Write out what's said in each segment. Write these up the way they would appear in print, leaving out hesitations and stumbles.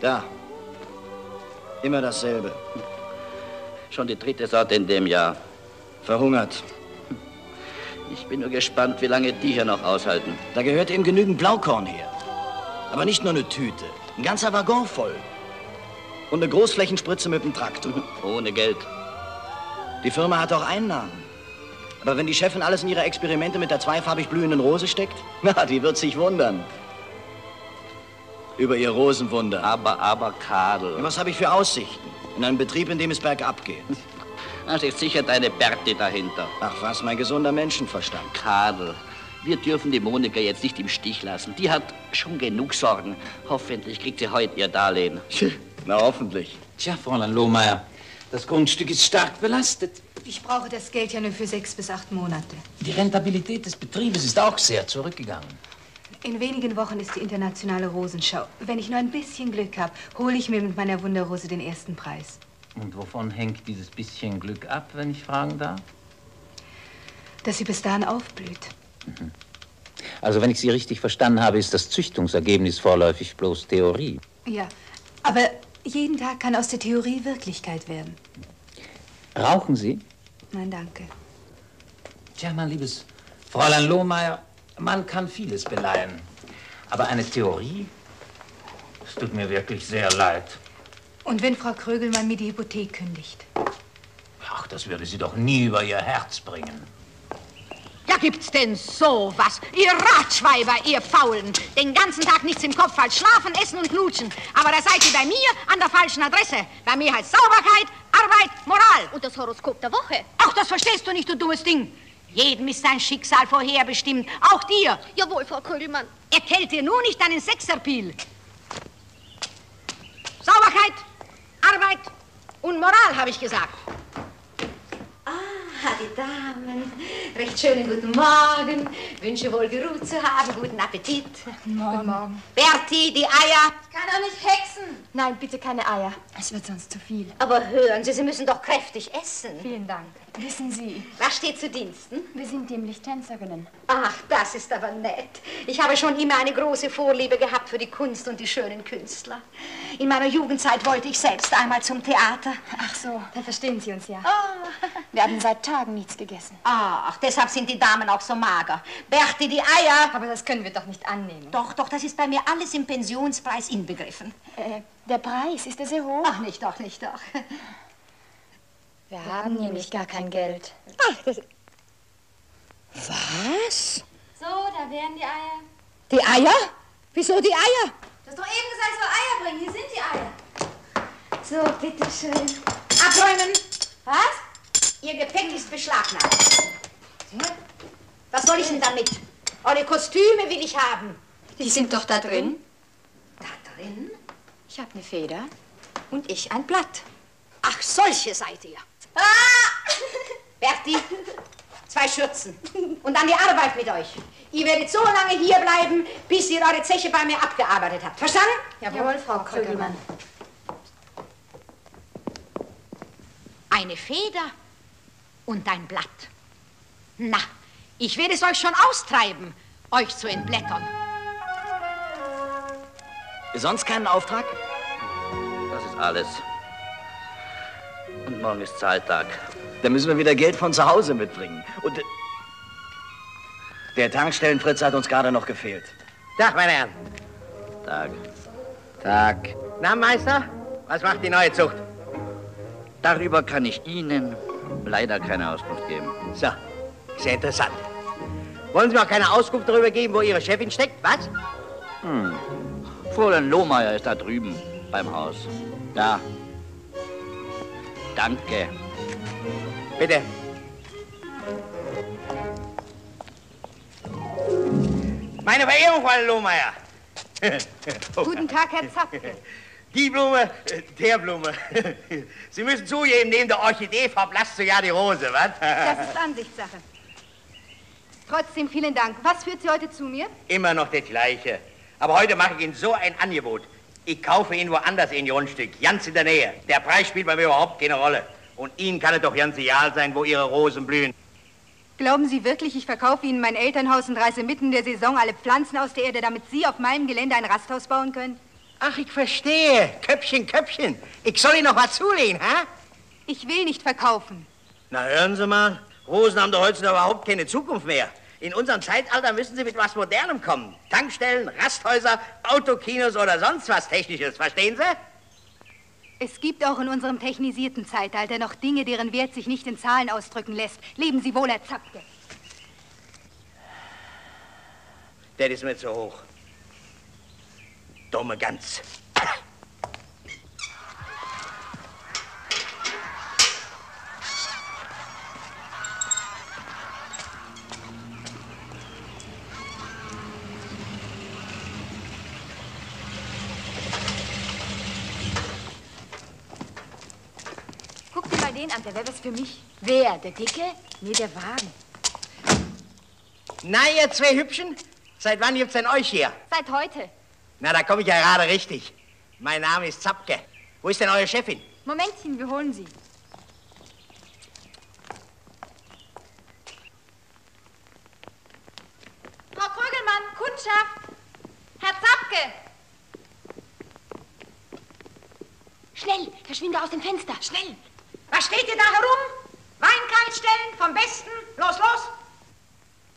Da. Immer dasselbe. Schon die dritte Sorte in dem Jahr. Verhungert. Ich bin nur gespannt, wie lange die hier noch aushalten. Da gehört eben genügend Blaukorn her. Aber nicht nur eine Tüte. Ein ganzer Waggon voll. Und eine Großflächenspritze mit dem Traktor. Ohne Geld. Die Firma hat auch Einnahmen. Aber wenn die Chefin alles in ihre Experimente mit der zweifarbig blühenden Rose steckt, na, die wird sich wundern. Über ihr Rosenwunder. Aber, Karl. Und was habe ich für Aussichten? In einem Betrieb, in dem es bergab geht. Das ist sicher deine Berti dahinter. Ach was, mein gesunder Menschenverstand. Karl, wir dürfen die Monika jetzt nicht im Stich lassen. Die hat schon genug Sorgen. Hoffentlich kriegt sie heute ihr Darlehen. Na, hoffentlich. Tja, Fräulein Lohmeier, das Grundstück ist stark belastet. Ich brauche das Geld ja nur für 6 bis 8 Monate. Die Rentabilität des Betriebes ist auch sehr zurückgegangen. In wenigen Wochen ist die internationale Rosenschau. Wenn ich nur ein bisschen Glück habe, hole ich mir mit meiner Wunderrose den ersten Preis. Und wovon hängt dieses bisschen Glück ab, wenn ich fragen darf? Dass sie bis dahin aufblüht. Mhm. Also, wenn ich Sie richtig verstanden habe, ist das Züchtungsergebnis vorläufig bloß Theorie. Ja, aber jeden Tag kann aus der Theorie Wirklichkeit werden. Rauchen Sie? Nein, danke. Tja, mein liebes Fräulein Lohmeier, man kann vieles beleihen. Aber eine Theorie, es tut mir wirklich sehr leid. Und wenn Frau Krögelmann mir die Hypothek kündigt? Ach, das würde sie doch nie über ihr Herz bringen. Ja, gibt's denn sowas? Ihr Ratschweiber, ihr Faulen. Den ganzen Tag nichts im Kopf als schlafen, essen und knutschen. Aber da seid ihr bei mir an der falschen Adresse. Bei mir heißt Sauberkeit, Arbeit, Moral. Und das Horoskop der Woche. Ach, das verstehst du nicht, du dummes Ding. Jedem ist sein Schicksal vorherbestimmt, auch dir. Jawohl, Frau Krögelmann. Erkält dir nur nicht deinen Sexappeal. Sauberkeit, Arbeit und Moral, habe ich gesagt. Ah, die Damen, recht schönen guten Morgen. Wünsche wohl geruht zu haben, guten Appetit. Guten Morgen. Guten Morgen. Berti, die Eier. Ich kann doch nicht hexen. Nein, bitte keine Eier. Es wird sonst zu viel. Aber hören Sie, Sie müssen doch kräftig essen. Vielen Dank. Wissen Sie? Was steht zu Diensten? Wir sind nämlich Tänzerinnen. Ach, das ist aber nett. Ich habe schon immer eine große Vorliebe gehabt für die Kunst und die schönen Künstler. In meiner Jugendzeit wollte ich selbst einmal zum Theater. Ach so, da verstehen Sie uns ja. Oh. Wir haben seit Tagen nichts gegessen. Ach, deshalb sind die Damen auch so mager. Berti, die Eier! Aber das können wir doch nicht annehmen. Doch, doch, das ist bei mir alles im Pensionspreis inbegriffen. Der Preis, ist er sehr hoch? Ach, nicht doch, nicht doch. Wir haben nämlich gar kein Geld. Ach, das... Was? So, da wären die Eier. Die Eier? Wieso die Eier? Du hast doch eben gesagt, ich soll Eier bringen. Hier sind die Eier. So, bitteschön. Abräumen. Was? Ihr Gepäck ist beschlagnahmt. Was soll ich denn damit? Eure Kostüme will ich haben. Die sind doch da drin. Da drin? Ich habe eine Feder und ich ein Blatt. Ach, solche seid ihr. Ah! Berti, 2 Schürzen. Und an die Arbeit mit euch. Ihr werdet so lange hier bleiben, bis ihr eure Zeche bei mir abgearbeitet habt. Verstanden? Jawohl, Frau Krögelmann. Eine Feder und ein Blatt. Na, ich werde es euch schon austreiben, euch zu entblättern. Sonst keinen Auftrag? Das ist alles. Und morgen ist Zahltag. Da müssen wir wieder Geld von zu Hause mitbringen. Und der Tankstellenfritz hat uns gerade noch gefehlt. Tag, meine Herren. Tag. Tag. Na, Meister, was macht die neue Zucht? Darüber kann ich Ihnen leider keine Auskunft geben. So, sehr interessant. Wollen Sie mir auch keine Auskunft darüber geben, wo Ihre Chefin steckt, was? Hm. Fräulein Lohmeier ist da drüben beim Haus. Da. Danke. Bitte. Meine Verehrung, Frau Lohmeier. Guten Tag, Herr Zapfke. Die Blume, der Blume. Sie müssen zugeben, neben der Orchidee verblasst sogar die Rose, was? Das ist Ansichtssache. Trotzdem vielen Dank. Was führt Sie heute zu mir? Immer noch der gleiche. Aber heute mache ich Ihnen so ein Angebot. Ich kaufe ihn woanders in Grundstück, ganz in der Nähe. Der Preis spielt bei mir überhaupt keine Rolle. Und Ihnen kann es doch ganz egal sein, wo Ihre Rosen blühen. Glauben Sie wirklich, ich verkaufe Ihnen mein Elternhaus und reiße mitten in der Saison alle Pflanzen aus der Erde, damit Sie auf meinem Gelände ein Rasthaus bauen können? Ach, ich verstehe. Köpfchen, Köpfchen. Ich soll Ihnen noch mal zulegen, hä? Ich will nicht verkaufen. Na, hören Sie mal. Rosen haben doch heutzutage überhaupt keine Zukunft mehr. In unserem Zeitalter müssen Sie mit was Modernem kommen. Tankstellen, Rasthäuser, Autokinos oder sonst was Technisches. Verstehen Sie? Es gibt auch in unserem technisierten Zeitalter noch Dinge, deren Wert sich nicht in Zahlen ausdrücken lässt. Leben Sie wohl, Herr Zapke. Der ist mir zu hoch. Dumme Gans. Guck dir mal den an, der wäre was für mich. Wer, der Dicke? Nee, der Wagen. Na, ihr zwei Hübschen, seit wann gibt's denn euch hier? Seit heute. Na, da komme ich ja gerade richtig. Mein Name ist Zapke. Wo ist denn eure Chefin? Momentchen, wir holen sie. Frau Krögelmann, Kundschaft! Herr Zapke! Schnell, verschwinde aus dem Fenster, schnell! Was steht ihr da herum? Wein kaltstellen, vom Besten, los, los!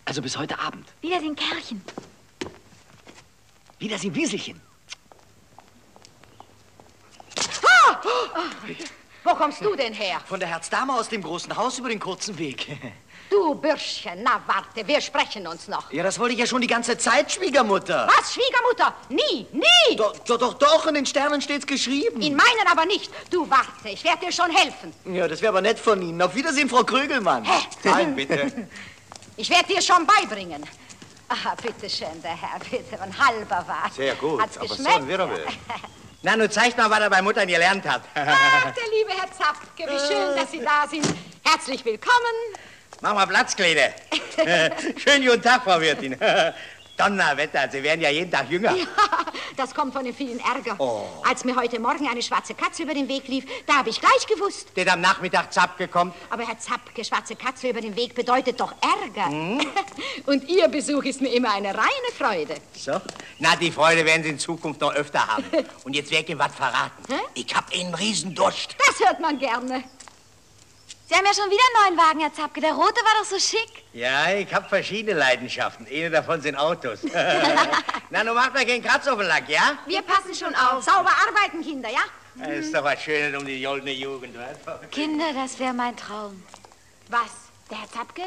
Also bis heute Abend. Wiedersehen, Kerlchen. Wieder sie Wieselchen. Ah! Oh, wo kommst du denn her? Von der Herzdame aus dem großen Haus über den kurzen Weg. Du Bürschchen, na warte, wir sprechen uns noch. Ja, das wollte ich ja schon die ganze Zeit, Schwiegermutter. Was, Schwiegermutter? Nie, nie! Doch, in den Sternen steht's geschrieben. In meinen aber nicht. Du warte, ich werde dir schon helfen. Ja, das wäre aber nett von Ihnen. Auf Wiedersehen, Frau Krögelmann. Hä? Nein, bitte. Ich werde dir schon beibringen. Ah, bitte schön, der Herr, bitte, ein halber Wagen. Sehr gut, hat's aber geschmeckt? Sollen wir doch wieder. Na, nun zeigt mal, was er bei Muttern gelernt hat. Ach, der liebe Herr Zapke, wie schön, dass Sie da sind. Herzlich willkommen. Mach mal Platz, Kleine. Schönen guten Tag, Frau Wirtin. Donnerwetter, Sie werden ja jeden Tag jünger. Ja, das kommt von dem vielen Ärger. Oh. Als mir heute Morgen eine schwarze Katze über den Weg lief, da habe ich gleich gewusst. Dass am Nachmittag Zapke kommt. Aber Herr Zapke, schwarze Katze über den Weg bedeutet doch Ärger. Hm? Und Ihr Besuch ist mir immer eine reine Freude. So? Na, die Freude werden Sie in Zukunft noch öfter haben. Und jetzt werde ich Ihnen was verraten. Hm? Ich habe einen Riesendurst. Das hört man gerne. Sie haben ja schon wieder einen neuen Wagen, Herr Zapke. Der rote war doch so schick. Ja, ich habe verschiedene Leidenschaften. Eine davon sind Autos. Na, nun macht mal keinen Kratz auf den Lack, ja? Wir passen schon auf. Sauber arbeiten, Kinder, ja? Das ist doch was Schönes um die goldene Jugend, oder? Kinder, das wäre mein Traum. Was, der Herr Zapke?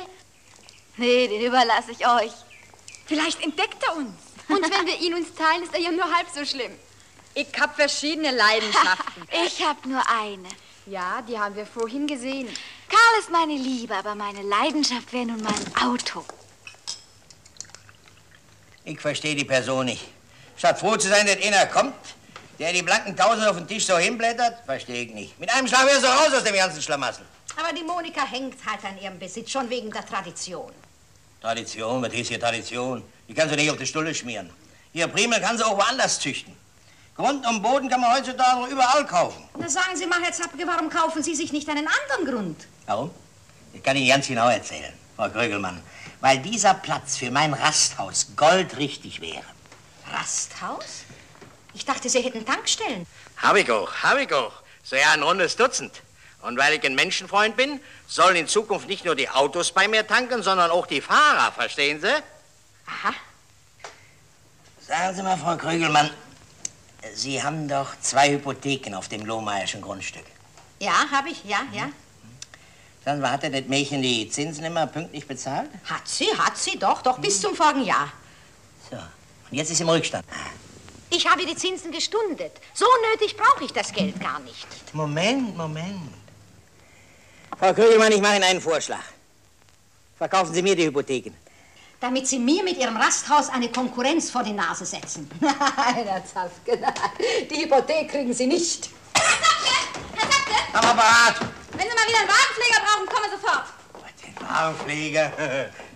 Nee, den überlasse ich euch. Vielleicht entdeckt er uns. Und wenn wir ihn uns teilen, ist er ja nur halb so schlimm. Ich habe verschiedene Leidenschaften. Ich habe nur eine. Ja, die haben wir vorhin gesehen. Karl ist meine Liebe, aber meine Leidenschaft wäre nun mein Auto. Ich verstehe die Person nicht. Statt froh zu sein, dass einer kommt, der die blanken Tausend auf den Tisch so hinblättert, verstehe ich nicht. Mit einem Schlag wäre so raus aus dem ganzen Schlamassel. Aber die Monika hängt halt an ihrem Besitz, schon wegen der Tradition. Tradition? Was ist hier Tradition? Die kannst du nicht auf die Stulle schmieren. Ihr Primel kann sie auch woanders züchten. Grund und Boden kann man heutzutage überall kaufen. Na, sagen Sie mal, Herr Zapke, warum kaufen Sie sich nicht einen anderen Grund? Warum? Ich kann Ihnen ganz genau erzählen, Frau Krögelmann. Weil dieser Platz für mein Rasthaus goldrichtig wäre. Rasthaus? Ich dachte, Sie hätten Tankstellen. Hab ich auch, hab ich auch. So ja, ein rundes Dutzend. Und weil ich ein Menschenfreund bin, sollen in Zukunft nicht nur die Autos bei mir tanken, sondern auch die Fahrer, verstehen Sie? Aha. Sagen Sie mal, Frau Krögelmann, Sie haben doch zwei Hypotheken auf dem Lohmeierschen Grundstück. Ja, habe ich, ja, ja. Dann hat denn das Mädchen die Zinsen immer pünktlich bezahlt? Hat sie, doch, bis zum vorigen Jahr. So, und jetzt ist sie im Rückstand. Ich habe die Zinsen gestundet. So nötig brauche ich das Geld gar nicht. Moment. Frau Krögelmann, ich mache Ihnen einen Vorschlag. Verkaufen Sie mir die Hypotheken. Damit Sie mir mit Ihrem Rasthaus eine Konkurrenz vor die Nase setzen. Nein, Herr Zapke, nein. Die Hypothek kriegen Sie nicht. Herr Zapke! Am Apparat! Wenn Sie mal wieder einen Wagenpfleger brauchen, kommen Sie sofort. Den Wagenpfleger?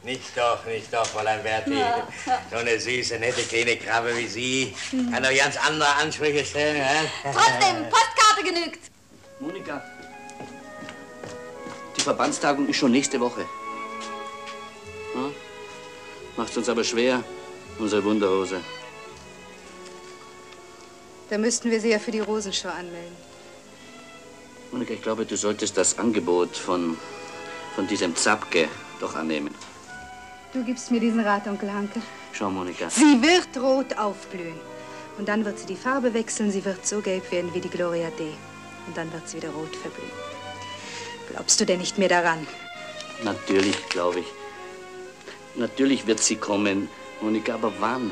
Nicht doch, Fräulein Berti. Ja. So eine süße, nette, kleine Krabbe wie Sie kann doch ganz andere Ansprüche stellen, hä? Trotzdem, Postkarte genügt. Monika, die Verbandstagung ist schon nächste Woche. Hm? Macht's uns aber schwer, unsere Wunderhose. Da müssten wir sie ja für die Rosenshow anmelden. Monika, ich glaube, du solltest das Angebot von diesem Zabke doch annehmen. Du gibst mir diesen Rat, Onkel Hanke. Schau, Monika. Sie wird rot aufblühen. Und dann wird sie die Farbe wechseln, sie wird so gelb werden wie die Gloria D. Und dann wird sie wieder rot verblühen. Glaubst du denn nicht mehr daran? Natürlich glaube ich. Natürlich wird sie kommen, Monika, aber wann?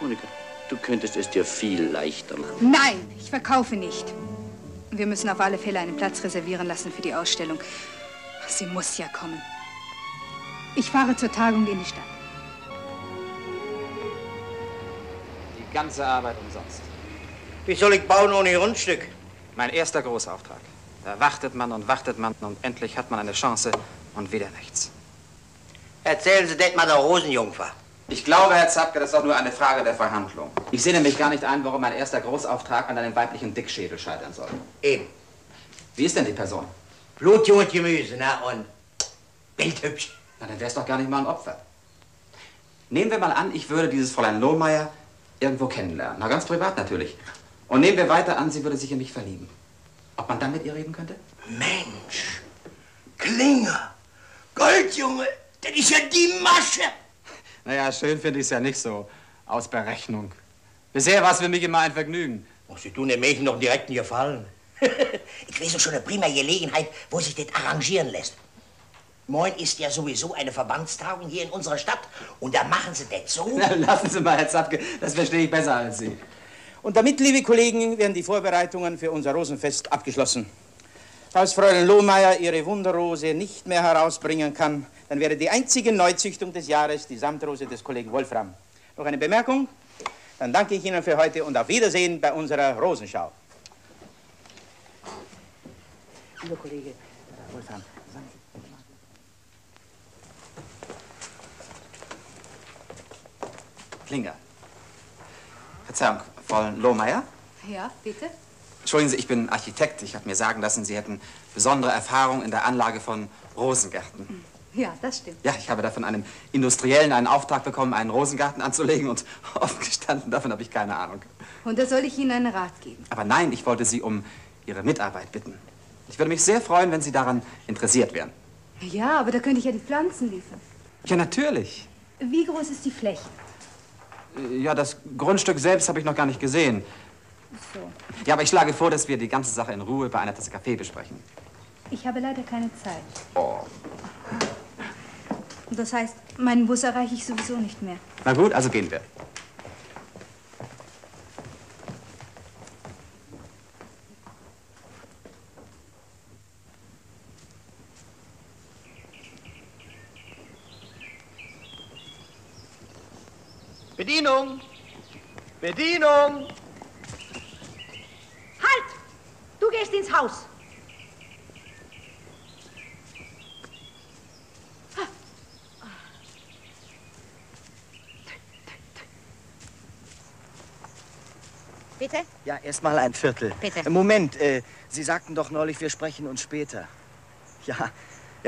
Monika, du könntest es dir viel leichter machen. Nein, ich verkaufe nicht. Wir müssen auf alle Fälle einen Platz reservieren lassen für die Ausstellung. Sie muss ja kommen. Ich fahre zur Tagung in die Stadt. Die ganze Arbeit umsonst. Wie soll ich bauen ohne Grundstück? Mein erster Großauftrag. Da wartet man und endlich hat man eine Chance und wieder nichts. Erzählen Sie das mal der Rosenjungfer. Ich glaube, Herr Zabke, das ist doch nur eine Frage der Verhandlung. Ich sehe nämlich gar nicht ein, warum mein erster Großauftrag an einem weiblichen Dickschädel scheitern soll. Eben. Wie ist denn die Person? Blutjung und Gemüse, na und bildhübsch. Na, dann wär's doch gar nicht mal ein Opfer. Nehmen wir mal an, ich würde dieses Fräulein Lohmeier irgendwo kennenlernen. Na, ganz privat natürlich. Und nehmen wir weiter an, sie würde sich in mich verlieben. Ob man dann mit ihr reden könnte? Mensch, Klinger, Goldjunge, das ist ja die Masche. Naja, schön finde ich es ja nicht so, aus Berechnung. Bisher war es für mich immer ein Vergnügen. Oh, Sie tun dem Mädchen doch direkt einen Gefallen. Ich weiß schon eine prima Gelegenheit, wo sich das arrangieren lässt. Moin ist ja sowieso eine Verbandstagung hier in unserer Stadt und da machen Sie das so. Na, lassen Sie mal, Herr Zabke, das verstehe ich besser als Sie. Und damit, liebe Kollegen, werden die Vorbereitungen für unser Rosenfest abgeschlossen. Falls Fräulein Lohmeier ihre Wunderrose nicht mehr herausbringen kann, dann wäre die einzige Neuzüchtung des Jahres die Samtrose des Kollegen Wolfram. Noch eine Bemerkung? Dann danke ich Ihnen für heute und auf Wiedersehen bei unserer Rosenschau. Lieber Kollege Wolfram. Klinger. Verzeihung, Frau Lohmeier? Ja, bitte? Entschuldigen Sie, ich bin Architekt. Ich habe mir sagen lassen, Sie hätten besondere Erfahrung in der Anlage von Rosengärten. Ja, das stimmt. Ja, ich habe da von einem Industriellen einen Auftrag bekommen, einen Rosengarten anzulegen und offen gestanden, davon habe ich keine Ahnung. Und da soll ich Ihnen einen Rat geben? Aber nein, ich wollte Sie um Ihre Mitarbeit bitten. Ich würde mich sehr freuen, wenn Sie daran interessiert wären. Ja, aber da könnte ich ja die Pflanzen liefern. Ja, natürlich. Wie groß ist die Fläche? Ja, das Grundstück selbst habe ich noch gar nicht gesehen. So. Ja, aber ich schlage vor, dass wir die ganze Sache in Ruhe bei einer Tasse Kaffee besprechen. Ich habe leider keine Zeit. Oh. Das heißt, meinen Bus erreiche ich sowieso nicht mehr. Na gut, also gehen wir. Bedienung! Bedienung! Halt! Du gehst ins Haus. Bitte? Ja, erst mal ein Viertel. Bitte. Moment, Sie sagten doch neulich, wir sprechen uns später. Ja,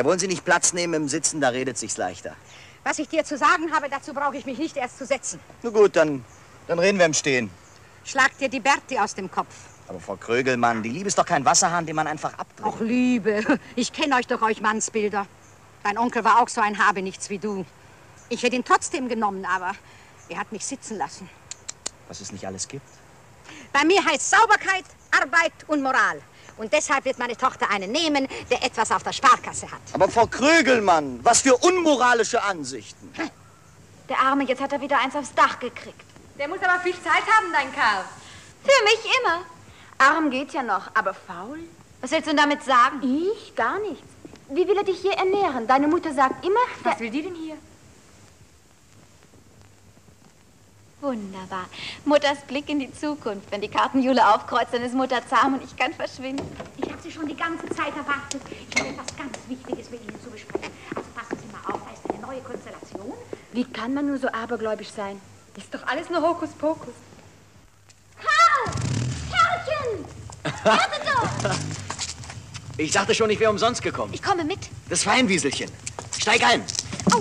wollen Sie nicht Platz nehmen im Sitzen, da redet sich's leichter. Was ich dir zu sagen habe, dazu brauche ich mich nicht erst zu setzen. Na gut, dann reden wir im Stehen. Schlag dir die Berti aus dem Kopf. Aber Frau Krögelmann, die Liebe ist doch kein Wasserhahn, den man einfach abdreht. Ach, Liebe, ich kenne euch doch, euch Mannsbilder. Dein Onkel war auch so ein Habenichts wie du. Ich hätte ihn trotzdem genommen, aber er hat mich sitzen lassen. Was es nicht alles gibt? Bei mir heißt Sauberkeit, Arbeit und Moral. Und deshalb wird meine Tochter einen nehmen, der etwas auf der Sparkasse hat. Aber Frau Krögelmann, was für unmoralische Ansichten. Der Arme, jetzt hat er wieder eins aufs Dach gekriegt. Der muss aber viel Zeit haben, dein Karl. Für mich immer. Arm geht ja noch, aber faul? Was willst du denn damit sagen? Ich? Gar nichts. Wie will er dich hier ernähren? Deine Mutter sagt immer... Was will die denn hier? Wunderbar. Mutters Blick in die Zukunft. Wenn die Kartenjule aufkreuzt, dann ist Mutter zahm und ich kann verschwinden. Ich habe Sie schon die ganze Zeit erwartet. Ich habe etwas ganz Wichtiges mit Ihnen zu besprechen. Also passen Sie mal auf, da ist eine neue Konstellation. Wie kann man nur so abergläubisch sein? Ist doch alles nur Hokuspokus. Karl! Kerlchen! Warte doch! Ich dachte schon, ich wäre umsonst gekommen. Ich komme mit. Das Feinwieselchen. Steig ein. Oh!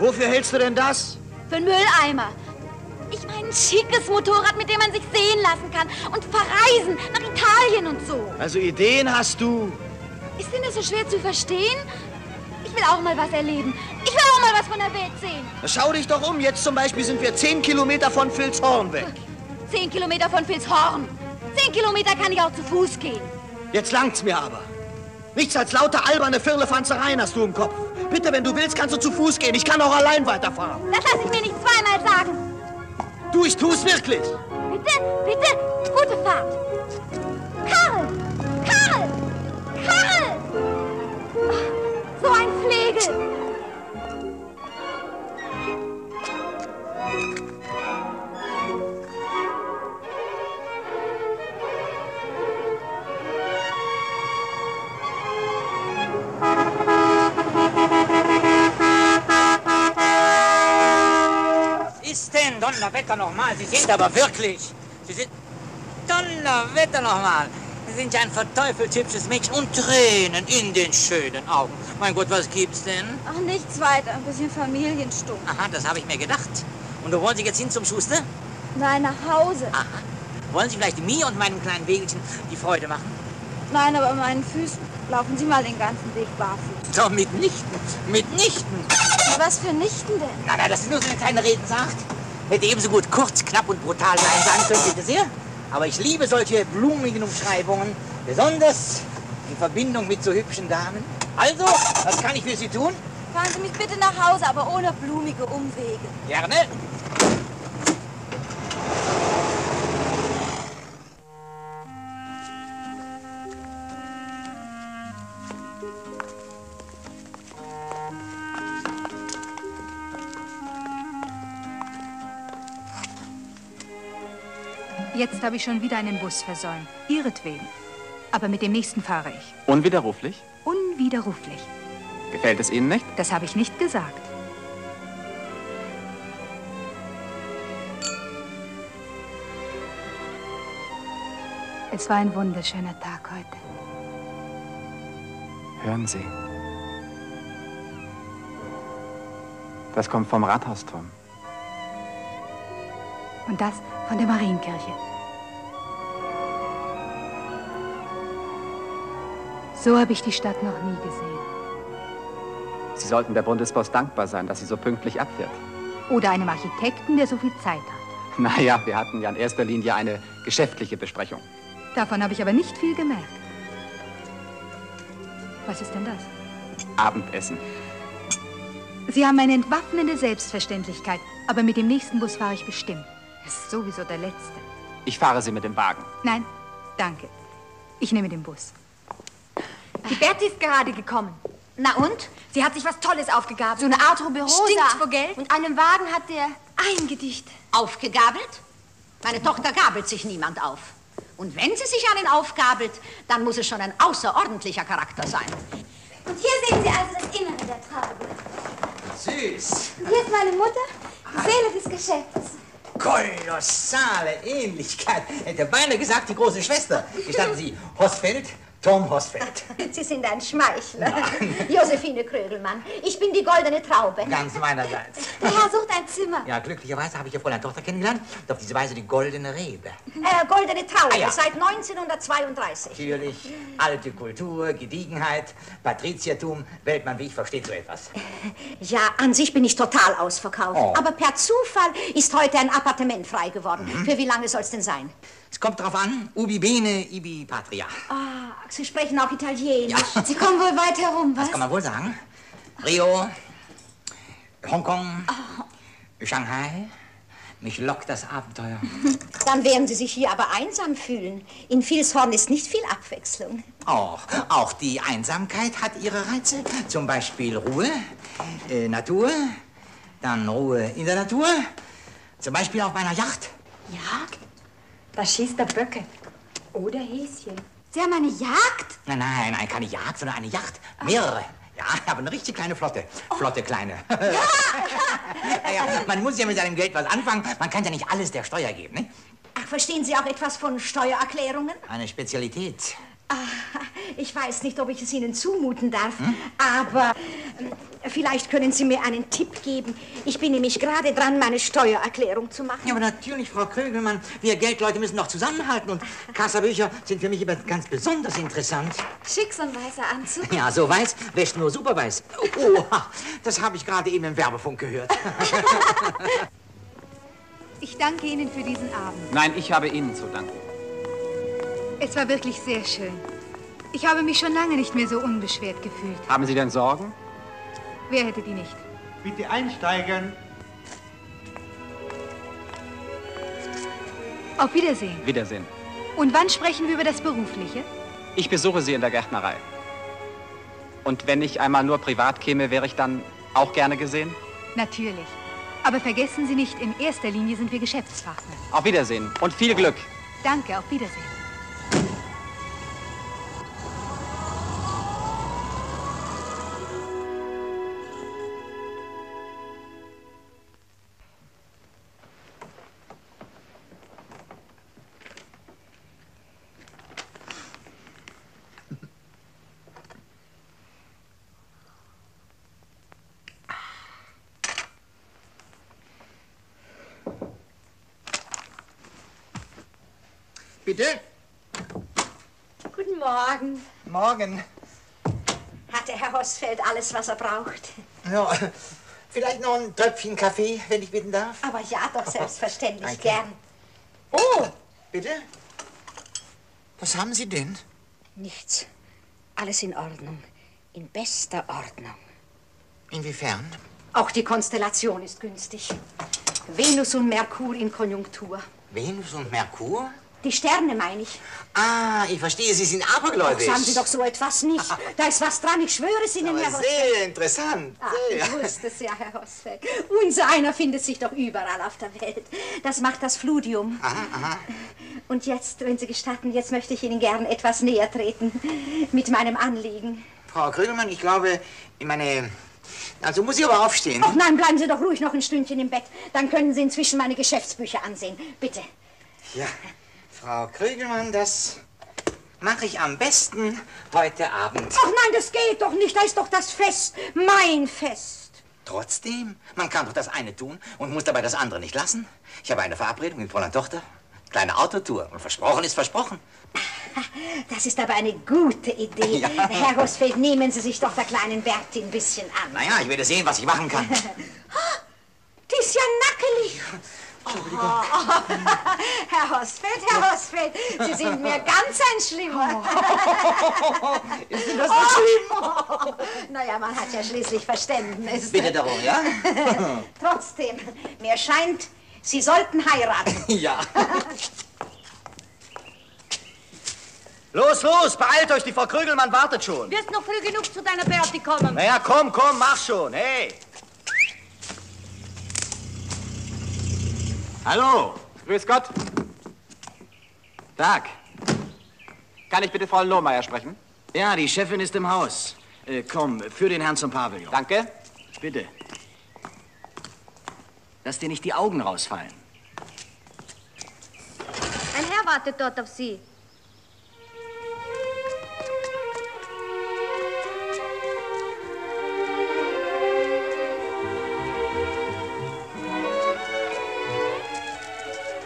Wofür hältst du denn das? Für einen Mülleimer. Ich meine, ein schickes Motorrad, mit dem man sich sehen lassen kann und verreisen nach Italien und so. Also Ideen hast du. Ist denn das so schwer zu verstehen? Ich will auch mal was erleben. Ich will auch mal was von der Welt sehen. Na, schau dich doch um. Jetzt zum Beispiel sind wir 10 Kilometer von Vilshorn weg. 10 Kilometer von Vilshorn. 10 Kilometer kann ich auch zu Fuß gehen. Jetzt langt's mir aber. Nichts als lauter alberne Firlefanzereien hast du im Kopf. Bitte, wenn du willst, kannst du zu Fuß gehen. Ich kann auch allein weiterfahren. Das lasse ich mir nicht zweimal sagen. Du, ich tu's wirklich. Bitte, bitte, gute Fahrt. Karl! Karl! Karl! Ach, so ein Flegel. Donnerwetter nochmal, Sie sind aber wirklich, Sie sind, Donnerwetter nochmal, Sie sind ja ein verteufelt hübsches Mädchen und Tränen in den schönen Augen. Mein Gott, was gibt's denn? Ach, nichts weiter, ein bisschen Familiensturm. Aha, das habe ich mir gedacht. Und wo wollen Sie jetzt hin zum Schuster? Nein, nach Hause. Aha. Wollen Sie vielleicht mir und meinem kleinen Wägelchen die Freude machen? Nein, aber an meinen Füßen. Laufen Sie mal den ganzen Weg barfuß. Doch, mitnichten, mitnichten. Was für Nichten denn? Na, na, das ist nur so eine kleine Redensart. Hätte ebenso gut kurz, knapp und brutal sein können, wie das hier. Aber ich liebe solche blumigen Umschreibungen, besonders in Verbindung mit so hübschen Damen. Also, was kann ich für Sie tun? Fahren Sie mich bitte nach Hause, aber ohne blumige Umwege. Gerne. Jetzt habe ich schon wieder einen Bus versäumt. Ihretwegen. Aber mit dem nächsten fahre ich. Unwiderruflich? Unwiderruflich. Gefällt es Ihnen nicht? Das habe ich nicht gesagt. Es war ein wunderschöner Tag heute. Hören Sie. Das kommt vom Rathausturm. Und das von der Marienkirche. So habe ich die Stadt noch nie gesehen. Sie sollten der Bundespost dankbar sein, dass sie so pünktlich abfährt. Oder einem Architekten, der so viel Zeit hat. Naja, wir hatten ja in erster Linie eine geschäftliche Besprechung. Davon habe ich aber nicht viel gemerkt. Was ist denn das? Abendessen. Sie haben eine entwaffnende Selbstverständlichkeit, aber mit dem nächsten Bus fahre ich bestimmt. Das ist sowieso der letzte. Ich fahre Sie mit dem Wagen. Nein, danke. Ich nehme den Bus. Die Berti ist gerade gekommen. Na und? Sie hat sich was Tolles aufgegabelt. So eine Art Ruberosa. Stinkt vor Geld. Und einen Wagen hat der eingedichtet. Aufgegabelt? Meine Tochter gabelt sich niemand auf. Und wenn sie sich einen aufgabelt, dann muss es schon ein außerordentlicher Charakter sein. Und hier sehen Sie also das Innere der Traube. Süß. Und hier ist meine Mutter, die Seele des Geschäfts. Kolossale Ähnlichkeit. Hätte beinahe gesagt, die große Schwester. Gestatten Sie, Hossfeld, Tom Hossfeld. Sie sind ein Schmeichler. Nein. Josephine Krögelmann, ich bin die goldene Traube. Ganz meinerseits. Der Herr sucht ein Zimmer. Ja, glücklicherweise habe ich ja Fräulein Tochter kennengelernt und auf diese Weise die goldene Rebe. Goldene Taube, ja. Seit 1932. Natürlich, alte Kultur, Gediegenheit, Patriziertum, Weltmann wie ich versteht so etwas. Ja, an sich bin ich total ausverkauft. Oh. Aber per Zufall ist heute ein Appartement frei geworden. Mhm. Für wie lange soll's denn sein? Es kommt drauf an, ubi bene, ibi patria. Ah, Sie sprechen auch Italienisch. Ja. Sie kommen wohl weit herum, was? Das kann man wohl sagen. Rio, Hongkong, oh. Shanghai. Mich lockt das Abenteuer. Dann werden Sie sich hier aber einsam fühlen. In Vilshorn ist nicht viel Abwechslung. Auch die Einsamkeit hat ihre Reize. Zum Beispiel Ruhe, Natur, dann Ruhe in der Natur. Zum Beispiel auf meiner Yacht. Jagd? Da schießt der Böcke. Oder Häschen. Sie haben eine Jagd? Nein, keine Jagd, sondern eine Yacht. Mehrere. Ja, aber eine richtig kleine Flotte. Oh. Flotte kleine. Ja, man muss ja mit seinem Geld was anfangen. Man kann ja nicht alles der Steuer geben, ne? Ach, verstehen Sie auch etwas von Steuererklärungen? Eine Spezialität. Ach, ich weiß nicht, ob ich es Ihnen zumuten darf, aber vielleicht können Sie mir einen Tipp geben. Ich bin nämlich gerade dran, meine Steuererklärung zu machen. Ja, aber natürlich, Frau Krögelmann, wir Geldleute müssen noch zusammenhalten und Kassabücher sind für mich immer ganz besonders interessant. Schick so ein weißer Anzug. Ja, so weiß, wäscht nur Superweiß. Oha, das habe ich gerade eben im Werbefunk gehört. Ich danke Ihnen für diesen Abend. Nein, ich habe Ihnen zu danken. Es war wirklich sehr schön. Ich habe mich schon lange nicht mehr so unbeschwert gefühlt. Haben Sie denn Sorgen? Wer hätte die nicht? Bitte einsteigen. Auf Wiedersehen. Wiedersehen. Und wann sprechen wir über das Berufliche? Ich besuche Sie in der Gärtnerei. Und wenn ich einmal nur privat käme, wäre ich dann auch gerne gesehen? Natürlich. Aber vergessen Sie nicht, in erster Linie sind wir Geschäftspartner. Auf Wiedersehen und viel Glück. Danke, auf Wiedersehen. Bitte? Guten Morgen. Morgen. Hat der Herr Hostfeld alles, was er braucht? Ja, vielleicht noch ein Tröpfchen Kaffee, wenn ich bitten darf? Aber ja, doch selbstverständlich, danke. Gern. Oh, bitte? Was haben Sie denn? Nichts. Alles in Ordnung. In bester Ordnung. Inwiefern? Auch die Konstellation ist günstig. Venus und Merkur in Konjunktur. Venus und Merkur? Die Sterne, meine ich. Ah, ich verstehe, Sie sind abergläubisch. Sagen Sie doch so etwas nicht. Da ist was dran, ich schwöre es Ihnen, Herr Hostfeld. Sehr interessant. Ah, ich wusste es ja, Herr Hostfeld. Unser einer findet sich doch überall auf der Welt. Das macht das Fludium. Aha, aha. Und jetzt, wenn Sie gestatten, jetzt möchte ich Ihnen gern etwas näher treten mit meinem Anliegen. Frau Krögelmann, ich glaube, also muss ich aber aufstehen. Ach nein, bleiben Sie doch ruhig noch ein Stündchen im Bett. Dann können Sie inzwischen meine Geschäftsbücher ansehen. Bitte. Ja. Frau Krögelmann, das mache ich am besten heute Abend. Ach nein, das geht doch nicht. Da ist doch das Fest. Mein Fest. Trotzdem, man kann doch das eine tun und muss dabei das andere nicht lassen. Ich habe eine Verabredung mit Fräulein Tochter. Kleine Autotour. Und versprochen ist versprochen. Das ist aber eine gute Idee. Ja. Herr Hostfeld, nehmen Sie sich doch der kleinen Bertin ein bisschen an. Naja, ich werde sehen, was ich machen kann. Die ist ja nackelig. Oh. Herr Hostfeld, Herr Hostfeld, Sie sind mir ganz ein Schlimmer. Ist denn das nicht schlimm? Naja, man hat ja schließlich Verständnis. Bitte darum, ja? Trotzdem, mir scheint, Sie sollten heiraten. Ja. Los, beeilt euch, die Frau Krögelmann wartet schon. Wirst noch früh genug zu deiner Berti kommen. Na ja, komm, mach schon, hey. Hallo. Grüß Gott. Tag. Kann ich bitte Frau Lohmeier sprechen? Ja, die Chefin ist im Haus. Komm, führ den Herrn zum Pavillon. Danke. Bitte. Dass dir nicht die Augen rausfallen. Ein Herr wartet dort auf Sie.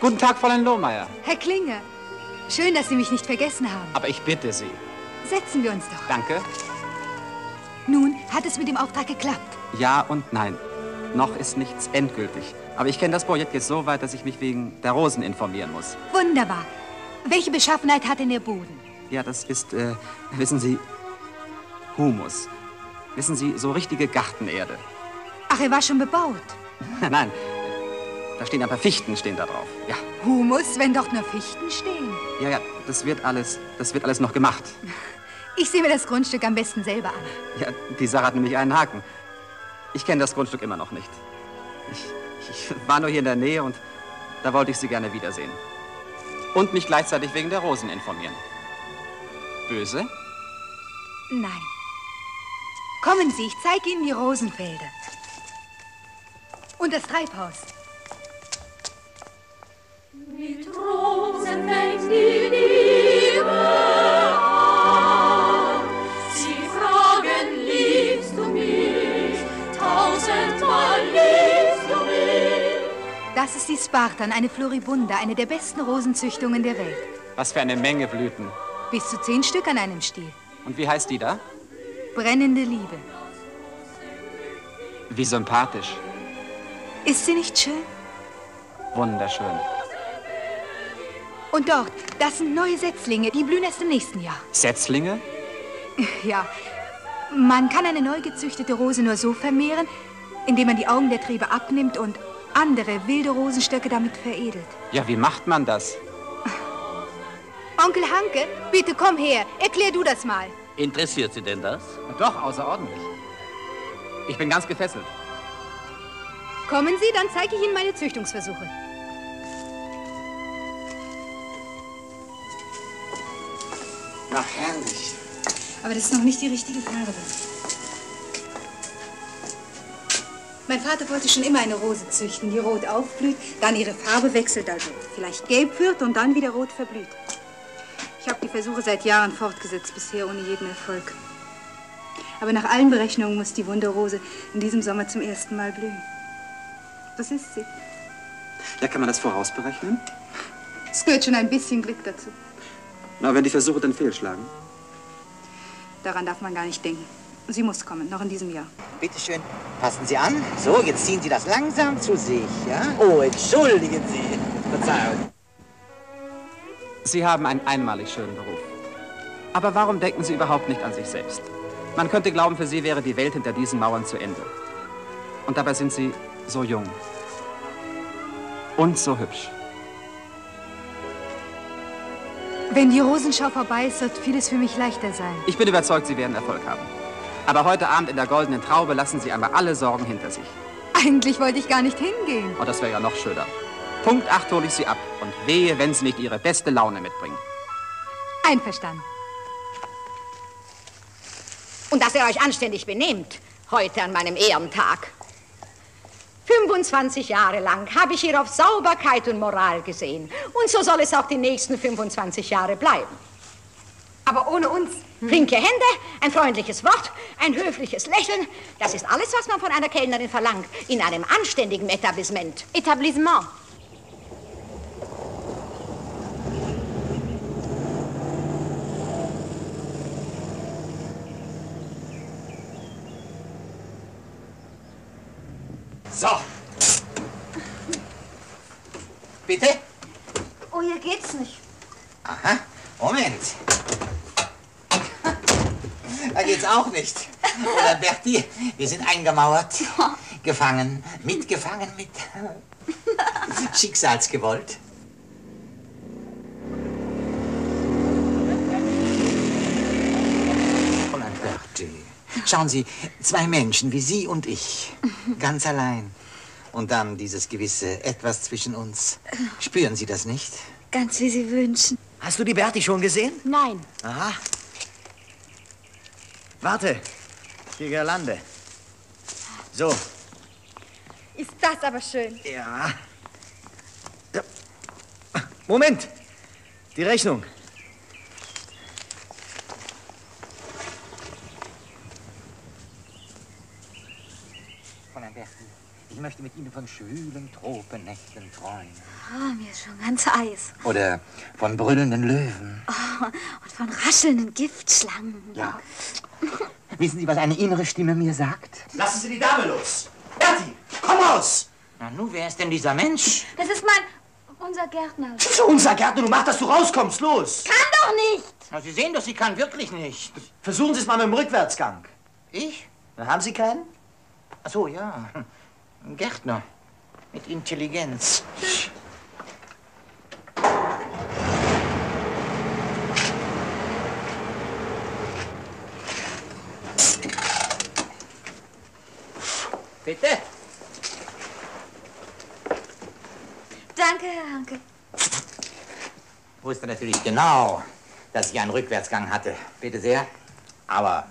Guten Tag, Fräulein Lohmeier. Herr Klinger, schön, dass Sie mich nicht vergessen haben. Aber ich bitte Sie. Setzen wir uns doch. Danke. Nun, hat es mit dem Auftrag geklappt? Ja und nein. Noch ist nichts endgültig. Aber ich kenne das Projekt jetzt so weit, dass ich mich wegen der Rosen informieren muss. Wunderbar. Welche Beschaffenheit hat denn Ihr Boden? Ja, das ist, wissen Sie, Humus. Wissen Sie, so richtige Gartenerde. Ach, er war schon bebaut. Nein, da stehen aber Fichten, stehen da drauf, ja. Humus, wenn dort nur Fichten stehen. Ja, ja, das wird alles noch gemacht. Ich sehe mir das Grundstück am besten selber an. Ja, die Sache hat nämlich einen Haken. Ich kenne das Grundstück immer noch nicht. Ich war nur hier in der Nähe und da wollte ich Sie gerne wiedersehen. Und mich gleichzeitig wegen der Rosen informieren. Böse? Nein. Kommen Sie, ich zeige Ihnen die Rosenfelder. Und das Treibhaus. Mit Rosen fängt die Liebe an. Sie fragen, liebst du mich? Tausendmal liebst du mich. Das ist die Spartan, eine Floribunda, eine der besten Rosenzüchtungen der Welt. Was für eine Menge Blüten. Bis zu 10 Stück an einem Stiel. Und wie heißt die da? Brennende Liebe. Wie sympathisch. Ist sie nicht schön? Wunderschön. Und dort, das sind neue Setzlinge, die blühen erst im nächsten Jahr. Setzlinge? Ja, man kann eine neu gezüchtete Rose nur so vermehren, indem man die Augen der Triebe abnimmt und andere wilde Rosenstöcke damit veredelt. Ja, wie macht man das? Onkel Hanke, bitte komm her, erklär du das mal. Interessiert Sie denn das? Doch, außerordentlich. Ich bin ganz gefesselt. Kommen Sie, dann zeige ich Ihnen meine Züchtungsversuche. Ach, herrlich. Aber das ist noch nicht die richtige Farbe. Mein Vater wollte schon immer eine Rose züchten, die rot aufblüht, dann ihre Farbe wechselt also. Vielleicht gelb wird und dann wieder rot verblüht. Ich habe die Versuche seit Jahren fortgesetzt, bisher ohne jeden Erfolg. Aber nach allen Berechnungen muss die Wunderrose in diesem Sommer zum ersten Mal blühen. Das ist sie. Ja, kann man das vorausberechnen? Es gehört schon ein bisschen Glück dazu. Na, wenn die Versuche dann fehlschlagen? Daran darf man gar nicht denken. Sie muss kommen, noch in diesem Jahr. Bitte schön, passen Sie an. So, jetzt ziehen Sie das langsam zu sich, ja? Oh, entschuldigen Sie. Verzeihung. Sie haben einen einmalig schönen Beruf. Aber warum denken Sie überhaupt nicht an sich selbst? Man könnte glauben, für Sie wäre die Welt hinter diesen Mauern zu Ende. Und dabei sind Sie so jung und so hübsch. Wenn die Rosenschau vorbei ist, wird vieles für mich leichter sein. Ich bin überzeugt, Sie werden Erfolg haben. Aber heute Abend in der Goldenen Traube lassen Sie einmal alle Sorgen hinter sich. Eigentlich wollte ich gar nicht hingehen. Oh, das wäre ja noch schöner. Punkt 8 hole ich Sie ab. Und wehe, wenn Sie nicht Ihre beste Laune mitbringen. Einverstanden. Und dass ihr euch anständig benehmt, heute an meinem Ehrentag. 25 Jahre lang habe ich hier auf Sauberkeit und Moral gesehen. Und so soll es auch die nächsten 25 Jahre bleiben. Aber ohne uns. Flinke Hände, ein freundliches Wort, ein höfliches Lächeln. Das ist alles, was man von einer Kellnerin verlangt. In einem anständigen Etablissement. Etablissement. So. Bitte? Oh, hier geht's nicht. Aha, Moment. Da geht's auch nicht. Oder Berti, wir sind eingemauert, gefangen, mitgefangen mit Schicksalsgewalt. Schauen Sie, zwei Menschen wie Sie und ich, ganz allein. Und dann dieses gewisse Etwas zwischen uns. Spüren Sie das nicht? Ganz wie Sie wünschen. Hast du die Berti schon gesehen? Nein. Aha. Warte, die Girlande. So. Ist das aber schön. Ja. Moment, die Rechnung. Ich möchte mit Ihnen von schwülen Tropennächten träumen. Oh, mir ist schon ganz heiß. Oder von brüllenden Löwen. Oh, und von raschelnden Giftschlangen. Ja. Wissen Sie, was eine innere Stimme mir sagt? Lassen Sie die Dame los! Berti, komm raus! Na nun, wer ist denn dieser Mensch? Das ist unser Gärtner. Unser Gärtner, du machst, dass du rauskommst, los! Kann doch nicht! Na, Sie sehen doch, sie kann wirklich nicht. Versuchen Sie es mal mit dem Rückwärtsgang. Ich? Na, haben Sie keinen? Ach so, ja. Ein Gärtner. Mit Intelligenz. Bitte? Danke, Herr Hanke. Ich wusste natürlich genau, dass ich einen Rückwärtsgang hatte. Bitte sehr. Aber,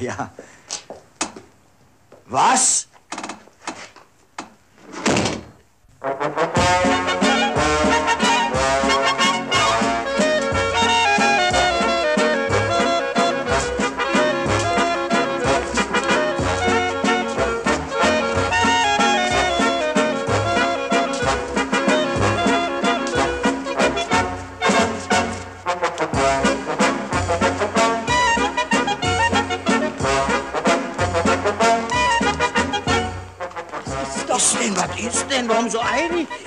ja. Was?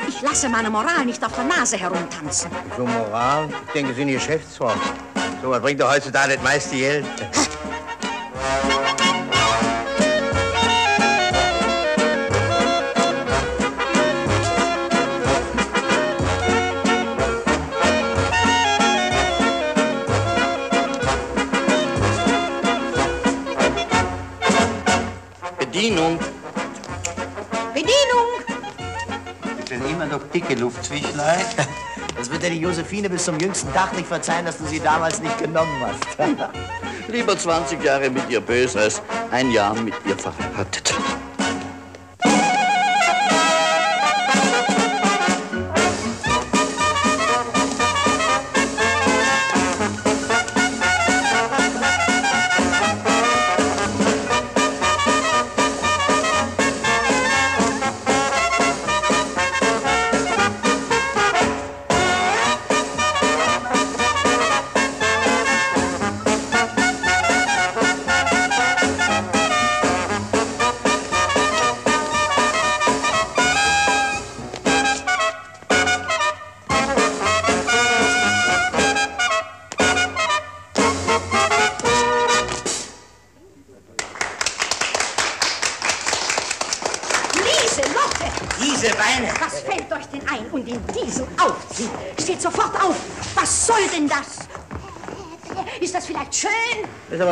Ich lasse meine Moral nicht auf der Nase herumtanzen. So Moral? Ich denke, Sie sind Geschäftsform. So was bringt doch heutzutage das meiste Geld. Bedienung. Noch dicke Luftfischlein. Das wird ja die Josephine bis zum jüngsten Tag nicht verzeihen, dass du sie damals nicht genommen hast. Lieber 20 Jahre mit ihr böse als ein Jahr mit ihr verheiratet.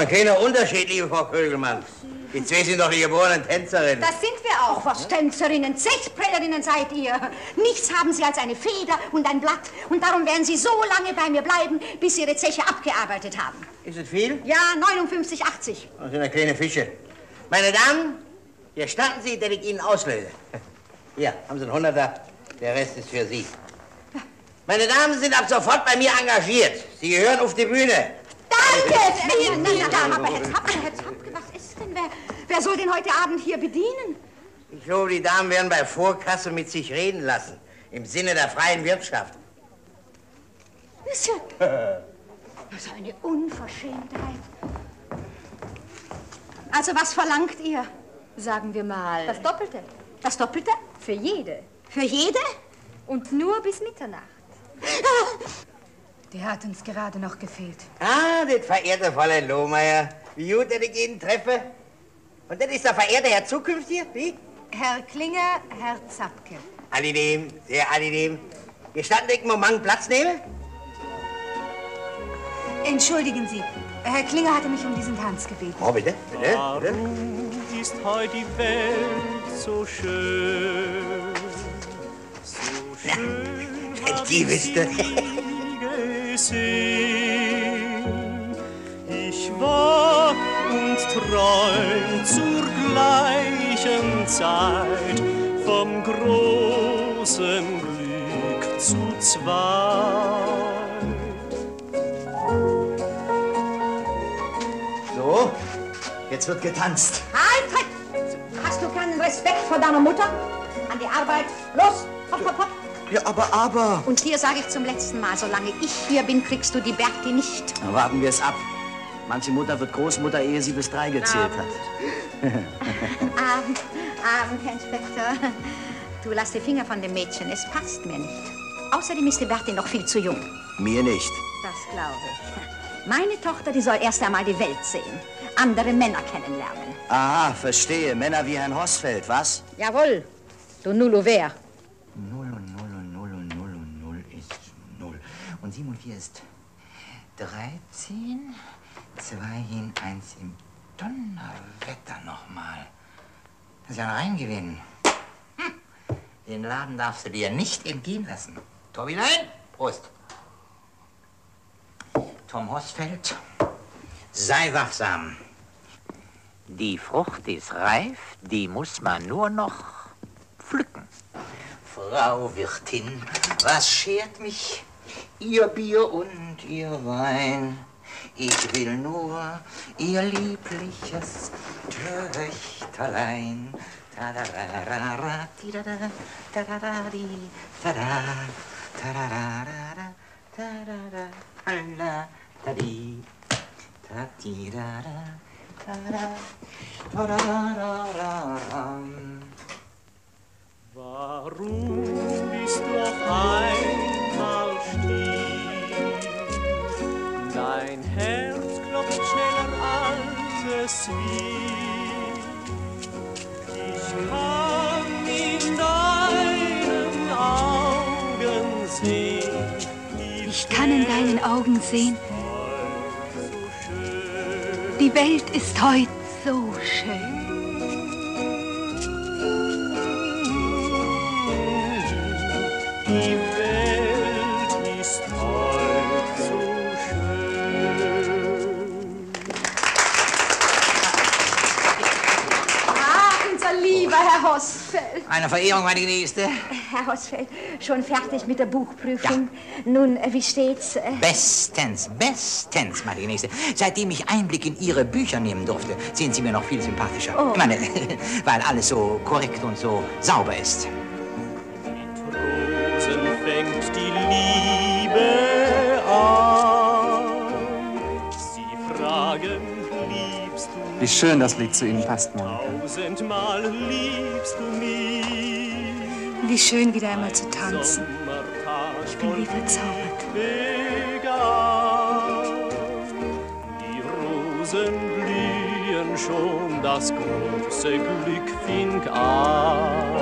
Keiner Unterschied, liebe Frau Vögelmann. Die zwei sind doch die geborenen Tänzerinnen. Das sind wir auch. Was Tänzerinnen, Zechprellerinnen seid ihr. Nichts haben Sie als eine Feder und ein Blatt. Und darum werden Sie so lange bei mir bleiben, bis Sie Ihre Zeche abgearbeitet haben. Ist es viel? Ja, 59,80. Das sind ja kleine Fische. Meine Damen, hier standen Sie, der ich Ihnen auslöse. Hier, haben Sie einen Hunderter. Der Rest ist für Sie. Meine Damen sind ab sofort bei mir engagiert. Sie gehören auf die Bühne. Danke, vielen Dank. Aber Herr Zapke, was ist denn? Wer soll denn heute Abend hier bedienen? Ich glaube, die Damen werden bei Vorkasse mit sich reden lassen. Im Sinne der freien Wirtschaft. Monsieur, was für eine Unverschämtheit. Also, was verlangt ihr? Sagen wir mal... Das Doppelte. Das Doppelte? Für jede. Für jede? Und nur bis Mitternacht. Der hat uns gerade noch gefehlt. Ah, das verehrte Fräulein Lohmeier. Wie gut, dass ich ihn treffe. Und das ist der verehrte Herr Zukunft hier, wie? Herr Klinger, Herr Zapke. Alledem, sehr alledem. Gestatten, dass ich einen Moment Platz nehme? Entschuldigen Sie, Herr Klinger hatte mich um diesen Tanz gebeten. Oh, bitte, bitte, bitte. Warum ist heute die Welt so schön? So schön, na, die wüsste. Ich wach und träum zur gleichen Zeit vom großen Glück zu zweit. So, jetzt wird getanzt. Halt! Hast du keinen Respekt von deiner Mutter? An die Arbeit. Los! Hopp, hopp, hopp. Ja, aber... Und hier sage ich zum letzten Mal, solange ich hier bin, kriegst du die Berti nicht. Na, warten wir es ab. Manche Mutter wird Großmutter, ehe sie bis 3 gezählt hat. Abend, Abend, Herr Inspektor. Du lass die Finger von dem Mädchen, es passt mir nicht. Außerdem ist die Berti noch viel zu jung. Mir nicht. Das glaube ich. Meine Tochter, die soll erst einmal die Welt sehen. Andere Männer kennenlernen. Aha, verstehe. Männer wie Herrn Hossfeld, was? Jawohl, du Nulluwer. 0 und 0 und 0 und 0 und 0 ist 0. Und 7 und 4 ist 13, 2 hin, 1 im Donnerwetter nochmal. Das ist ja ein Reingewinn. Hm. Den Laden darfst du dir nicht entgehen lassen. Torbilein, Prost. Tom Hossfeld, sei wachsam. Die Frucht ist reif, die muss man nur noch pflücken. Frau Wirtin, was schert mich Ihr Bier und Ihr Wein? Ich will nur Ihr liebliches Töchterlein. Warum bist du auf einmal still? Dein Herz klopft schneller als es will. Ich kann in deinen Augen sehen. Ich kann in deinen Augen sehen. Die Welt ist heute so schön. Die Welt ist heute so schön. Ah, unser lieber Herr Hossfeld. Eine Verehrung, meine Geliebte. Herr Hossfeld, schon fertig mit der Buchprüfung? Ja. Nun, wie steht's? Bestens, bestens, meine Geliebte. Seitdem ich Einblick in Ihre Bücher nehmen durfte, sind Sie mir noch viel sympathischer. Oh. Ich meine, weil alles so korrekt und so sauber ist. Fängt die Liebe an. Sie fragen, liebst du mich? Wie schön das Lied zu Ihnen passt, Monika. Tausendmal liebst du mich. Wie schön, wieder einmal zu tanzen. Ich bin wie verzaubert. Die Rosen blühen schon, das große Glück fing an.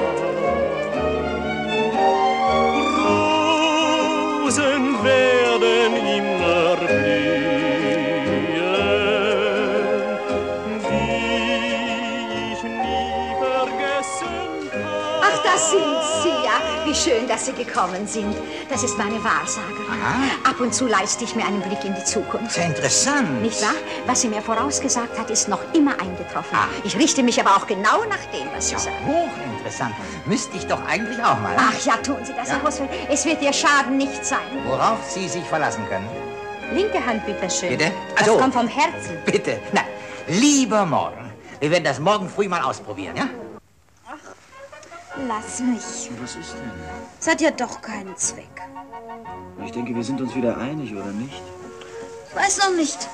Rosen werden immer blühen, die ich nie vergessen kann. Ach, das sind Sie ja. Wie schön, dass Sie gekommen sind. Das ist meine Wahrsagerin. Aha. Ab und zu leiste ich mir einen Blick in die Zukunft. Sehr interessant. Nicht wahr? Was sie mir vorausgesagt hat, ist noch immer eingetroffen. Ach. Ich richte mich aber auch genau nach dem, was Sie sagen. Hochinteressant. Müsste ich doch eigentlich auch mal. Ach ja, tun Sie das, ja. Herr Hossfeld. Es wird Ihr Schaden nicht sein. Worauf Sie sich verlassen können? Linke Hand, bitte schön. Bitte? Also, das kommt vom Herzen. Bitte. Nein, lieber morgen. Wir werden das morgen früh mal ausprobieren, ja? Lass mich. Was ist denn? Das hat ja doch keinen Zweck. Ich denke, wir sind uns wieder einig, oder nicht? Ich weiß noch nicht.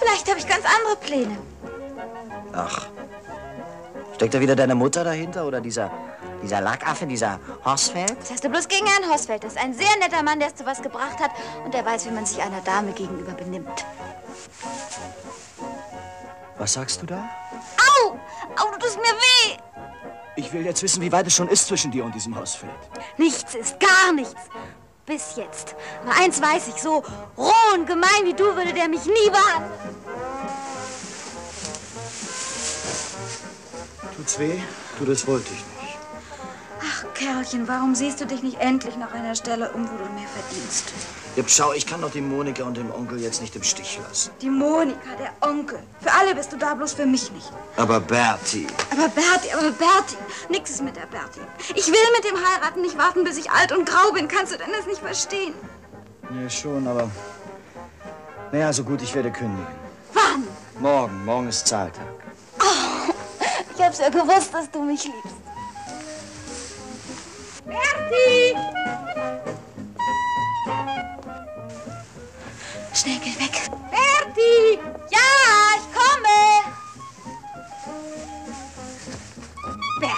Vielleicht habe ich ganz andere Pläne. Ach. Steckt da wieder deine Mutter dahinter oder dieser Lackaffe, dieser Hossfeld? Das hast du bloß gegen Herrn Hossfeld. Das ist ein sehr netter Mann, der es zu was gebracht hat. Und der weiß, wie man sich einer Dame gegenüber benimmt. Was sagst du da? Au! Au, du tust mir weh! Ich will jetzt wissen, wie weit es schon ist zwischen dir und diesem Hossfeld. Nichts ist, gar nichts. Bis jetzt. Aber eins weiß ich, so roh und gemein wie du würde der mich nie behandeln. Tut's weh? Du, das wollte ich nicht. Ach, Kerlchen, warum siehst du dich nicht endlich nach einer Stelle um, wo du mehr verdienst? Jetzt schau, ich kann doch die Monika und den Onkel jetzt nicht im Stich lassen. Die Monika, der Onkel. Für alle bist du da, bloß für mich nicht. Aber Berti. Aber Berti. Nix ist mit der Berti. Ich will mit dem heiraten, nicht warten, bis ich alt und grau bin. Kannst du denn das nicht verstehen? Nee, schon, aber... Naja, so gut, ich werde kündigen. Wann? Morgen. Morgen ist Zahltag. Oh, Ich hab's ja gewusst, dass du mich liebst. Berti! Schnell, geh weg. Berti! Ja, ich komme! Berti,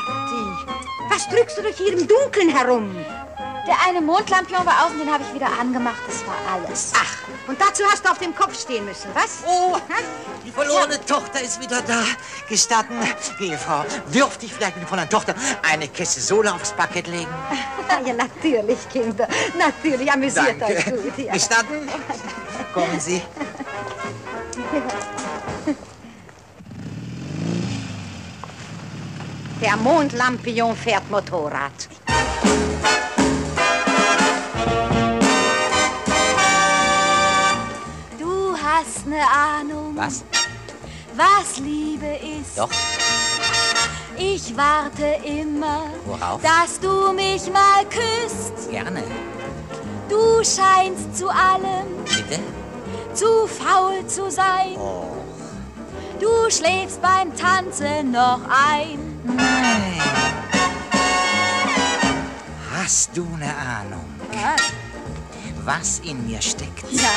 was drückst du doch hier im Dunkeln herum? Der eine Mondlampion war aus und den habe ich wieder angemacht. Das war alles. Ach, und dazu hast du auf dem Kopf stehen müssen, was? Oh, die verlorene Tochter ist wieder da. Gestatten, Ehefrau, dürfte ich vielleicht mit von der Tochter eine Kiste Sohle aufs Parkett legen? Ja, natürlich, Kinder. Natürlich, amüsiert euch gut. Ja. Gestatten, kommen Sie. Der Mondlampion fährt Motorrad. Hast ne Ahnung, was Liebe ist. Doch. Ich warte immer, worauf? Dass du mich mal küsst. Gerne. Du scheinst zu allem, bitte? Zu faul zu sein. Oh. Du schläfst beim Tanzen noch ein. Nein. Hast du ne Ahnung, was in mir steckt? Ja.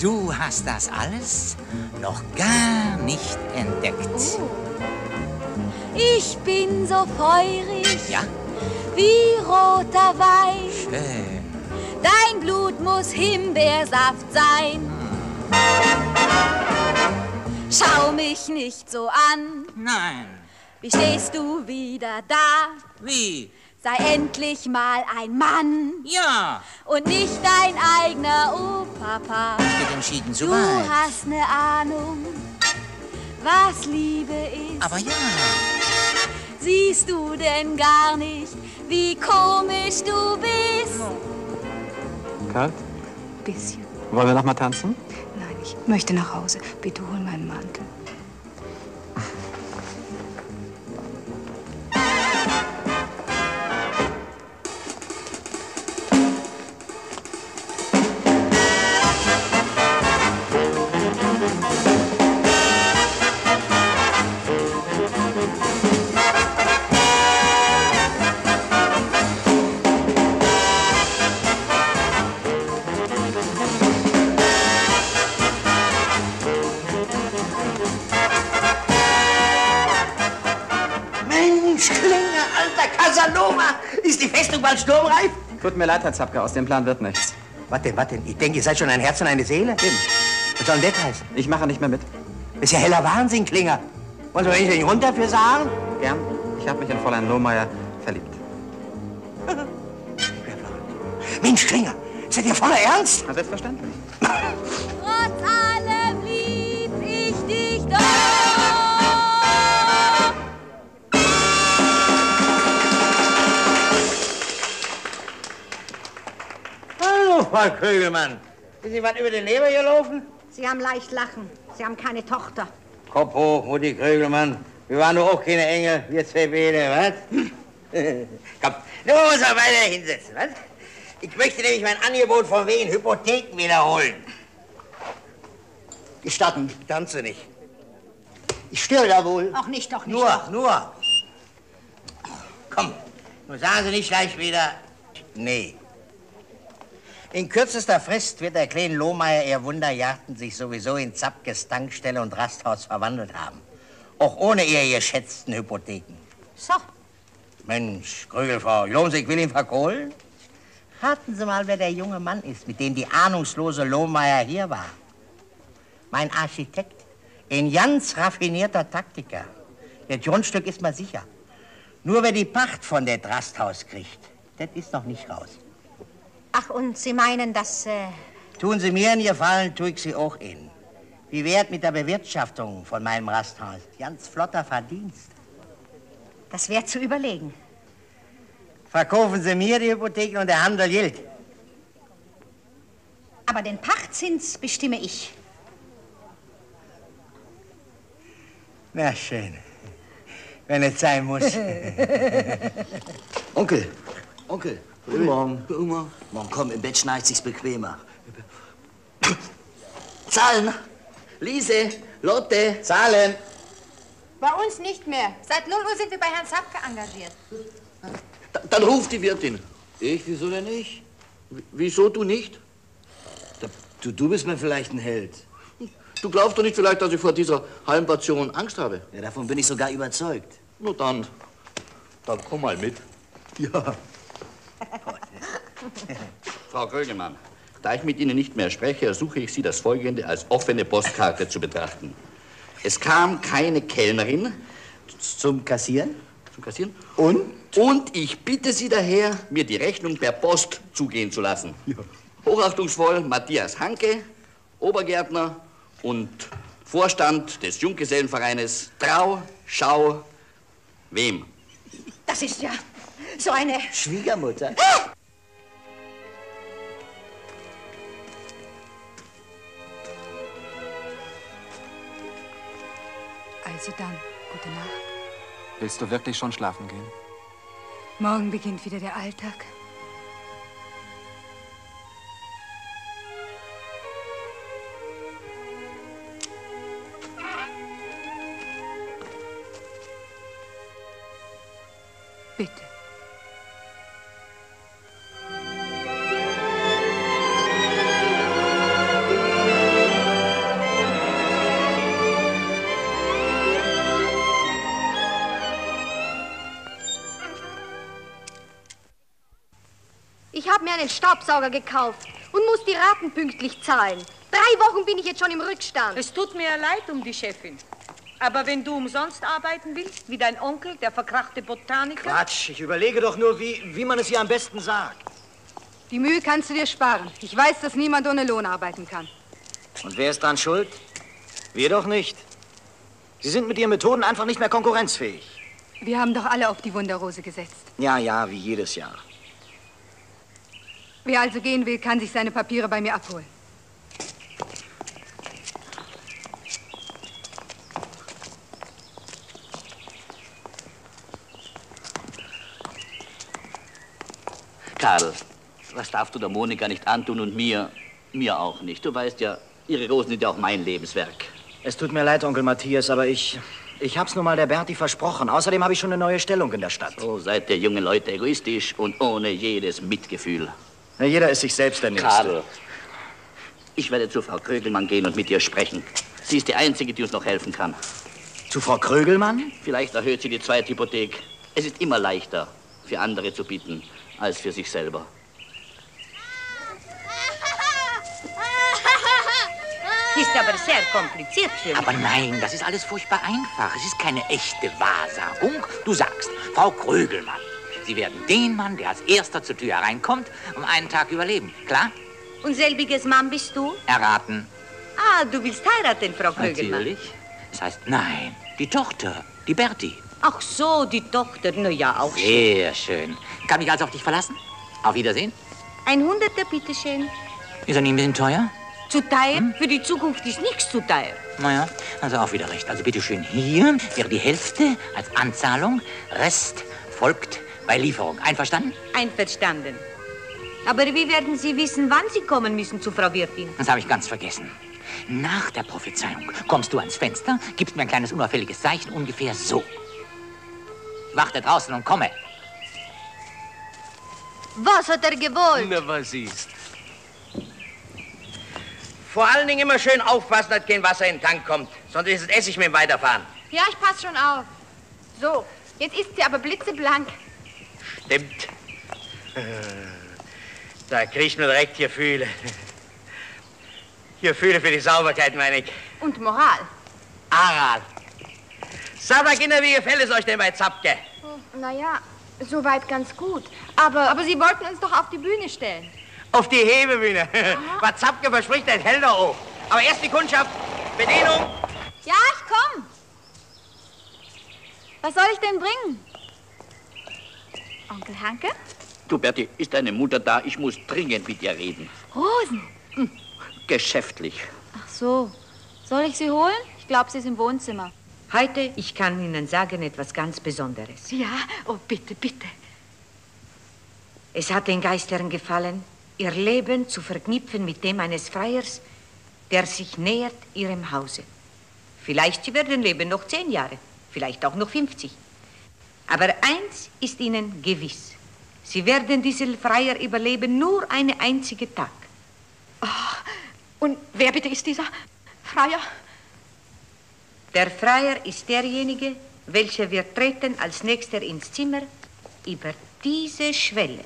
Du hast das alles noch gar nicht entdeckt. Oh. Ich bin so feurig, ja? Wie roter Wein. Schön. Dein Blut muss Himbeersaft sein. Hm. Schau mich nicht so an. Nein. Wie stehst du wieder da? Wie? Sei endlich mal ein Mann. Ja. Und nicht dein eigener Opapa. Das geht entschieden zu weit. Du hast ne Ahnung, was Liebe ist. Aber ja. Siehst du denn gar nicht, wie komisch du bist? Kalt? Bisschen. Wollen wir noch mal tanzen? Nein, ich möchte nach Hause. Bitte hol meinen Mantel. Tut mir leid, Herr Zapke, aus dem Plan wird nichts. Was denn? Ich denke, ihr seid schon ein Herz und eine Seele. Eben. Was soll denn das heißen? Ich mache nicht mehr mit. Ist ja heller Wahnsinn, Klinger. Wollen Sie mich nicht runter für sagen? Gern. Ich habe mich in Fräulein Lohmeier verliebt. Mensch, Klinger, seid ihr voller Ernst? Na, selbstverständlich. Trotz allem lieb ich dich doch. Frau Kögelmann, ist Ihnen was über den Leber gelaufen? Sie haben leicht lachen. Sie haben keine Tochter. Kopf hoch, Mutti Kögelmann. Wir waren doch auch keine Engel, wir zwei Bäder, was? Komm, nun muss man weiter hinsetzen, was? Ich möchte nämlich mein Angebot von wegen Hypotheken wiederholen. Gestatten, ich tanze nicht. Ich störe da wohl. Auch nicht, doch nicht. Nur. Komm, nun sagen Sie nicht gleich wieder, nee. In kürzester Frist wird der kleine Lohmeier ihr Wunderjachten sich sowieso in Zapkes Tankstelle und Rasthaus verwandelt haben. Auch ohne ihr geschätzten Hypotheken. So. Mensch, Krügelfrau, glauben Sie, ich will ihn verkohlen? Raten Sie mal, wer der junge Mann ist, mit dem die ahnungslose Lohmeier hier war. Mein Architekt, ein ganz raffinierter Taktiker. Das Grundstück ist mal sicher. Nur wer die Pacht von dem Rasthaus kriegt, das ist noch nicht raus. Ach, und Sie meinen, dass... Tun Sie mir einen Gefallen, tue ich Sie auch Ihnen. Wie wär's mit der Bewirtschaftung von meinem Rasthaus? Ganz flotter Verdienst. Das wäre zu überlegen. Verkaufen Sie mir die Hypotheken und der Handel gilt. Aber den Pachtzins bestimme ich. Na schön. Wenn es sein muss. Onkel. Guten Morgen. Guten Morgen. Morgen, komm, im Bett schneit sich's bequemer. Zahlen. Lieselotte. Zahlen. Bei uns nicht mehr. Seit 0 Uhr sind wir bei Herrn Zapke engagiert. Dann ruft die Wirtin. Ich? Wieso denn ich? Wieso du nicht? Du bist mir vielleicht ein Held. Du glaubst doch nicht vielleicht, dass ich vor dieser Hallenpation Angst habe? Ja, davon bin ich sogar überzeugt. Nur dann komm mal mit. Ja. Frau Grönemann, da ich mit Ihnen nicht mehr spreche, ersuche ich Sie, das Folgende als offene Postkarte zu betrachten. Es kam keine Kellnerin zum Kassieren. Zum Kassieren? Und ich bitte Sie daher, mir die Rechnung per Post zugehen zu lassen. Ja. Hochachtungsvoll Matthias Hanke, Obergärtner und Vorstand des Junggesellenvereines Trau, Schau, Wem. Das ist ja so eine... Schwiegermutter. Ah! Also dann, gute Nacht. Willst du wirklich schon schlafen gehen? Morgen beginnt wieder der Alltag. Bitte. Ich habe mir einen Staubsauger gekauft und muss die Raten pünktlich zahlen. 3 Wochen bin ich jetzt schon im Rückstand. Es tut mir leid um die Chefin. Aber wenn du umsonst arbeiten willst, wie dein Onkel, der verkrachte Botaniker... Quatsch, ich überlege doch nur, wie man es ihr am besten sagt. Die Mühe kannst du dir sparen. Ich weiß, dass niemand ohne Lohn arbeiten kann. Und wer ist dran schuld? Wir doch nicht. Sie sind mit ihren Methoden einfach nicht mehr konkurrenzfähig. Wir haben doch alle auf die Wunderrose gesetzt. Ja, wie jedes Jahr. Wer also gehen will, kann sich seine Papiere bei mir abholen. Karl, was darfst du der Monika nicht antun und mir auch nicht? Du weißt ja, ihre Rosen sind ja auch mein Lebenswerk. Es tut mir leid, Onkel Matthias, aber ich hab's nun mal der Berti versprochen. Außerdem habe ich schon eine neue Stellung in der Stadt. So seid ihr jungen Leute egoistisch und ohne jedes Mitgefühl. Na, jeder ist sich selbst der Nächste. Karl, ich werde zu Frau Krögelmann gehen und mit ihr sprechen. Sie ist die Einzige, die uns noch helfen kann. Zu Frau Krögelmann? Vielleicht erhöht sie die zweite Hypothek. Es ist immer leichter, für andere zu bieten, als für sich selber. Ist aber sehr kompliziert für mich. Aber nein, das ist alles furchtbar einfach. Es ist keine echte Wahrsagung. Du sagst, Frau Krögelmann, Sie werden den Mann, der als erster zur Tür hereinkommt, um einen Tag überleben, klar? Und selbiges Mann bist du? Erraten. Ah, du willst heiraten, Frau Krögelmann. Natürlich. Das heißt, nein, die Tochter, die Berti. Ach so, die Tochter, na ja, auch schön. Sehr schön. Kann mich also auf dich verlassen? Auf Wiedersehen. 100er, bitteschön. Ist er nicht ein bisschen teuer? Zu teuer? Hm? Für die Zukunft ist nichts zu teuer. Naja, also auch wieder recht. Also bitteschön, hier wäre die Hälfte als Anzahlung. Rest folgt bei Lieferung. Einverstanden? Einverstanden. Aber wie werden Sie wissen, wann Sie kommen müssen zu Frau Wirtin? Das habe ich ganz vergessen. Nach der Prophezeiung kommst du ans Fenster, gibst mir ein kleines unauffälliges Zeichen, ungefähr so. Warte draußen und komme. Was hat er gewollt? Na, was ist? Vor allen Dingen immer schön aufpassen, dass kein Wasser in den Tank kommt. Sonst ist es Essig mit dem Weiterfahren. Ja, ich pass schon auf. So, jetzt ist sie aber blitzeblank. Stimmt. Da kriegt man direkt Gefühle. Gefühle für die Sauberkeit, meine ich. Und Moral. Aral. Sag mal, Kinder, wie gefällt es euch denn bei Zapke? Naja, soweit ganz gut. Aber Sie wollten uns doch auf die Bühne stellen. Auf die Hebebühne. Was Zapke verspricht, ein Helder auch. Aber erst die Kundschaft. Bedienung. Ja, ich komm. Was soll ich denn bringen? Onkel Hanke? Du, Berti, ist deine Mutter da? Ich muss dringend mit ihr reden. Rosen? Hm. Geschäftlich. Ach so. Soll ich sie holen? Ich glaube, sie ist im Wohnzimmer. Heute, ich kann Ihnen sagen, etwas ganz Besonderes. Ja? Oh, bitte, bitte. Es hat den Geistern gefallen, ihr Leben zu verknüpfen mit dem eines Freiers, der sich nähert ihrem Hause. Vielleicht sie werden leben noch 10 Jahre. vielleicht auch noch 50. Aber eins ist Ihnen gewiss. Sie werden diesem Freier überleben, nur einen einzigen Tag. Oh, und wer bitte ist dieser Freier? Der Freier ist derjenige, welcher wir treten als Nächster ins Zimmer über diese Schwelle.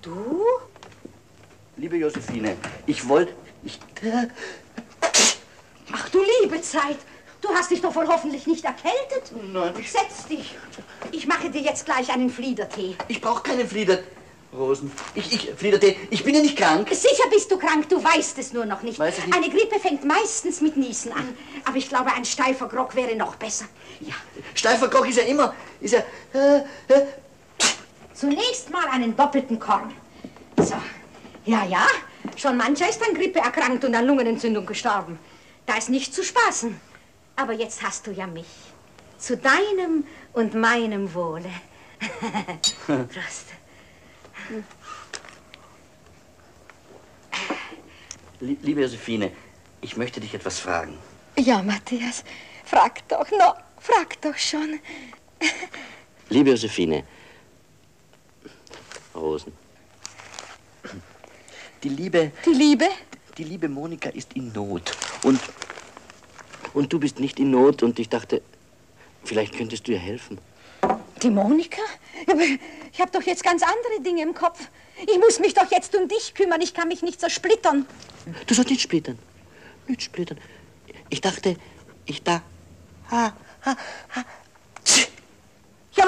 Du? Liebe Josephine, Ach du liebe Zeit, du hast dich doch wohl hoffentlich nicht erkältet? Nein. Setz dich. Ich mache dir jetzt gleich einen Fliedertee. Ich brauche keinen Fliederrosen. Fliedertee, ich bin ja nicht krank. Sicher bist du krank, du weißt es nur noch nicht. Weiß ich nicht. Eine Grippe fängt meistens mit Niesen an. Aber ich glaube, ein steifer Grog wäre noch besser. Ja. Steifer Grog ist ja immer, Zunächst mal einen doppelten Korn. So, ja, schon mancher ist an Grippe erkrankt und an Lungenentzündung gestorben. Da ist nicht zu spaßen. Aber jetzt hast du ja mich. Zu deinem und meinem Wohle. Prost. Liebe Josephine, ich möchte dich etwas fragen. Ja, Matthias, frag doch noch, frag doch schon. Liebe Josephine, Rosen. Die liebe Monika ist in Not. Und du bist nicht in Not und ich dachte, vielleicht könntest du ihr helfen. Die Monika? Aber ich habe doch jetzt ganz andere Dinge im Kopf. Ich muss mich doch jetzt um dich kümmern. Ich kann mich nicht zersplittern. Du sollst nicht splittern. Nicht splittern. Ich dachte, Ja,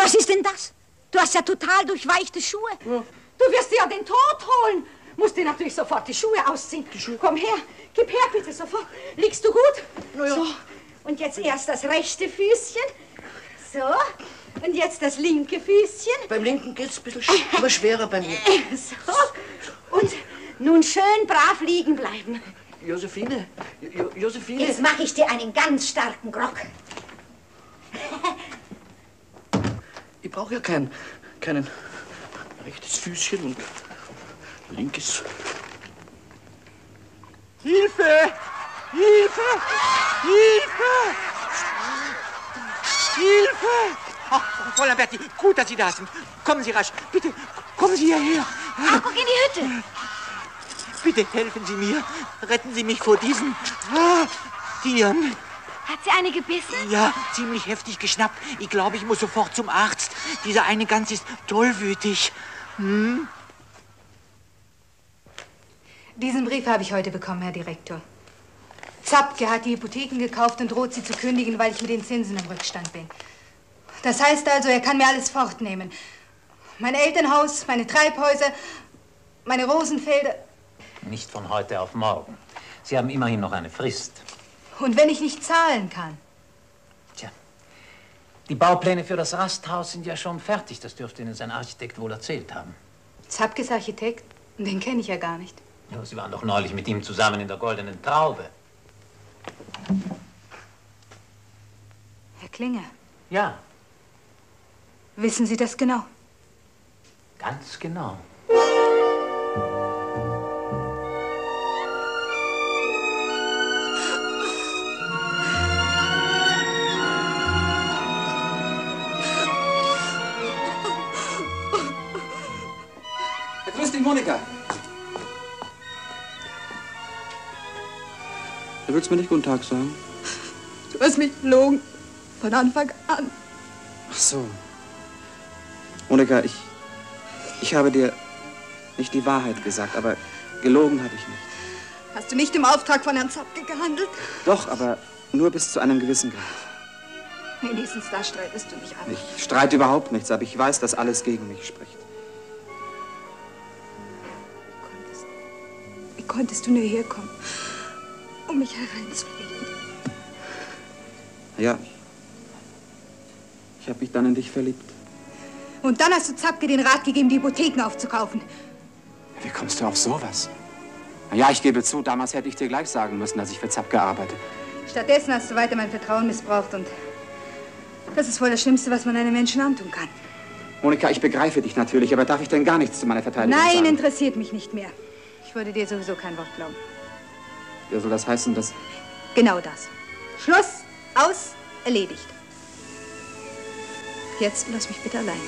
was ist denn das? Du hast ja total durchweichte Schuhe. Ja. Du wirst dir ja den Tod holen. Musst dir natürlich sofort die Schuhe ausziehen. Die Schuhe. Komm her, gib her bitte sofort. Liegst du gut? Ja. So, und jetzt erst das rechte Füßchen. So, und jetzt das linke Füßchen. Beim linken geht's ein bisschen aber schwerer bei mir. So, und nun schön brav liegen bleiben. Josephine, Josephine. Jetzt mache ich dir einen ganz starken Grog. Ich brauche ja keinen rechtes Füßchen und linkes. Hilfe! Hilfe! Hilfe! Hilfe! Oh, Fräulein Berti, gut, dass Sie da sind. Kommen Sie rasch. Bitte, kommen Sie hierher. Ab in die Hütte. Bitte helfen Sie mir. Retten Sie mich vor diesen Tieren. Hat sie eine gebissen? Ja, ziemlich heftig geschnappt. Ich glaube, ich muss sofort zum Arzt. Dieser eine Gans ist tollwütig. Hm? Diesen Brief habe ich heute bekommen, Herr Direktor. Zabke hat die Hypotheken gekauft und droht sie zu kündigen, weil ich mit den Zinsen im Rückstand bin. Das heißt also, er kann mir alles fortnehmen. Mein Elternhaus, meine Treibhäuser, meine Rosenfelder. Nicht von heute auf morgen. Sie haben immerhin noch eine Frist. Und wenn ich nicht zahlen kann? Tja, die Baupläne für das Rasthaus sind ja schon fertig. Das dürfte Ihnen sein Architekt wohl erzählt haben. Zabkes Architekt? Den kenne ich ja gar nicht. Ja, Sie waren doch neulich mit ihm zusammen in der Goldenen Traube. Herr Klinger? Ja. Wissen Sie das genau? Ganz genau. Monika! Du willst mir nicht guten Tag sagen? Du hast mich gelogen. Von Anfang an. Ach so. Monika, ich habe dir nicht die Wahrheit gesagt, aber gelogen habe ich nicht. Hast du nicht im Auftrag von Herrn Zapke gehandelt? Doch, aber nur bis zu einem gewissen Grad. Wenigstens da streitest du mich an. Ich streite überhaupt nichts, aber ich weiß, dass alles gegen mich spricht. Wie konntest du nur herkommen, um mich hereinzulegen? Ja, ich habe mich dann in dich verliebt. Und dann hast du Zapke den Rat gegeben, die Hypotheken aufzukaufen. Wie kommst du auf sowas? Na ja, ich gebe zu, damals hätte ich dir gleich sagen müssen, dass ich für Zapke arbeite. Stattdessen hast du weiter mein Vertrauen missbraucht und das ist wohl das Schlimmste, was man einem Menschen antun kann. Monika, ich begreife dich natürlich, aber darf ich denn gar nichts zu meiner Verteidigung sagen? Nein, interessiert mich nicht mehr. Ich würde dir sowieso kein Wort glauben. Ja, soll das heißen, dass... Genau das. Schluss, aus, erledigt. Jetzt lass mich bitte allein.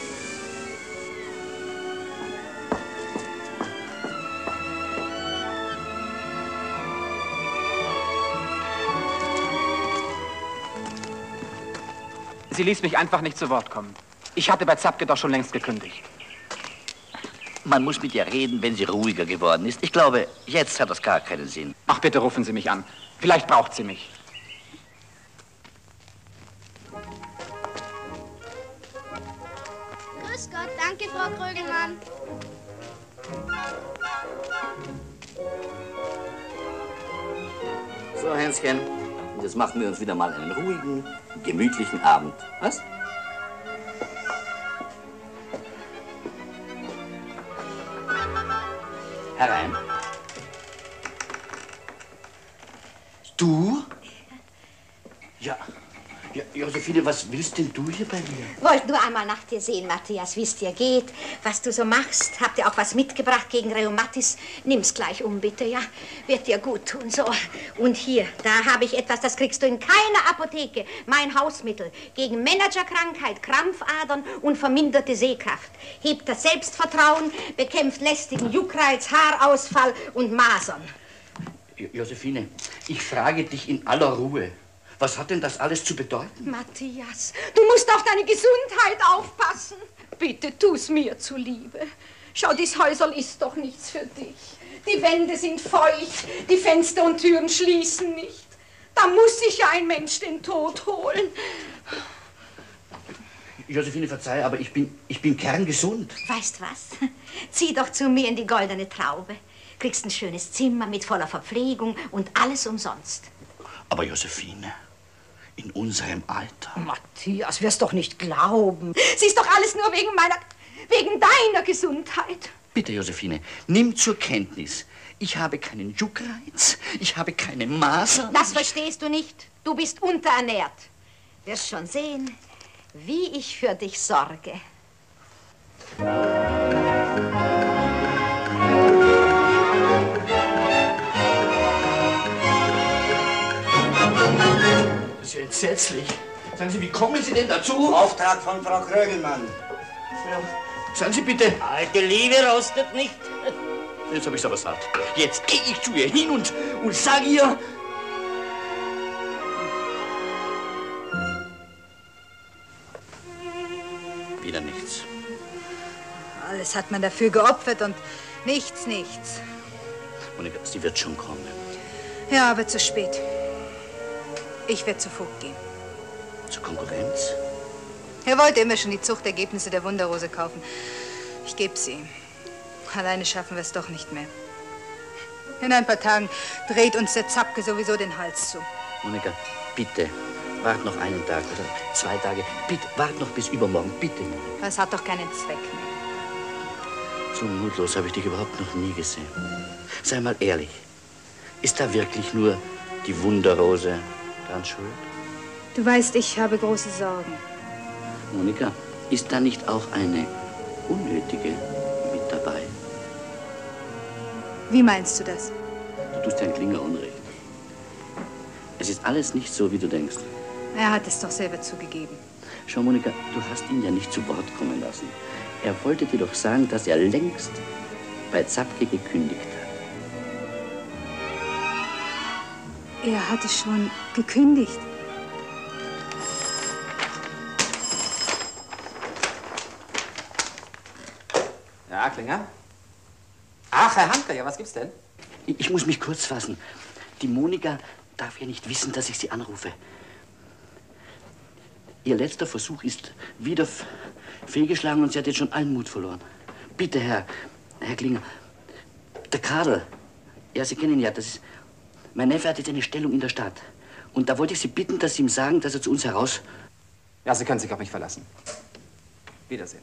Sie ließ mich einfach nicht zu Wort kommen. Ich hatte bei Zapke doch schon längst gekündigt. Man muss mit ihr reden, wenn sie ruhiger geworden ist. Ich glaube, jetzt hat das gar keinen Sinn. Ach, bitte rufen Sie mich an. Vielleicht braucht sie mich. Grüß Gott, danke, Frau Krögelmann. So, Hänschen, jetzt machen wir uns wieder mal einen ruhigen, gemütlichen Abend. Was? Herein. Du? Ja, Josephine, was willst denn du hier bei mir? Wollt nur einmal nach dir sehen, Matthias, wie es dir geht, was du so machst. Habt ihr auch was mitgebracht gegen Rheumatis? Nimm's gleich um, bitte, ja? Wird dir gut tun, so. Und hier, da habe ich etwas, das kriegst du in keiner Apotheke. Mein Hausmittel gegen Managerkrankheit, Krampfadern und verminderte Sehkraft. Hebt das Selbstvertrauen, bekämpft lästigen Juckreiz, Haarausfall und Masern. Josephine, ich frage dich in aller Ruhe. Was hat denn das alles zu bedeuten? Matthias, du musst auf deine Gesundheit aufpassen. Bitte tu's mir zuliebe. Schau, dies Häuserl ist doch nichts für dich. Die Wände sind feucht, die Fenster und Türen schließen nicht. Da muss sich ja ein Mensch den Tod holen. Josephine, verzeih, aber ich bin kerngesund. Weißt was? Zieh doch zu mir in die goldene Traube. Kriegst ein schönes Zimmer mit voller Verpflegung und alles umsonst. Aber Josephine... in unserem Alter. Matthias, wirst doch nicht glauben. Sie ist doch alles nur wegen deiner Gesundheit. Bitte, Josephine, nimm zur Kenntnis. Ich habe keinen Juckreiz, ich habe keine Masern. Das verstehst du nicht. Du bist unterernährt. Wirst schon sehen, wie ich für dich sorge. Das ist ja entsetzlich. Sagen Sie, wie kommen Sie denn dazu? Auftrag von Frau Krögelmann. Ja. Sagen Sie bitte... Alte Liebe rostet nicht. Jetzt habe ich es aber satt. Jetzt gehe ich zu ihr hin und sage ihr... Wieder nichts. Alles hat man dafür geopfert und nichts. Monika, sie wird schon kommen. Ja, aber zu spät. Ich werde zu Vogt gehen. Zur Konkurrenz? Er wollte immer schon die Zuchtergebnisse der Wunderrose kaufen. Ich gebe sie ihm. Alleine schaffen wir es doch nicht mehr. In ein paar Tagen dreht uns der Zapke sowieso den Hals zu. Monika, bitte, wart noch einen Tag oder 2 Tage. Bitte, wart noch bis übermorgen, bitte. Monika. Das hat doch keinen Zweck mehr. So mutlos habe ich dich überhaupt noch nie gesehen. Sei mal ehrlich, ist da wirklich nur die Wunderrose... Schuld? Du weißt, ich habe große Sorgen. Monika, ist da nicht auch eine unnötige mit dabei? Wie meinst du das? Du tust Herrn Klinger Unrecht. Es ist alles nicht so, wie du denkst. Er hat es doch selber zugegeben. Schau, Monika, du hast ihn ja nicht zu Wort kommen lassen. Er wollte dir doch sagen, dass er längst bei Zapke gekündigt hat. Er hatte schon gekündigt. Ja, Klinger? Ach, Herr Hanke, ja, was gibt's denn? Ich muss mich kurz fassen. Die Monika darf ja nicht wissen, dass ich sie anrufe. Ihr letzter Versuch ist wieder fehlgeschlagen und sie hat jetzt schon allen Mut verloren. Bitte, Herr Klinger, der Karl, ja, Sie kennen ihn ja, das ist, mein Neffe hat jetzt eine Stellung in der Stadt. Und da wollte ich Sie bitten, dass Sie ihm sagen, dass er zu uns heraus... Ja, Sie können sich auf mich verlassen. Wiedersehen.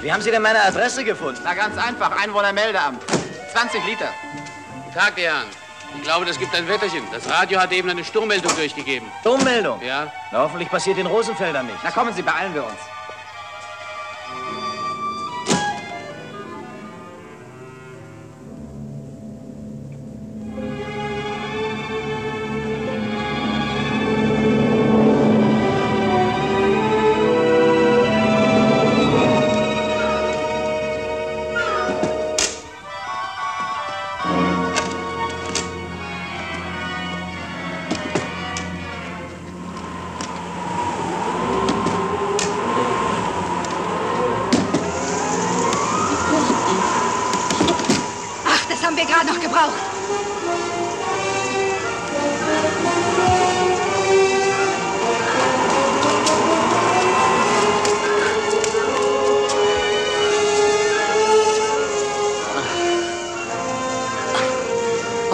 Wie haben Sie denn meine Adresse gefunden? Na, ganz einfach. Einwohnermeldeamt. 20 Liter. Guten Tag, die Herren. Ich glaube, das gibt ein Wetterchen. Das Radio hat eben eine Sturmmeldung durchgegeben. Sturmmeldung? Ja. Na, hoffentlich passiert in Rosenfeldern nichts. Na, kommen Sie, beeilen wir uns.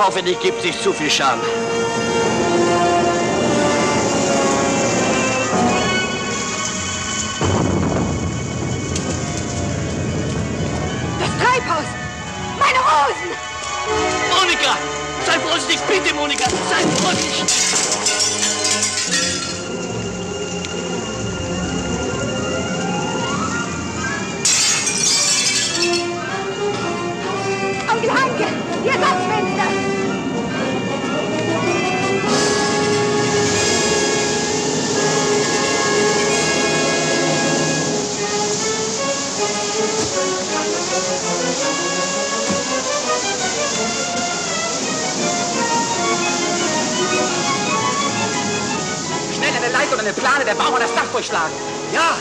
Hoffentlich gibt es nicht zu viel Schaden. Das Treibhaus! Meine Rosen! Monika! Sei vorsichtig, bitte, Monika! Sei vorsichtig! Der Bauer das Dach durchschlagen. Ja!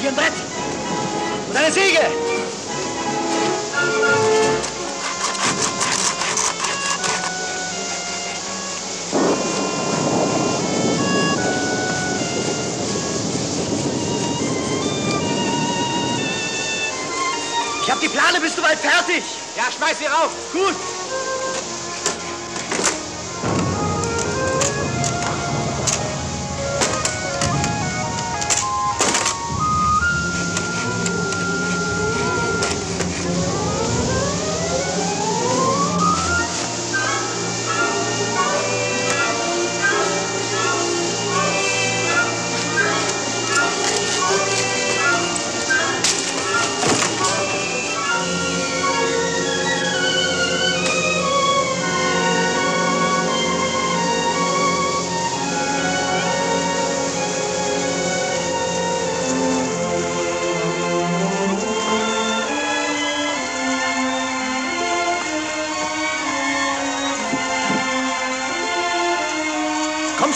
Hier ein Brett! Und eine Säge! Die Plane bist du bald fertig. Ja, schmeiß sie rauf. Gut.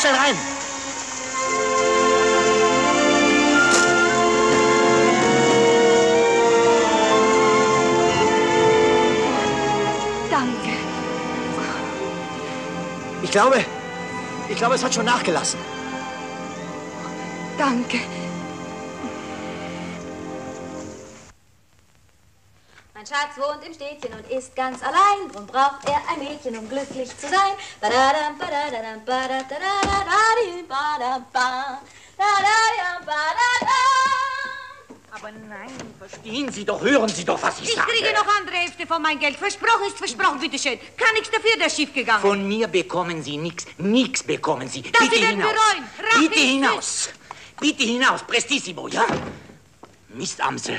Schnell rein! Danke. Ich glaube, es hat schon nachgelassen. Danke. Mein Schatz wohnt im Städtchen und ist ganz allein. Drum braucht er ein Mädchen, um glücklich zu sein. Badadam, badadam, badadam, badadam, badadam, badadam, badadam. Aber nein, verstehen Sie doch, hören Sie doch, was ich sage. Ich kriege noch andere Hälfte von meinem Geld. Versprochen ist versprochen, bitteschön. Kann nichts dafür, der ist schiefgegangen. Von mir bekommen Sie nichts, nichts bekommen Sie. Das bitte Sie werden hinaus. Bereuen. Bitte hinaus. Bitte hinaus, Prestissimo, ja? Mistamsel.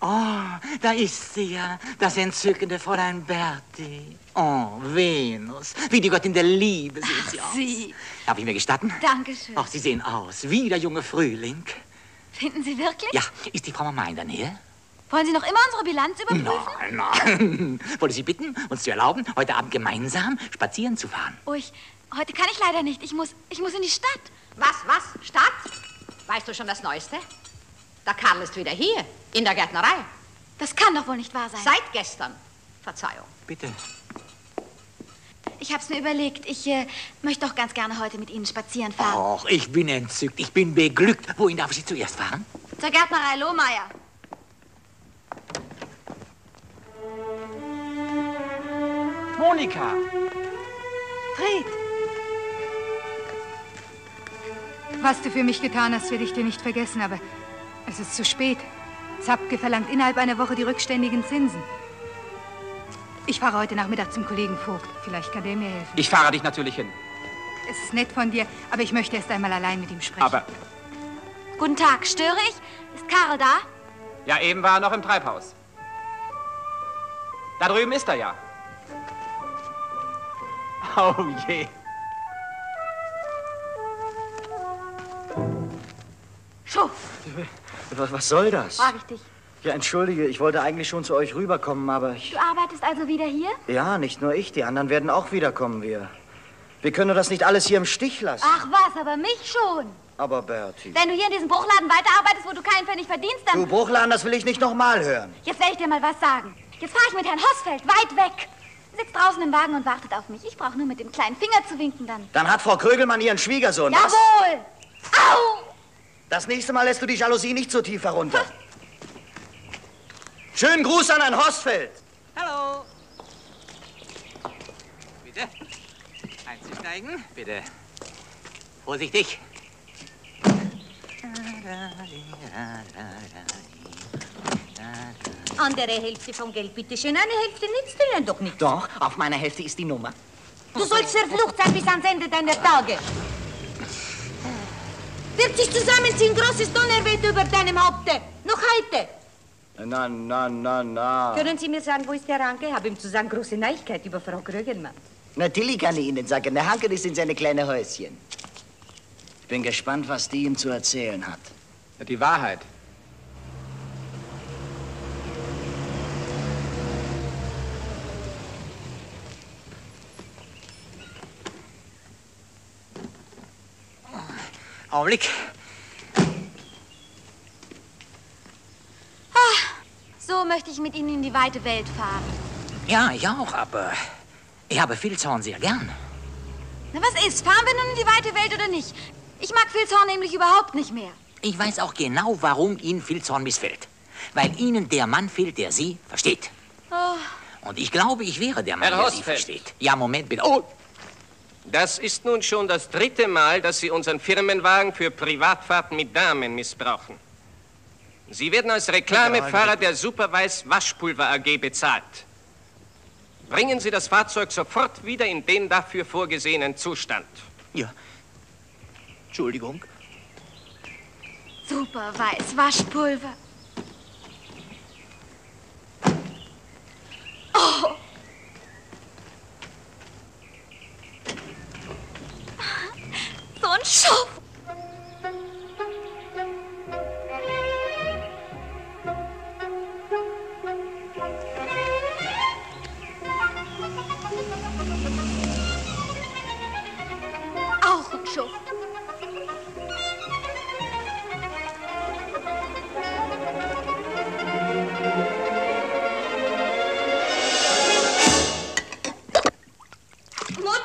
Oh, da ist sie ja, das entzückende Fräulein Berti. Oh, Venus, wie die Göttin der Liebe sieht sie aus. Sie. Darf ich mir gestatten? Dankeschön. Ach, Sie sehen aus wie der junge Frühling. Finden Sie wirklich? Ja, ist die Frau Mama in der Nähe? Wollen Sie noch immer unsere Bilanz überprüfen? Nein, nein. Wollte Sie bitten, uns zu erlauben, heute Abend gemeinsam spazieren zu fahren. Oh, heute kann ich leider nicht. Ich muss in die Stadt. Was? Stadt? Weißt du schon das Neueste? Der Karl ist wieder hier, in der Gärtnerei. Das kann doch wohl nicht wahr sein. Seit gestern. Verzeihung. Bitte. Ich hab's mir überlegt. Ich möchte doch ganz gerne heute mit Ihnen spazieren fahren. Och, ich bin entzückt. Ich bin beglückt. Wohin darf ich Sie zuerst fahren? Zur Gärtnerei Lohmeier. Monika! Fred! Was du für mich getan hast, werde ich dir nicht vergessen, aber es ist zu spät. Zapke verlangt innerhalb einer Woche die rückständigen Zinsen. Ich fahre heute Nachmittag zum Kollegen Vogt. Vielleicht kann der mir helfen. Ich fahre dich natürlich hin. Es ist nett von dir, aber ich möchte erst einmal allein mit ihm sprechen. Aber... Guten Tag, störe ich? Ist Karl da? Ja, eben war er noch im Treibhaus. Da drüben ist er ja. Oh je. Schuff! Was soll das? Frag ich dich. Ja, entschuldige, ich wollte eigentlich schon zu euch rüberkommen, aber ich... Du arbeitest also wieder hier? Ja, nicht nur ich, die anderen werden auch wiederkommen, wir können das nicht alles hier im Stich lassen. Ach was, aber mich schon. Aber Berti... Wenn du hier in diesem Bruchladen weiterarbeitest, wo du keinen Pfennig verdienst, dann... Du Bruchladen, das will ich nicht nochmal hören. Jetzt werde ich dir mal was sagen. Jetzt fahre ich mit Herrn Hossfeld weit weg. Sitzt draußen im Wagen und wartet auf mich. Ich brauche nur mit dem kleinen Finger zu winken, dann... Dann hat Frau Krögelmann ihren Schwiegersohn. Jawohl! Was? Au! Das nächste Mal lässt du die Jalousie nicht so tief herunter. Ha. Schönen Gruß an Herrn Hossfeld. Hallo. Bitte. Einzusteigen. Bitte. Vorsichtig. Andere Hälfte vom Geld, bitte schön. Eine Hälfte nützt Ihnen doch nichts. Doch, auf meiner Hälfte ist die Nummer. Du sollst verflucht sein bis ans Ende deiner Tage. Wirkt sich zusammenziehen, großes Donnerwetter über deinem Haupte. Noch heute. Na. Können Sie mir sagen, wo ist der Hanke? Ich habe ihm zu sagen, große Neuigkeit über Frau Krögelmann. Natürlich kann ich Ihnen sagen, der Hanke ist in seine kleine Häuschen. Ich bin gespannt, was die ihm zu erzählen hat. Ja, die Wahrheit. Augenblick. Ach, so möchte ich mit Ihnen in die weite Welt fahren. Ja, ich auch, aber ich habe Filzhorn sehr gern. Na, was ist? Fahren wir nun in die weite Welt oder nicht? Ich mag Filzhorn nämlich überhaupt nicht mehr. Ich weiß auch genau, warum Ihnen Filzhorn missfällt. Weil Ihnen der Mann fehlt, der Sie versteht. Oh. Und ich glaube, ich wäre der Mann, der Sie versteht. Ja, Moment bitte. Oh! Das ist nun schon das dritte Mal, dass Sie unseren Firmenwagen für Privatfahrten mit Damen missbrauchen. Sie werden als Reklamefahrer der Superweiß Waschpulver AG bezahlt. Bringen Sie das Fahrzeug sofort wieder in den dafür vorgesehenen Zustand. Ja. Entschuldigung. Superweiß Waschpulver. Oh! So ein Schuff. Auch ein Schuff. Mutter,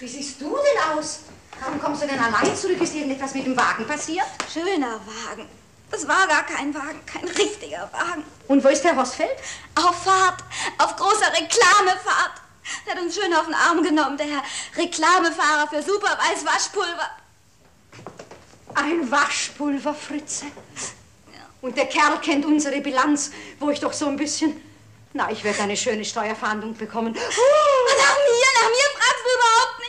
wie siehst du denn aus? Warum kommst du denn allein zurück? Ist irgendetwas mit dem Wagen passiert? Schöner Wagen. Das war gar kein Wagen, kein richtiger Wagen. Und wo ist Herr Hossfeld? Auf Fahrt, auf großer Reklamefahrt. Der hat uns schön auf den Arm genommen, der Herr Reklamefahrer für Superweiß Waschpulver. Ein Waschpulverfritze. Ja. Und der Kerl kennt unsere Bilanz, wo ich doch so ein bisschen... Na, ich werde eine schöne Steuerfahndung bekommen. Nach mir fragst du überhaupt nicht.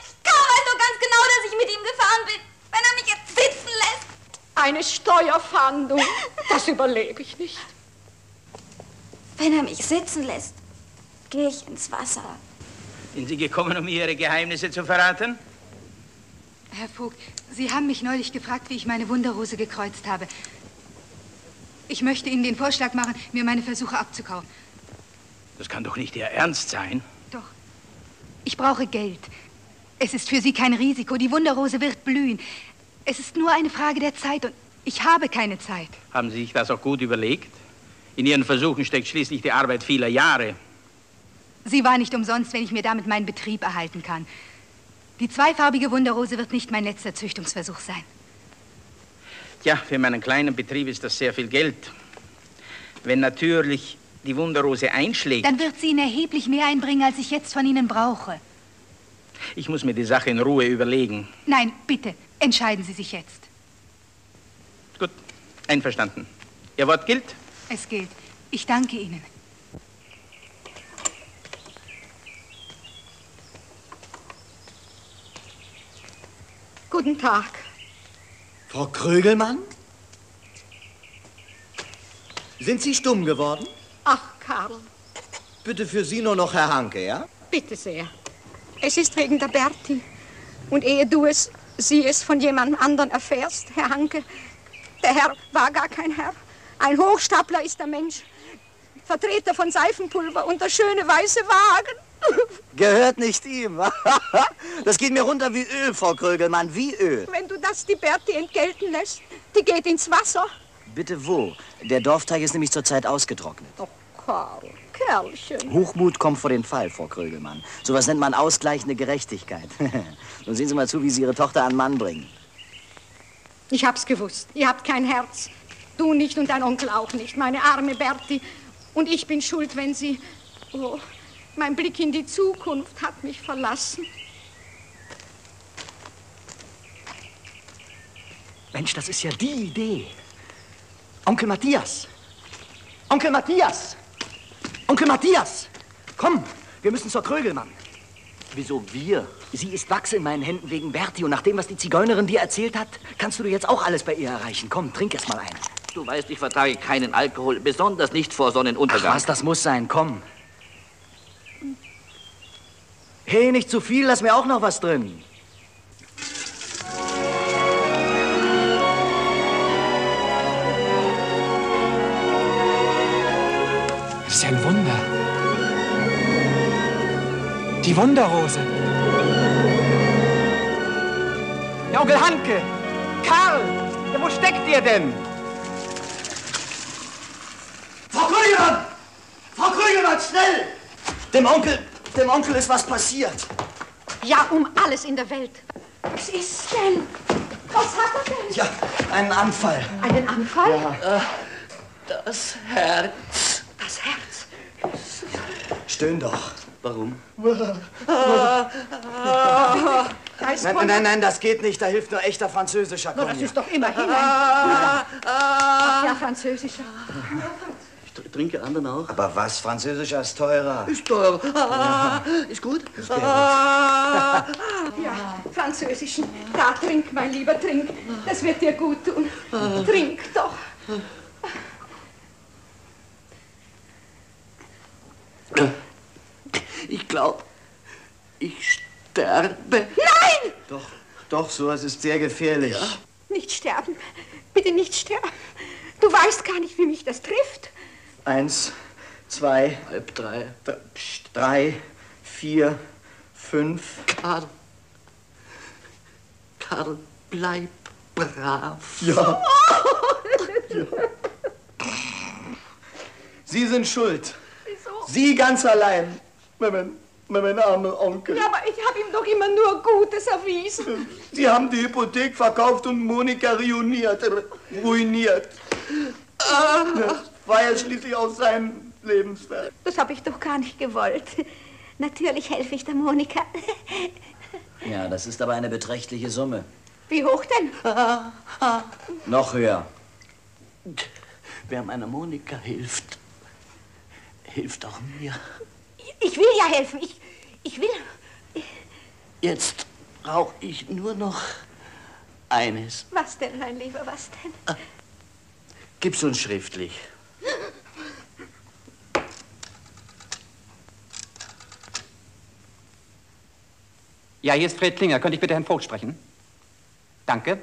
Ganz genau, dass ich mit ihm gefahren bin, wenn er mich jetzt sitzen lässt. Eine Steuerfahndung, das überlebe ich nicht. Wenn er mich sitzen lässt, gehe ich ins Wasser. Sind Sie gekommen, um Ihre Geheimnisse zu verraten? Herr Vogt, Sie haben mich neulich gefragt, wie ich meine Wunderrose gekreuzt habe. Ich möchte Ihnen den Vorschlag machen, mir meine Versuche abzukaufen. Das kann doch nicht Ihr Ernst sein. Doch. Ich brauche Geld. Es ist für Sie kein Risiko. Die Wunderrose wird blühen. Es ist nur eine Frage der Zeit und ich habe keine Zeit. Haben Sie sich das auch gut überlegt? In Ihren Versuchen steckt schließlich die Arbeit vieler Jahre. Sie war nicht umsonst, wenn ich mir damit meinen Betrieb erhalten kann. Die zweifarbige Wunderrose wird nicht mein letzter Züchtungsversuch sein. Tja, für meinen kleinen Betrieb ist das sehr viel Geld. Wenn natürlich die Wunderrose einschlägt... Dann wird sie Ihnen erheblich mehr einbringen, als ich jetzt von Ihnen brauche. Ich muss mir die Sache in Ruhe überlegen. Nein, bitte, entscheiden Sie sich jetzt. Gut, einverstanden. Ihr Wort gilt? Es gilt. Ich danke Ihnen. Guten Tag. Frau Krögelmann? Sind Sie stumm geworden? Ach, Karl. Bitte für Sie nur noch Herr Hanke, ja? Bitte sehr. Es ist wegen der Berti. Und ehe du es, sie es von jemandem anderen erfährst, Herr Hanke, der Herr war gar kein Herr. Ein Hochstapler ist der Mensch. Vertreter von Seifenpulver und der schöne weiße Wagen. Gehört nicht ihm. Das geht mir runter wie Öl, Frau Krögelmann, wie Öl. Wenn du das die Berti entgelten lässt, die geht ins Wasser. Bitte wo? Der Dorfteich ist nämlich zurzeit ausgetrocknet. Oh, Karl, Kerlchen. Hochmut kommt vor den Fall, Frau Krögelmann. Sowas nennt man ausgleichende Gerechtigkeit. Nun sehen Sie mal zu, wie Sie Ihre Tochter an Mann bringen. Ich hab's gewusst. Ihr habt kein Herz. Du nicht und dein Onkel auch nicht. Meine arme Berti. Und ich bin schuld, wenn sie... Oh. Mein Blick in die Zukunft hat mich verlassen. Mensch, das ist ja die Idee. Onkel Matthias! Onkel Matthias! Onkel Matthias! Komm, wir müssen zur Krögelmann. Wieso wir? Sie ist Wachs in meinen Händen wegen Berti und nach dem, was die Zigeunerin dir erzählt hat, kannst du jetzt auch alles bei ihr erreichen. Komm, trink erst mal ein. Du weißt, ich vertrage keinen Alkohol, besonders nicht vor Sonnenuntergang. Ach was, das muss sein, komm. Hey, nicht zu viel, lass mir auch noch was drin. Das ist ja ein Wunder. Die Wunderrose. Ja, Onkel Hanke! Karl! Ja, wo steckt ihr denn? Frau Krögelmann! Frau Krögelmann, schnell! Dem Onkel ist was passiert. Ja, um alles in der Welt. Was ist denn? Was hat er denn? Ja, einen Anfall. Einen Anfall? Ja. Das Herz. Das Herz. Stöhn doch. Warum? Nein, das geht nicht. Da hilft nur echter französischer Cognac. Das ist doch immerhin ja, französischer. Ich trinke anderen auch. Aber was? Französischer ist teurer. Ist teurer. Ah, ist gut? Ist ah, gut. Ja, französischen. Da, trink, mein Lieber, trink. Das wird dir gut tun. Trink doch. Ich glaube, ich sterbe. Nein! Doch, doch, sowas ist sehr gefährlich. Ja. Nicht sterben. Bitte nicht sterben. Du weißt gar nicht, wie mich das trifft. 1, 2, halb drei, 3, 4, 5. Karl. Karl, bleib brav. Ja. Ja. Sie sind schuld. Wieso? Sie ganz allein. Mein armer Onkel. Ja, aber ich habe ihm doch immer nur Gutes erwiesen. Sie haben die Hypothek verkauft und Monika ruiniert. Ah. Ja. War ja schließlich auch sein Lebenswerk. Das habe ich doch gar nicht gewollt. Natürlich helfe ich der Monika. Ja, das ist aber eine beträchtliche Summe. Wie hoch denn? Noch höher. Wer meiner Monika hilft, hilft auch mir. Ich will ja helfen. Ich will... Jetzt brauche ich nur noch eines. Was denn, mein Lieber, was denn? Gib's uns schriftlich. Ja, hier ist Fred Klinger. Könnte ich bitte Herrn Vogt sprechen? Danke.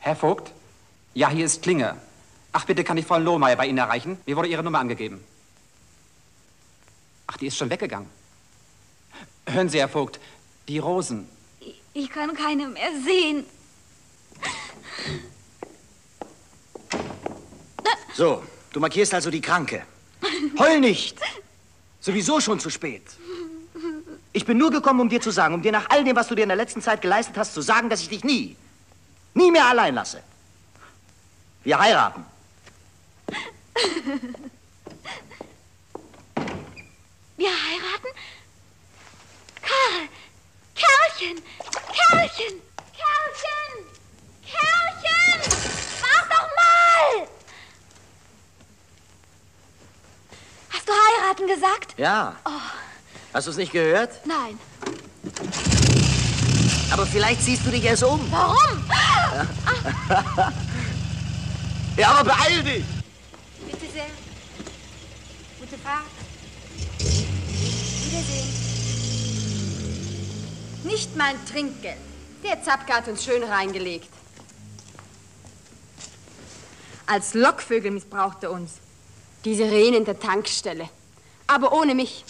Herr Vogt? Ja, hier ist Klinger. Ach, bitte, kann ich Frau Lohmeier bei Ihnen erreichen? Mir wurde Ihre Nummer angegeben. Ach, die ist schon weggegangen. Hören Sie, Herr Vogt, die Rosen. Ich kann keine mehr sehen. So, du markierst also die Kranke. Heul nicht! Sowieso schon zu spät. Ich bin nur gekommen, um dir zu sagen, um dir nach all dem, was du dir in der letzten Zeit geleistet hast, zu sagen, dass ich dich nie mehr allein lasse. Wir heiraten. Wir heiraten? Karl! Kerlchen! Kerlchen! Kerlchen! Kerlchen! Wart doch mal! Hast du heiraten gesagt? Ja. Oh. Hast du es nicht gehört? Nein. Aber vielleicht ziehst du dich erst um. Warum? Ja, ja, aber beeil dich! Bitte sehr. Gute Fahrt. Wiedersehen. Nicht mein Trinkgeld. Der Zapke hat uns schön reingelegt. Als Lockvögel missbraucht er uns. Die Sirene in der Tankstelle. Aber ohne mich.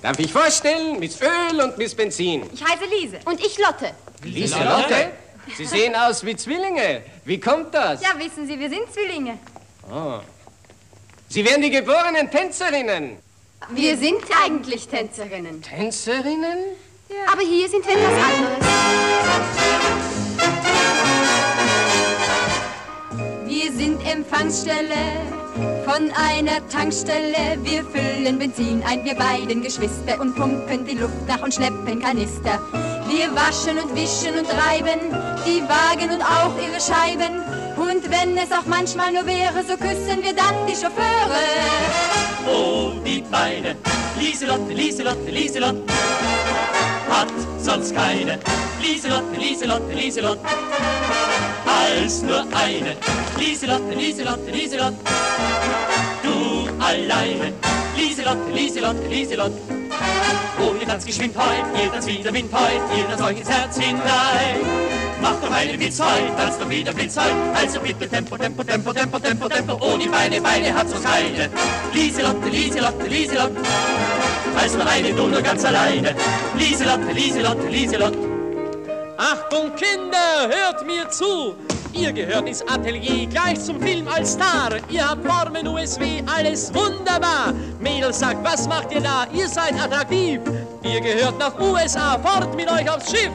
Darf ich vorstellen? Miss Öl und Miss Benzin. Ich heiße Liese. Und ich Lotte. Lieselotte? Sie sehen aus wie Zwillinge. Wie kommt das? Ja, wissen Sie, wir sind Zwillinge. Oh. Sie wären die geborenen Tänzerinnen. Wir sind eigentlich Tänzerinnen. Tänzerinnen? Ja. Aber hier sind wir etwas anderes. Wir sind Empfangsstelle. Von einer Tankstelle, wir füllen Benzin ein, wir beiden Geschwister, und pumpen die Luft nach und schleppen Kanister. Wir waschen und wischen und reiben die Wagen und auch ihre Scheiben. Und wenn es auch manchmal nur wäre, so küssen wir dann die Chauffeure. Oh, die Beine, Lieselotte, Lieselotte, Lieselotte, hat sonst keine. Lieselotte, Lieselotte, Lieselotte, als nur eine. Lieselotte, Lieselotte, Lieselotte, du alleine. Lieselotte, Lieselotte, Lieselotte, oh, ihr tanzt geschwind heut, ihr tanzt wieder Wind heut, ihr tanzt euch ins Herz hinein. Macht doch einen Blitz heut, tanzt doch wieder Blitz heut, also bitte Tempo, Tempo, Tempo, Tempo, Tempo, Tempo, oh, die Beine, Beine hat so keine. Lieselotte, Lieselotte, Lieselotte, als nur eine, du nur ganz alleine. Lieselotte, Lieselotte, Lieselotte. Achtung Kinder, hört mir zu! Ihr gehört ins Atelier, gleich zum Film als Star. Ihr habt Formen, USW, alles wunderbar. Mädels, sagt, was macht ihr da? Ihr seid attraktiv. Ihr gehört nach USA, fort mit euch aufs Schiff.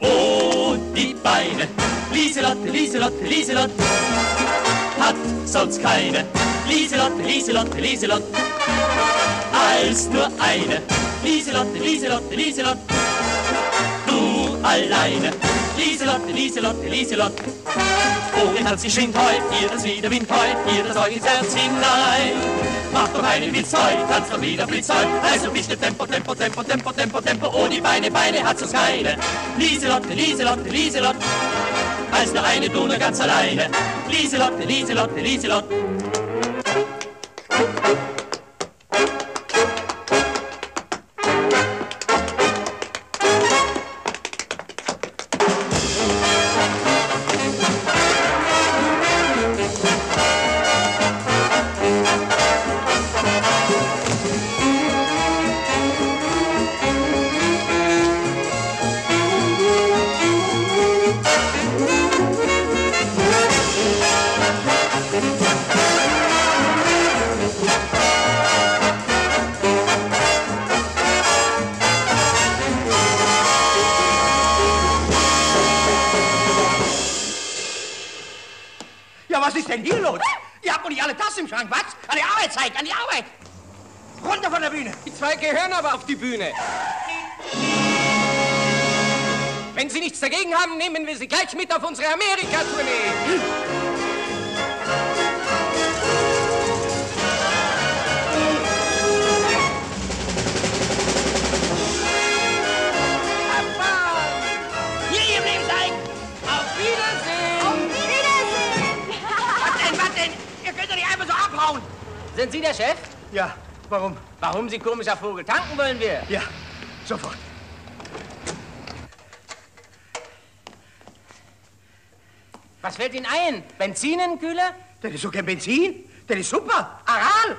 Oh, die Beine. Lieselotte, Lieselotte, Lieselotte, hat sonst keine. Lieselotte, Lieselotte, Lieselotte, als nur eine. Lieselotte, Lieselotte, Lieselotte, du alleine. Lieselotte, Lieselotte, Lieselotte, oh, ihr tanzt geschwind heut, ihr tanzt wie der Wind heut, ihr tanzt euch ins Herz hinein. Macht doch einen Witz heut, tanzt doch wieder Blitz heut, also bitte Tempo, Tempo, Tempo, Tempo, Tempo, Tempo, oh, die Beine, Beine hat sonst keine. Lieselotte, Lieselotte, Lieselotte, als nur eine, du nur ganz alleine. Lieselotte, Lieselotte, Lieselotte. Wenn Sie nichts dagegen haben, nehmen wir Sie gleich mit auf unsere Amerika-Tournee. Hier geblieben sein. Auf Wiedersehen. Auf Wiedersehen. Was denn? Ihr könnt doch nicht einfach so abhauen. Sind Sie der Chef? Ja. Warum? Warum Sie komischer Vogel? Tanken wollen wir. Ja. Sofort. Was fällt Ihnen ein? Benzin in den Kühler? Das ist doch kein Benzin. Das ist super. Aral.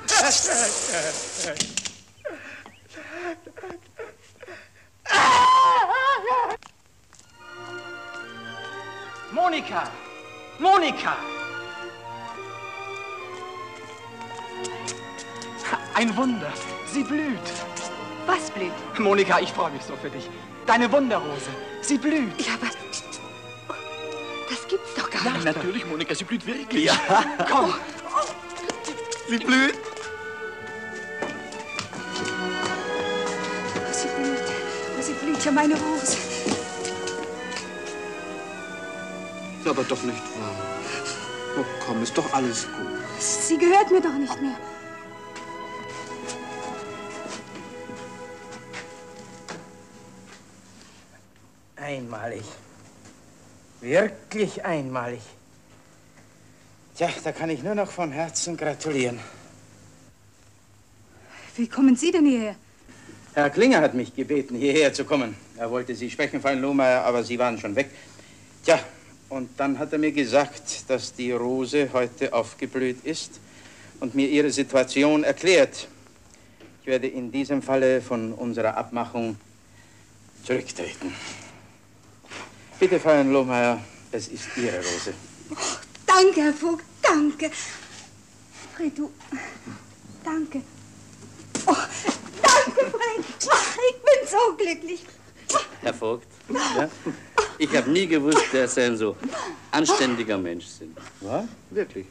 Monika. Ein Wunder. Sie blüht. Was blüht? Monika, ich freue mich so für dich. Deine Wunderrose. Sie blüht. Ja, aber... Das gibt's doch gar nicht. Nein, natürlich, Monika, sie blüht wirklich. Ja. Komm. Sie blüht. Oh, sie blüht. Oh, sie blüht, ja, meine Rose. Aber doch nicht wahr. Oh, komm, ist doch alles gut. Sie gehört mir doch nicht mehr. Einmalig. Wirklich einmalig. Tja, da kann ich nur noch von Herzen gratulieren. Wie kommen Sie denn hierher? Herr Klinger hat mich gebeten, hierher zu kommen. Er wollte Sie sprechen, Fräulein Lohmeier, aber Sie waren schon weg. Tja, und dann hat er mir gesagt, dass die Rose heute aufgeblüht ist und mir ihre Situation erklärt. Ich werde in diesem Falle von unserer Abmachung zurücktreten. Bitte, Fräulein Lohmeier, es ist Ihre Rose. Oh, danke, Herr Vogt, danke. Fredu, danke. Oh, danke, Fred. Ich bin so glücklich. Herr Vogt, ja? Ich habe nie gewusst, dass Sie ein so anständiger Mensch sind. Was? Wirklich?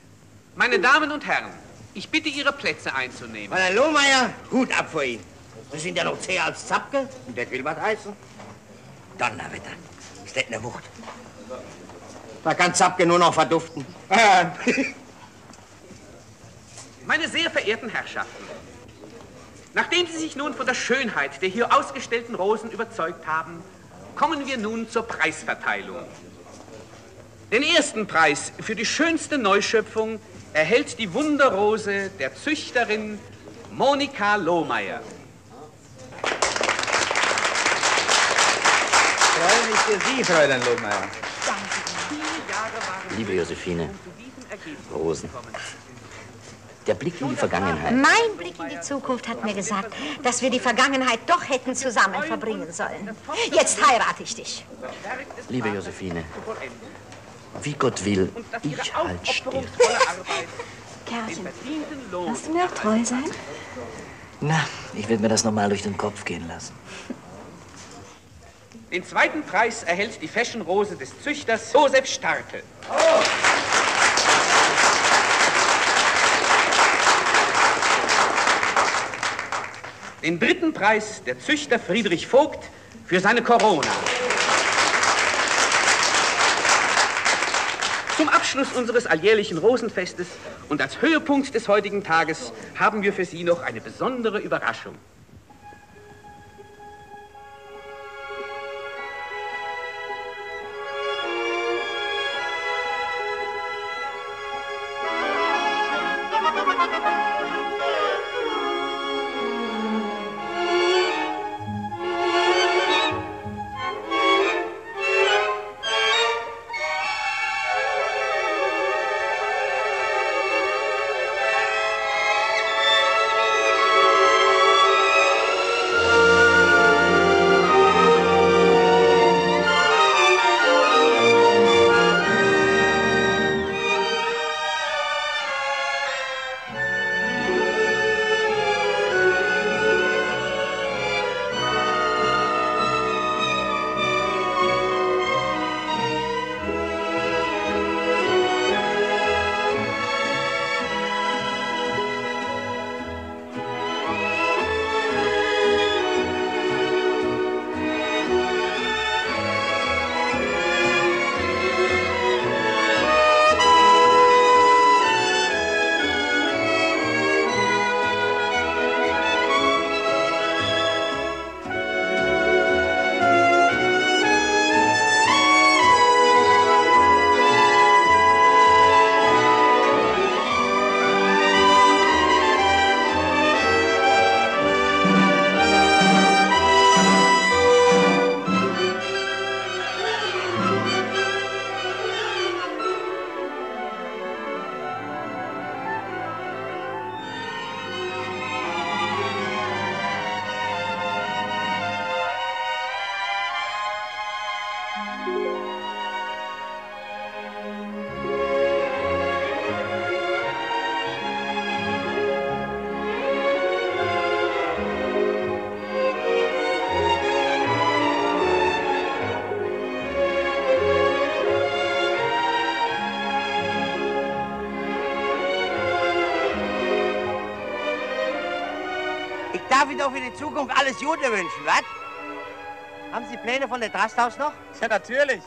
Meine Damen und Herren, ich bitte, Ihre Plätze einzunehmen. Fräulein Lohmeier, Hut ab vor Ihnen. Sie sind ja noch zäher als Zapke und der will was heißen. Donnerwetter. In der Wucht. Da kann Zapke nur noch verduften. Meine sehr verehrten Herrschaften, nachdem Sie sich nun von der Schönheit der hier ausgestellten Rosen überzeugt haben, kommen wir nun zur Preisverteilung. Den ersten Preis für die schönste Neuschöpfung erhält die Wunderrose der Züchterin Monika Lohmeier. Ich freue mich für Sie, Fräulein Lohmeier. Liebe Josephine, Rosen, der Blick in die Vergangenheit. Mein Blick in die Zukunft hat mir gesagt, dass wir die Vergangenheit doch hätten zusammen verbringen sollen. Jetzt heirate ich dich. Liebe Josephine, wie Gott will, ich halt still. Kerlchen, kannst du mir auch treu sein? Na, ich werde mir das nochmal durch den Kopf gehen lassen. Den zweiten Preis erhält die Fashion-Rose des Züchters Josef Starke. Oh. Den dritten Preis der Züchter Friedrich Vogt für seine Corona. Zum Abschluss unseres alljährlichen Rosenfestes und als Höhepunkt des heutigen Tages haben wir für Sie noch eine besondere Überraschung. darf Ihnen auch für die Zukunft alles Gute wünschen, was? Haben Sie Pläne von der Trasthaus noch? Ja, natürlich.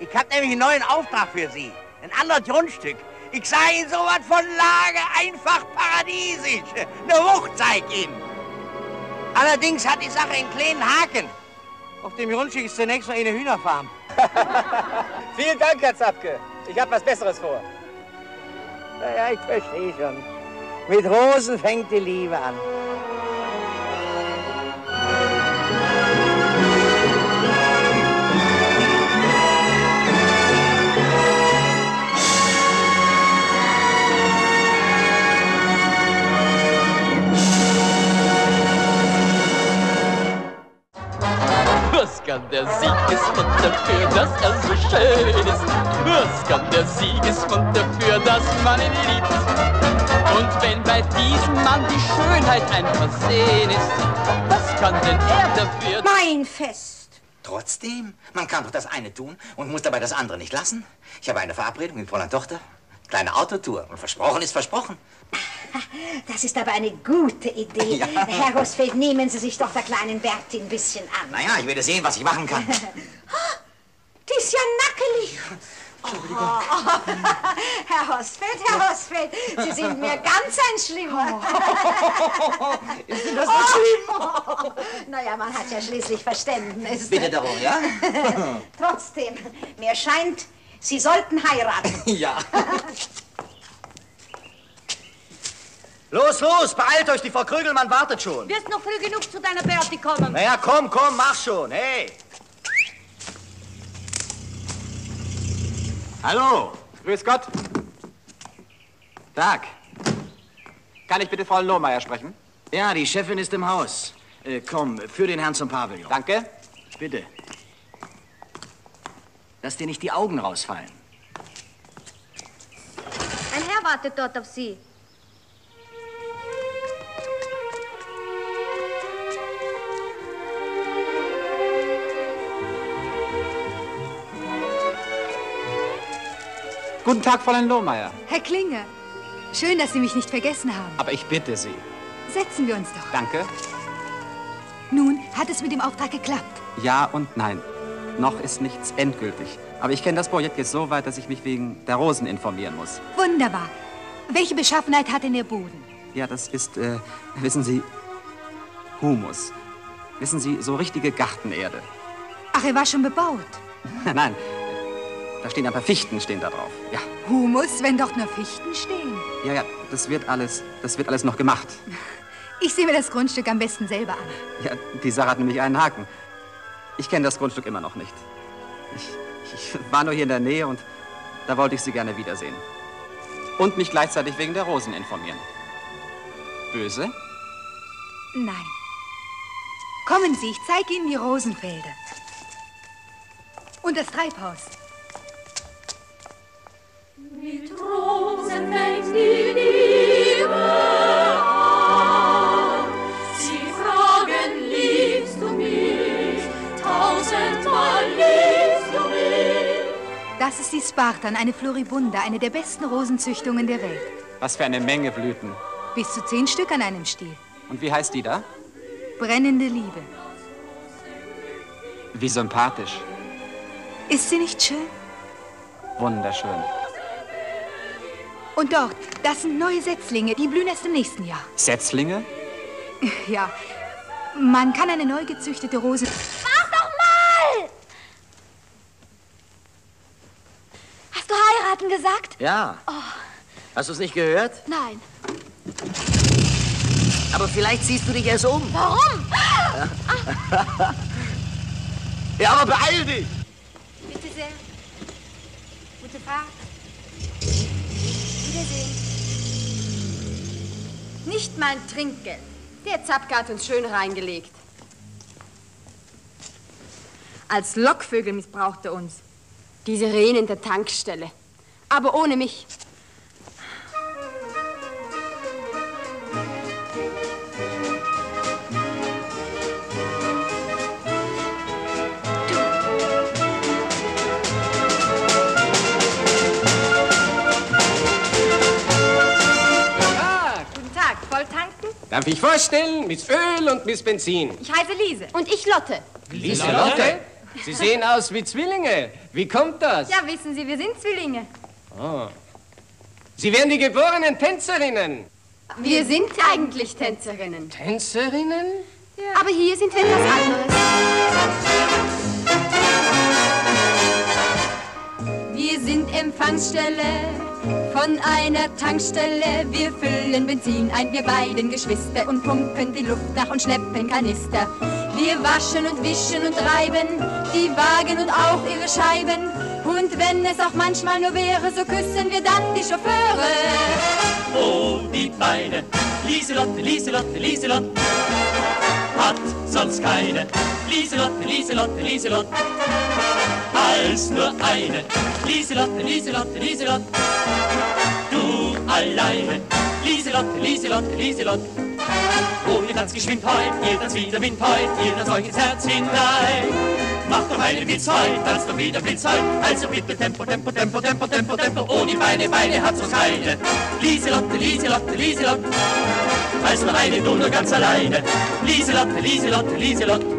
Ich habe nämlich einen neuen Auftrag für Sie. Ein anderes Grundstück. Ich sage Ihnen sowas von Lage, einfach paradiesisch. Eine Wucht zeigt Ihnen. Allerdings hat die Sache einen kleinen Haken. Auf dem Grundstück ist zunächst noch eine Hühnerfarm. Vielen Dank, Herr Zapke. Ich habe was Besseres vor. Naja, ich verstehe schon. Mit Rosen fängt die Liebe an. Was kann der Siegesmund dafür, dass er so schön ist? Was kann der Siegesmund dafür, dass man ihn liebt? Und wenn bei diesem Mann die Schönheit ein Versehen ist, was kann denn er dafür? Mein Fest! Trotzdem, man kann doch das eine tun und muss dabei das andere nicht lassen. Ich habe eine Verabredung mit Fräulein Tochter. Kleine Autotour. Und versprochen ist versprochen. Das ist aber eine gute Idee. Ja. Herr Rosfeld, nehmen Sie sich doch der kleinen Bertin ein bisschen an. Naja, ich werde sehen, was ich machen kann. Die ist ja nackelig. Entschuldigung. Oh. Herr Rosfeld, Sie sind mir ganz ein Schlimmer. Ist denn das nicht schlimm? Naja, man hat ja schließlich Verständnis. Bitte darum, ja? Trotzdem, mir scheint... Sie sollten heiraten. Ja. Los, beeilt euch, die Frau Krögelmann wartet schon. Wirst noch früh genug zu deiner Berti kommen. Na ja, komm, mach schon, hey. Hallo. Grüß Gott. Tag. Kann ich bitte Frau Lohmeier sprechen? Ja, die Chefin ist im Haus. Komm, führ den Herrn zum Pavillon. Danke. Bitte. Dass dir nicht die Augen rausfallen. Ein Herr wartet dort auf Sie. Guten Tag, Fräulein Lohmeier. Herr Klinger, schön, dass Sie mich nicht vergessen haben. Aber ich bitte Sie. Setzen wir uns doch. Danke. Nun, hat es mit dem Auftrag geklappt? Ja und nein. Noch ist nichts endgültig. Aber ich kenne das Projekt jetzt so weit, dass ich mich wegen der Rosen informieren muss. Wunderbar. Welche Beschaffenheit hat denn Ihr Boden? Ja, das ist, wissen Sie, Humus. Wissen Sie, so richtige Gartenerde. Ach, er war schon bebaut. Nein, da stehen ein paar Fichten, stehen da drauf. Ja. Humus, wenn dort nur Fichten stehen? Ja, das wird alles noch gemacht. Ich sehe mir das Grundstück am besten selber an. Ja, die Sache hat nämlich einen Haken. Ich kenne das Grundstück immer noch nicht. Ich war nur hier in der Nähe und da wollte ich Sie gerne wiedersehen. Und mich gleichzeitig wegen der Rosen informieren. Böse? Nein. Kommen Sie, ich zeige Ihnen die Rosenfelder. Und das Treibhaus. Mit Rosen fängt die Liebe an. Sie fragen, liebst du mich? Tausendmal liebst du mich. Das ist die Spartan, eine Floribunda, eine der besten Rosenzüchtungen der Welt. Was für eine Menge Blüten. Bis zu 10 Stück an einem Stiel. Und wie heißt die da? Brennende Liebe. Wie sympathisch. Ist sie nicht schön? Wunderschön. Und dort, das sind neue Setzlinge, die blühen erst im nächsten Jahr. Setzlinge? Ja, man kann eine neu gezüchtete Rose... Hast du heiraten gesagt? Ja. Oh. Hast du es nicht gehört? Nein. Aber vielleicht siehst du dich erst um. Warum? Ja, ja, aber beeil dich! Bitte sehr. Gute Fahrt. Wiedersehen. Nicht mein Trinkgeld. Der Zapke hat uns schön reingelegt. Als Lockvögel missbraucht er uns. Die Sirenen der Tankstelle. Aber ohne mich. Guten Tag. Voll tanken? Darf ich vorstellen? Miss Öl und Miss Benzin. Ich heiße Liese. Und ich Lotte. Lieselotte? Sie sehen aus wie Zwillinge. Wie kommt das? Ja, wissen Sie, wir sind Zwillinge. Oh. Sie wären die geborenen Tänzerinnen. Wir sind eigentlich Tänzerinnen. Tänzerinnen? Ja. Aber hier sind wir etwas anderes. Wir sind Empfangsstelle von einer Tankstelle, wir füllen Benzin ein, wir beiden Geschwister, und pumpen die Luft nach und schleppen Kanister. Wir waschen und wischen und reiben die Wagen und auch ihre Scheiben. Und wenn es auch manchmal nur wäre, so küssen wir dann die Chauffeure. Oh, die Beine, Lieselotte, Lieselotte, Lieselotte, hat sonst keine. Lieselotte, Lieselotte, Lieselotte, als nur eine. Lieselotte, Lieselotte, Lieselotte, du alleine. Lieselotte, Lieselotte, Lieselotte, oh, ihr tanzt geschwind heut, ihr tanzt wieder Wind heut, ihr tanzt euch ins Herz hinein. Macht doch einen Witz heut, tanzt doch wieder Blitz heut, also bitte Tempo, Tempo, Tempo, Tempo, Tempo, Tempo, oh, die Beine hat so keine. Lieselotte, Lieselotte, Lieselotte, als nur eine, du nur ganz alleine. Lieselotte, Lieselotte, Lieselotte.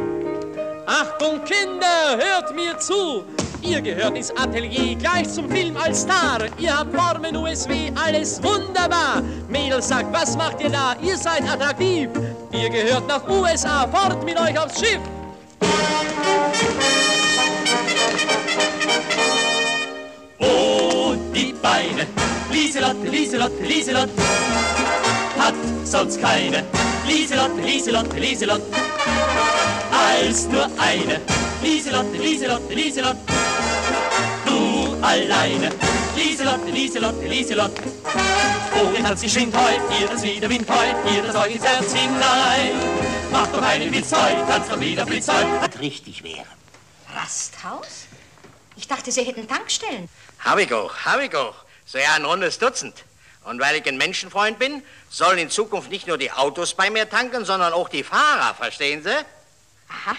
Achtung Kinder, hört mir zu! Ihr gehört ins Atelier, gleich zum Film als Star. Ihr habt Formen, USW, alles wunderbar. Mädels, sagt, was macht ihr da? Ihr seid attraktiv. Ihr gehört nach USA, fort mit euch aufs Schiff. Oh, die Beine, Lieselotte, Lieselotte, Lieselotte, hat sonst keine. Lieselotte, Lieselotte, Lieselotte, als nur eine. Lieselotte, Lieselotte, Lieselotte, du alleine. Lieselotte, Lieselotte, Lieselotte, oh, ihr tanzt geschwind heut, ihr tanzt wie der Wind heut, ihr tanzt euch ins Herz hinein. Macht doch einen Witz heut, tanzt doch wieder Blitz heut. Was richtig wäre. Rasthaus? Ich dachte, Sie hätten Tankstellen. Hab ich auch, hab ich auch. So ja, ein rundes Dutzend. Und weil ich ein Menschenfreund bin, sollen in Zukunft nicht nur die Autos bei mir tanken, sondern auch die Fahrer, verstehen Sie? Aha.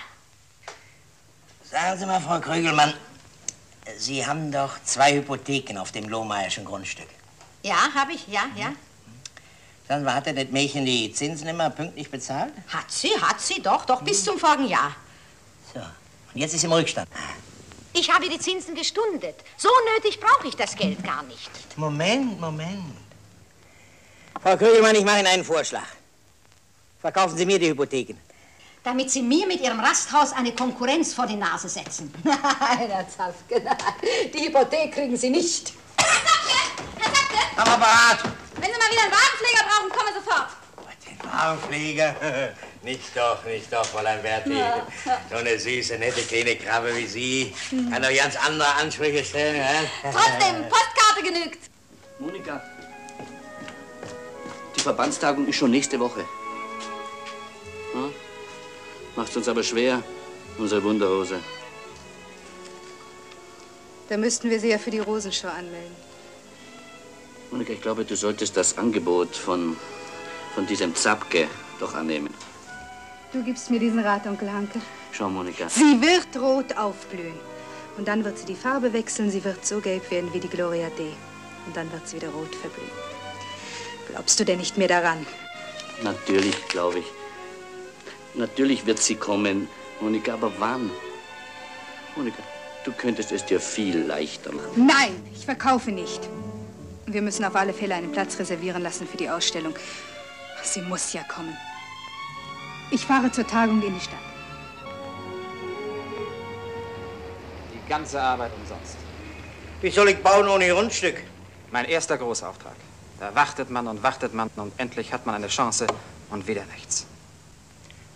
Sagen Sie mal, Frau Krögelmann, Sie haben doch 2 Hypotheken auf dem Lohmeierschen Grundstück. Ja, habe ich, ja, ja. Sagen Sie, hat denn das Mädchen die Zinsen immer pünktlich bezahlt? Hat sie, doch, doch, bis zum vorigen Jahr. So, und jetzt ist sie im Rückstand. Ich habe die Zinsen gestundet. So nötig brauche ich das Geld gar nicht. Moment, Moment. Frau Krögelmann, ich mache Ihnen einen Vorschlag. Verkaufen Sie mir die Hypotheken. Damit Sie mir mit Ihrem Rasthaus eine Konkurrenz vor die Nase setzen. Nein, herzhaft, genau. Die Hypothek kriegen Sie nicht. Herr Sackte! Am Apparat! Wenn Sie mal wieder einen Wagenpfleger brauchen, kommen Sie sofort. Den Wagenpfleger? Nicht doch, Fräulein Berti. Ja. So eine süße, nette, kleine Krabbe wie Sie kann doch ganz andere Ansprüche stellen. Trotzdem, Postkarte genügt. Monika, die Verbandstagung ist schon nächste Woche. Hm? Macht's uns aber schwer, unsere Wunderhose. Da müssten wir sie ja für die Rosenschau anmelden. Monika, ich glaube, du solltest das Angebot von diesem Zapke doch annehmen. Du gibst mir diesen Rat, Onkel Hanke. Schau, Monika. Sie wird rot aufblühen. Und dann wird sie die Farbe wechseln, sie wird so gelb werden wie die Gloria D. Und dann wird sie wieder rot verblühen. Glaubst du denn nicht mehr daran? Natürlich glaube ich. Natürlich wird sie kommen, Monika, aber wann? Monika, du könntest es dir viel leichter machen. Nein, ich verkaufe nicht. Wir müssen auf alle Fälle einen Platz reservieren lassen für die Ausstellung. Sie muss ja kommen. Ich fahre zur Tagung in die Stadt. Die ganze Arbeit umsonst. Wie soll ich bauen ohne Grundstück? Mein erster Großauftrag. Da wartet man und endlich hat man eine Chance und wieder nichts.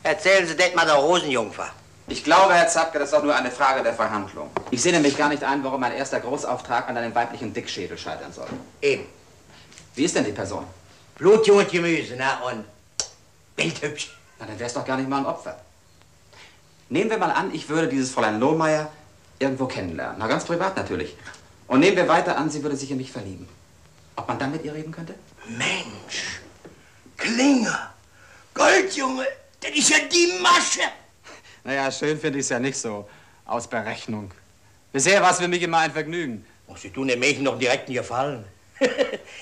Erzählen Sie das mal der Rosenjungfer. Ich glaube, Herr Zapke, das ist doch nur eine Frage der Verhandlung. Ich sehe nämlich gar nicht ein, warum mein erster Großauftrag an einem weiblichen Dickschädel scheitern soll. Eben. Wie ist denn die Person? Blutjung und Gemüse, na und bildhübsch. Na, dann wär's doch gar nicht mal ein Opfer. Nehmen wir mal an, ich würde dieses Fräulein Lohmeier irgendwo kennenlernen. Na, ganz privat natürlich. Und nehmen wir weiter an, sie würde sich in mich verlieben. Ob man dann mit ihr reden könnte? Mensch, Klinger, Goldjunge. Das ist ja die Masche! Naja, schön finde ich es ja nicht so. Aus Berechnung. Bisher war es für mich immer ein Vergnügen. Oh, Sie tun dem Mädchen doch direkt einen Gefallen.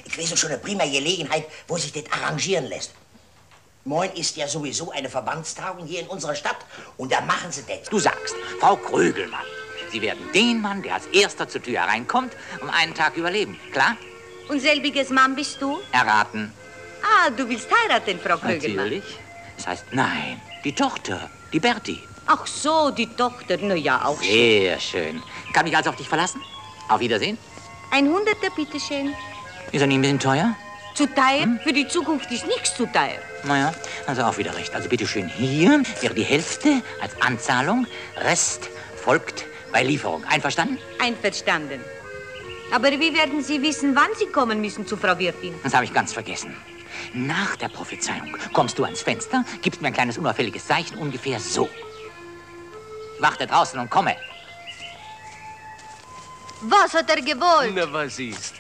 Ich weiß doch schon eine prima Gelegenheit, wo sich das arrangieren lässt. Moin ist ja sowieso eine Verbandstagung hier in unserer Stadt. Und da machen sie das. Du sagst, Frau Krögelmann, Sie werden den Mann, der als erster zur Tür hereinkommt, um einen Tag überleben. Klar? Und selbiges Mann bist du? Erraten. Ah, du willst heiraten, Frau Krögelmann. Natürlich. Das heißt, nein, die Tochter, die Berti. Ach so, die Tochter, na ja, auch schön. Sehr schön. Kann mich also auf dich verlassen? Auf Wiedersehen. 100er, bitteschön. Ist er nicht ein bisschen teuer? Zu teuer? Hm? Für die Zukunft ist nichts zu teuer. Naja, also auch wieder recht. Also bitteschön, hier wäre die Hälfte als Anzahlung. Rest folgt bei Lieferung. Einverstanden? Einverstanden. Aber wie werden Sie wissen, wann Sie kommen müssen zu Frau Wirtin? Das habe ich ganz vergessen. Nach der Prophezeiung kommst du ans Fenster, gibst mir ein kleines unauffälliges Zeichen, ungefähr so. Ich warte draußen und komme. Was hat er gewollt? Na, was ist?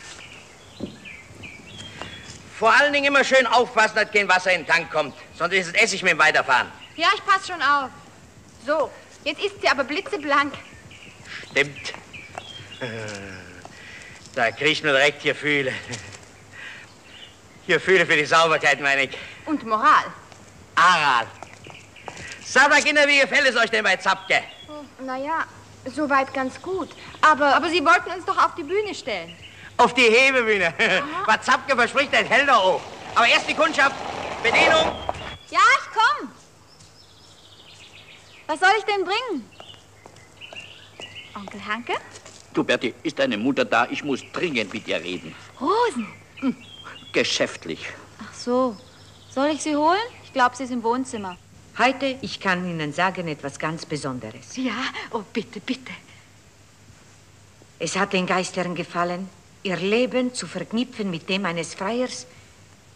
Vor allen Dingen immer schön aufpassen, dass kein Wasser in den Tank kommt. Sonst ist es Essig mit dem Weiterfahren. Ja, ich passe schon auf. So, jetzt ist sie aber blitzeblank. Stimmt. Da kriegt man direkt Gefühle. Gefühle für die Sauberkeit, meine ich. Und Moral. Aral. Sag mal, Kinder, wie gefällt es euch denn bei Zapke? Naja, soweit ganz gut. Aber Sie wollten uns doch auf die Bühne stellen. Auf die Hebebühne. Was Zapke verspricht, ein Helder auch. Aber erst die Kundschaft. Bedienung. Ja, ich komm. Was soll ich denn bringen? Onkel Hanke? Du, Berti, ist deine Mutter da? Ich muss dringend mit ihr reden. Rosen? Hm, geschäftlich. Ach so. Soll ich sie holen? Ich glaube, sie ist im Wohnzimmer. Heute, ich kann Ihnen sagen, etwas ganz Besonderes. Ja? Oh, bitte, bitte. Es hat den Geistern gefallen, ihr Leben zu verknüpfen mit dem eines Freiers,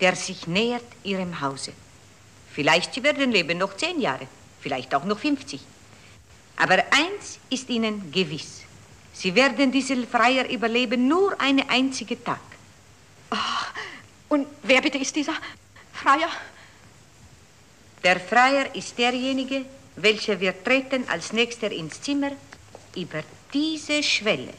der sich nähert ihrem Hause. Vielleicht Sie werden leben noch 10 Jahre, vielleicht auch noch 50. Aber eins ist Ihnen gewiss. Sie werden diesen Freier überleben, nur einen einzigen Tag. Oh, und wer bitte ist dieser Freier? Der Freier ist derjenige, welcher wir treten als Nächster ins Zimmer über diese Schwelle.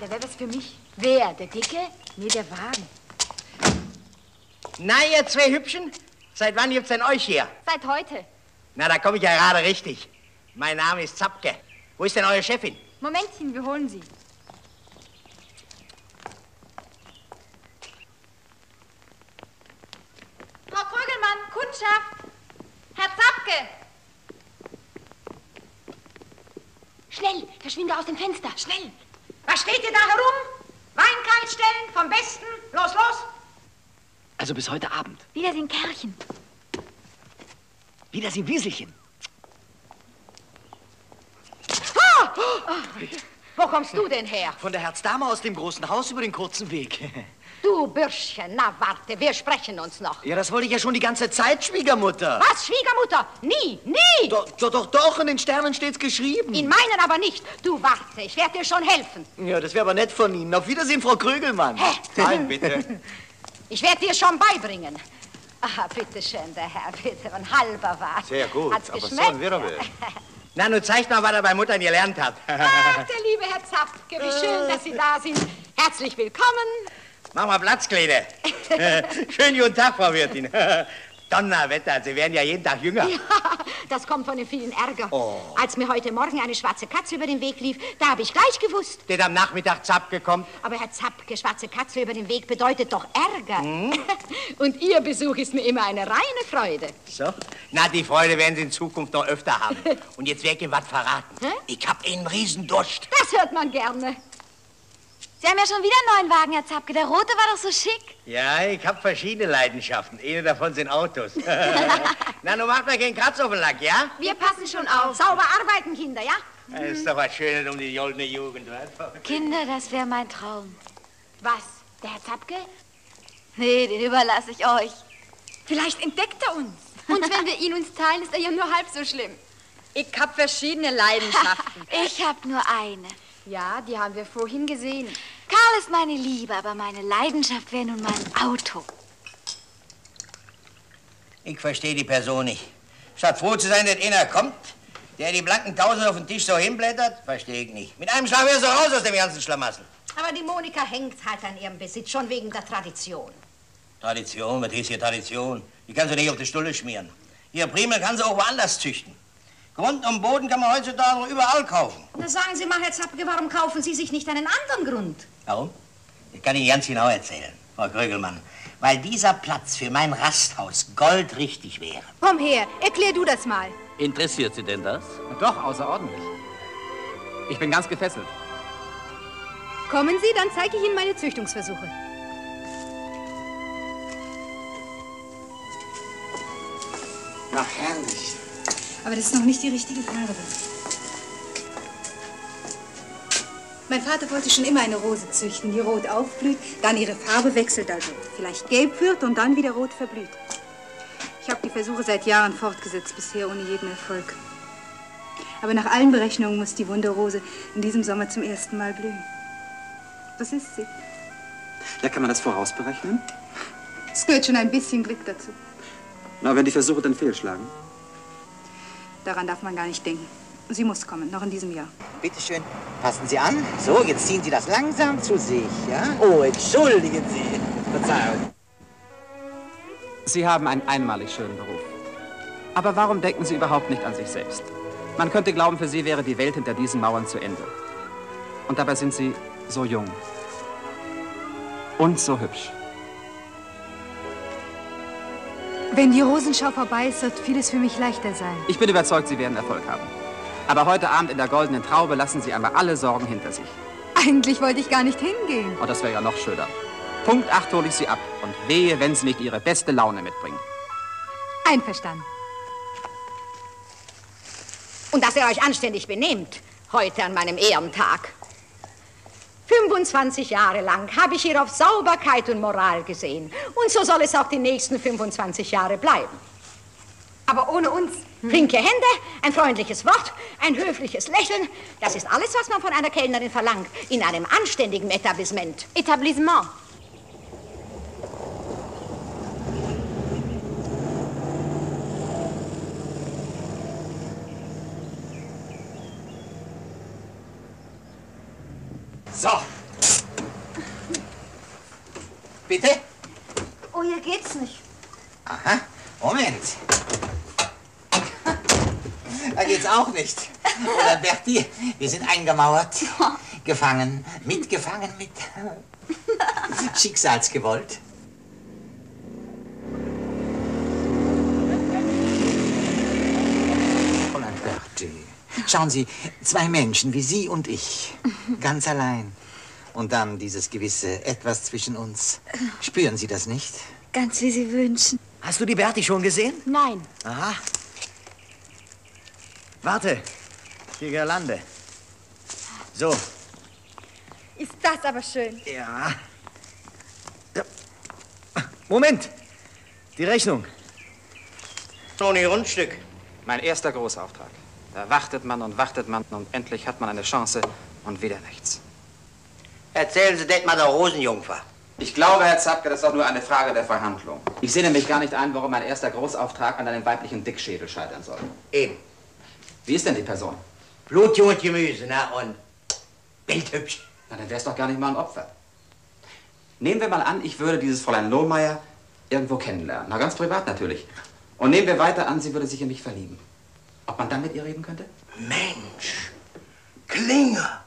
Der wäre was für mich. Wer? Der Dicke? Nee, der Wagen. Na, ihr zwei Hübschen, seit wann gibt's denn euch hier? Seit heute. Na, da komme ich ja gerade richtig. Mein Name ist Zapke. Wo ist denn eure Chefin? Momentchen, wir holen sie. Frau Krögelmann, Kundschaft! Herr Zapke! Schnell, verschwinde aus dem Fenster, schnell! Was steht ihr da herum? Wein kaltstellen, vom Besten. Los, los! Also bis heute Abend. Wiedersehen, Kerlchen. Wiedersehen, Wieselchen. Ah! Oh. Wo kommst du denn her? Von der Herzdame aus dem großen Haus über den kurzen Weg. Du Bürschchen, na warte, wir sprechen uns noch. Ja, das wollte ich ja schon die ganze Zeit, Schwiegermutter. Was, Schwiegermutter? Nie, nie! Doch, in den Sternen steht's geschrieben. In meinen aber nicht. Du warte, ich werde dir schon helfen. Ja, das wäre aber nett von Ihnen. Auf Wiedersehen, Frau Krögelmann. Hä? Nein, bitte. Ich werde dir schon beibringen. Ah, bitteschön, der Herr, bitte, ein halber war. Sehr gut, hat's aber geschmeckt? So wieder will. Na, nun zeigt mal, was er bei Muttern gelernt hat. Ach, der liebe Herr Zapke, wie schön, dass Sie da sind. Herzlich willkommen. Mach mal Platz, Kleine. Schönen guten Tag, Frau Wirtin. Donnerwetter, Sie werden ja jeden Tag jünger. Ja, das kommt von dem vielen Ärger. Oh. Als mir heute Morgen eine schwarze Katze über den Weg lief, da habe ich gleich gewusst. Der am Nachmittag Zapke kommt. Aber Herr Zapke, schwarze Katze über den Weg bedeutet doch Ärger. Hm? Und Ihr Besuch ist mir immer eine reine Freude. So? Na, die Freude werden Sie in Zukunft noch öfter haben. Und jetzt werde ich Ihnen was verraten. Hm? Ich habe einen Riesendurst. Das hört man gerne. Sie haben ja schon wieder einen neuen Wagen, Herr Zapke. Der rote war doch so schick. Ja, ich habe verschiedene Leidenschaften. Eine davon sind Autos. Na, nun macht mal keinen Kratz auf den Lack, ja? Wir passen schon auf. Sauber arbeiten, Kinder, ja? Das ist doch was Schönes um die goldene Jugend, was? Kinder, das wäre mein Traum. Was? Der Herr Zapke? Nee, den überlasse ich euch. Vielleicht entdeckt er uns. Und wenn wir ihn uns teilen, ist er ja nur halb so schlimm. Ich habe verschiedene Leidenschaften. Ich habe nur eine. Ja, die haben wir vorhin gesehen. Karl ist meine Liebe, aber meine Leidenschaft wäre nun mein Auto. Ich verstehe die Person nicht. Statt froh zu sein, dass einer kommt, der die blanken Tausend auf den Tisch so hinblättert, verstehe ich nicht. Mit einem Schlag wäre so raus aus dem ganzen Schlamassel. Aber die Monika hängt halt an ihrem Besitz, schon wegen der Tradition. Tradition? Was ist hier Tradition? Die kannst du nicht auf die Stulle schmieren. Ihr Primel kann sie auch woanders züchten. Grund und Boden kann man heutzutage überall kaufen. Na, sagen Sie mal, Herr Zapke, warum kaufen Sie sich nicht einen anderen Grund? Warum? Ich kann Ihnen ganz genau erzählen, Frau Krögelmann. Weil dieser Platz für mein Rasthaus goldrichtig wäre. Komm her, erklär du das mal. Interessiert Sie denn das? Na doch, außerordentlich. Ich bin ganz gefesselt. Kommen Sie, dann zeige ich Ihnen meine Züchtungsversuche. Ach, herrlich. Aber das ist noch nicht die richtige Farbe. Mein Vater wollte schon immer eine Rose züchten, die rot aufblüht, dann ihre Farbe wechselt also. Vielleicht gelb wird und dann wieder rot verblüht. Ich habe die Versuche seit Jahren fortgesetzt, bisher ohne jeden Erfolg. Aber nach allen Berechnungen muss die Wunderrose in diesem Sommer zum ersten Mal blühen. Was ist sie? Ja, kann man das vorausberechnen? Es gehört schon ein bisschen Glück dazu. Na, wenn die Versuche dann fehlschlagen? Daran darf man gar nicht denken. Sie muss kommen, noch in diesem Jahr. Bitte schön, passen Sie an. So, jetzt ziehen Sie das langsam zu sich, ja? Oh, entschuldigen Sie. Verzeihung. Sie haben einen einmalig schönen Beruf. Aber warum denken Sie überhaupt nicht an sich selbst? Man könnte glauben, für Sie wäre die Welt hinter diesen Mauern zu Ende. Und dabei sind Sie so jung. Und so hübsch. Wenn die Rosenschau vorbei ist, wird vieles für mich leichter sein. Ich bin überzeugt, Sie werden Erfolg haben. Aber heute Abend in der Goldenen Traube lassen Sie einmal alle Sorgen hinter sich. Eigentlich wollte ich gar nicht hingehen. Oh, das wäre ja noch schöner. Punkt 8 hole ich Sie ab. Und wehe, wenn Sie nicht Ihre beste Laune mitbringen. Einverstanden. Und dass ihr euch anständig benehmt, heute an meinem Ehrentag. 25 Jahre lang habe ich hier auf Sauberkeit und Moral gesehen. Und so soll es auch die nächsten 25 Jahre bleiben. Aber ohne uns. Flinke Hände, ein freundliches Wort, ein höfliches Lächeln. Das ist alles, was man von einer Kellnerin verlangt. In einem anständigen Etablissement. Etablissement. So. Bitte? Oh, hier geht's nicht. Aha, Moment. Da geht's auch nicht. Oder Berti, wir sind eingemauert, gefangen, mitgefangen mit Schicksalsgewalt. Schauen Sie, zwei Menschen wie Sie und ich, ganz allein. Und dann dieses gewisse Etwas zwischen uns. Spüren Sie das nicht? Ganz wie Sie wünschen. Hast du die Berti schon gesehen? Nein. Aha. Warte, die Girlande. So. Ist das aber schön. Ja. Moment, die Rechnung. Toni, Rundstück. Mein erster Großauftrag. Da wartet man und endlich hat man eine Chance und wieder nichts. Erzählen Sie das mal der Rosenjungfer. Ich glaube, Herr Zapke, das ist auch nur eine Frage der Verhandlung. Ich sehe nämlich gar nicht ein, warum mein erster Großauftrag an einem weiblichen Dickschädel scheitern soll. Eben. Wie ist denn die Person? Blutjung und Gemüse, na und bildhübsch. Na, dann wär's doch gar nicht mal ein Opfer. Nehmen wir mal an, ich würde dieses Fräulein Lohmeier irgendwo kennenlernen. Na, ganz privat natürlich. Und nehmen wir weiter an, sie würde sich in mich verlieben. Ob man dann mit ihr reden könnte? Mensch, Klinger,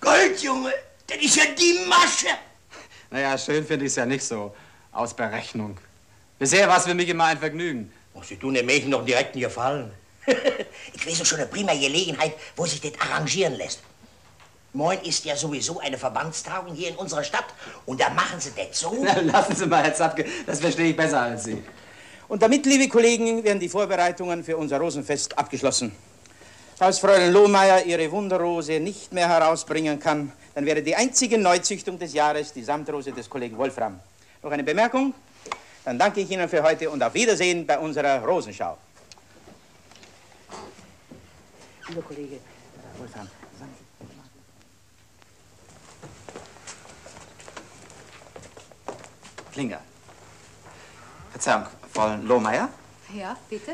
Goldjunge, das ist ja die Masche. Naja, schön finde ich es ja nicht so, aus Berechnung. Bisher war es für mich immer ein Vergnügen. Oh, Sie tun dem Mädchen doch direkt einen Gefallen. Ich weiß schon eine prima Gelegenheit, wo sich das arrangieren lässt. Moin ist ja sowieso eine Verbandstagung hier in unserer Stadt. Und da machen Sie das so. Na, lassen Sie mal, Herr Zapke, das verstehe ich besser als Sie. Und damit, liebe Kollegen, werden die Vorbereitungen für unser Rosenfest abgeschlossen. Falls Fräulein Lohmeier ihre Wunderrose nicht mehr herausbringen kann, dann wäre die einzige Neuzüchtung des Jahres die Samtrose des Kollegen Wolfram. Noch eine Bemerkung? Dann danke ich Ihnen für heute und auf Wiedersehen bei unserer Rosenschau. Lieber Kollege Wolfram. Klinger. Verzeihung, Frau Lohmeier? Ja, bitte?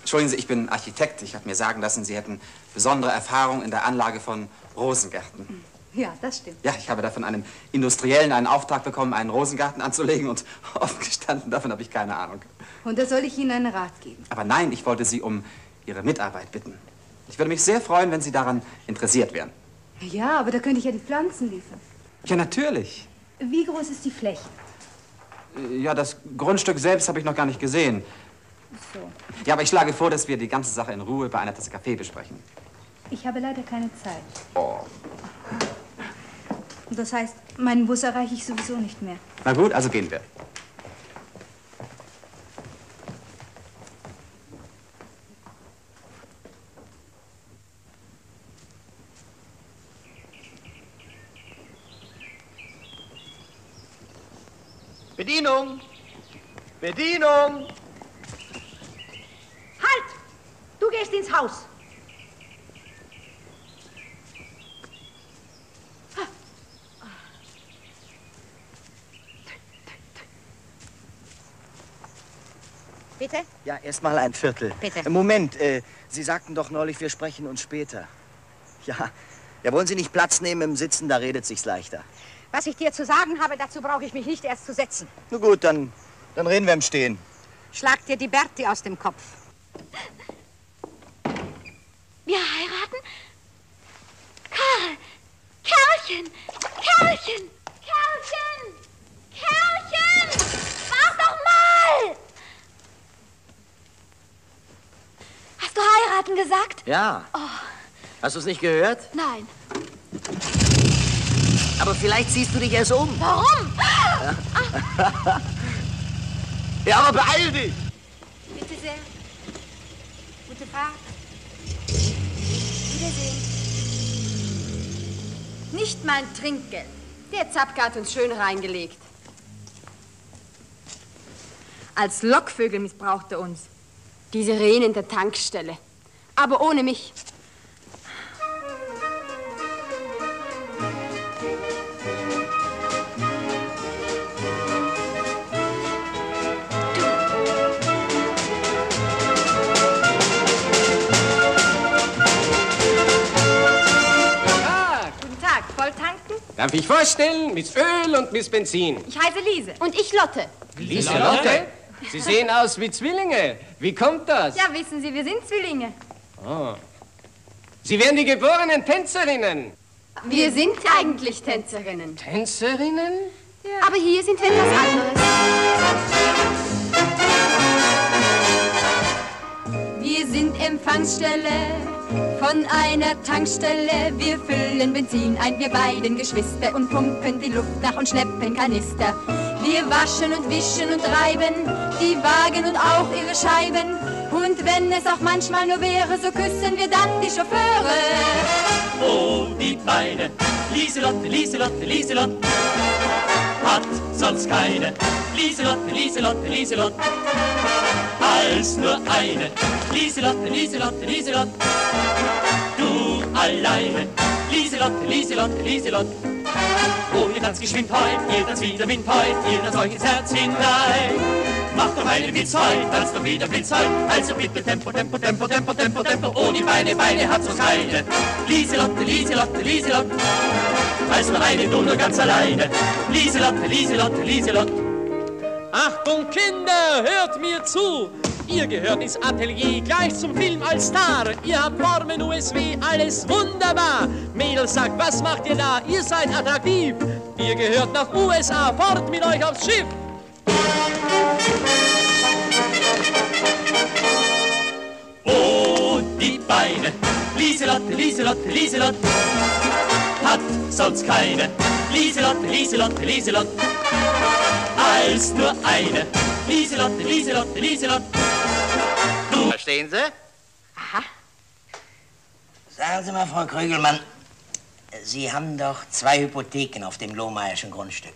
Entschuldigen Sie, ich bin Architekt. Ich habe mir sagen lassen, Sie hätten besondere Erfahrung in der Anlage von Rosengärten. Ja, das stimmt. Ja, ich habe da von einem Industriellen einen Auftrag bekommen, einen Rosengarten anzulegen und offen gestanden, davon habe ich keine Ahnung. Und da soll ich Ihnen einen Rat geben? Aber nein, ich wollte Sie um Ihre Mitarbeit bitten. Ich würde mich sehr freuen, wenn Sie daran interessiert wären. Ja, aber da könnte ich ja die Pflanzen liefern. Ja, natürlich. Wie groß ist die Fläche? Ja, das Grundstück selbst habe ich noch gar nicht gesehen. So. Ja, aber ich schlage vor, dass wir die ganze Sache in Ruhe bei einer Tasse Kaffee besprechen. Ich habe leider keine Zeit. Oh. Das heißt, meinen Bus erreiche ich sowieso nicht mehr. Na gut, also gehen wir. Bedienung! Bedienung! Halt! Du gehst ins Haus! Bitte? Ja, erst mal ein Viertel. Bitte. Moment, Sie sagten doch neulich, wir sprechen uns später. Ja, wollen Sie nicht Platz nehmen im Sitzen, da redet sich's leichter. Was ich dir zu sagen habe, dazu brauche ich mich nicht erst zu setzen. Na gut, dann reden wir im Stehen. Schlag dir die Berti aus dem Kopf. Wir heiraten? Karl! Kerlchen! Kerlchen! Kerlchen! Kerlchen! Wart doch mal! Hast du heiraten gesagt? Ja. Oh. Hast du es nicht gehört? Nein. Aber vielleicht ziehst du dich erst um. Warum? Ja, aber beeil dich! Bitte sehr. Gute Fahrt. Wiedersehen. Nicht mein Trinkgeld. Der Zapke hat uns schön reingelegt. Als Lockvögel missbraucht er uns. Die Sirene in der Tankstelle. Aber ohne mich. Darf ich vorstellen, Miss Öl und Miss Benzin. Ich heiße Liese. Und ich Lotte. Lieselotte? Sie sehen aus wie Zwillinge. Wie kommt das? Ja, wissen Sie, wir sind Zwillinge. Oh. Sie wären die geborenen Tänzerinnen. Wir sind eigentlich Tänzerinnen. Tänzerinnen? Ja. Aber hier sind wir etwas anderes. Wir sind Empfangsstelle. Von einer Tankstelle, wir füllen Benzin ein, wir beiden Geschwister und pumpen die Luft nach und schleppen Kanister. Wir waschen und wischen und reiben die Wagen und auch ihre Scheiben. Und wenn es auch manchmal nur wäre, so küssen wir dann die Chauffeure. Oh, die Beine, Lieselotte, Lieselotte, Lieselotte, hat sonst keine. Lieselotte, Lieselotte, Lieselotte, als nur eine. Lieselotte, Lieselotte, Lieselotte, du alleine. Lieselotte, Lieselotte, Lieselotte, oh, ihr tanzt geschwind heut, ihr tanzt wie der Wind heut, ihr tanzt euch ins Herz hinein. Macht doch einen Witz heut, tanzt doch wieder Blitz heut, also bitte Tempo, Tempo, Tempo, Tempo, Tempo, Tempo, oh, die Beine, Beine hat so keine. Lieselotte, Lieselotte, Lieselotte, als nur eine, du nur ganz alleine. Lieselotte, Lieselotte, Lieselotte. Achtung Kinder, hört mir zu! Ihr gehört ins Atelier, gleich zum Film als Star. Ihr habt Formen, USW, alles wunderbar. Mädels, sagt, was macht ihr da? Ihr seid attraktiv. Ihr gehört nach USA, fort mit euch aufs Schiff. Oh, die Beine, Lieselotte, Lieselotte, Lieselotte, hat sonst keine. Lieselotte, Lieselotte, Lieselotte, als nur eine. Lieselotte, Lieselotte, Lieselotte. Du. Verstehen Sie? Aha. Sagen Sie mal, Frau Krögelmann, Sie haben doch 2 Hypotheken auf dem Lohmeierschen Grundstück.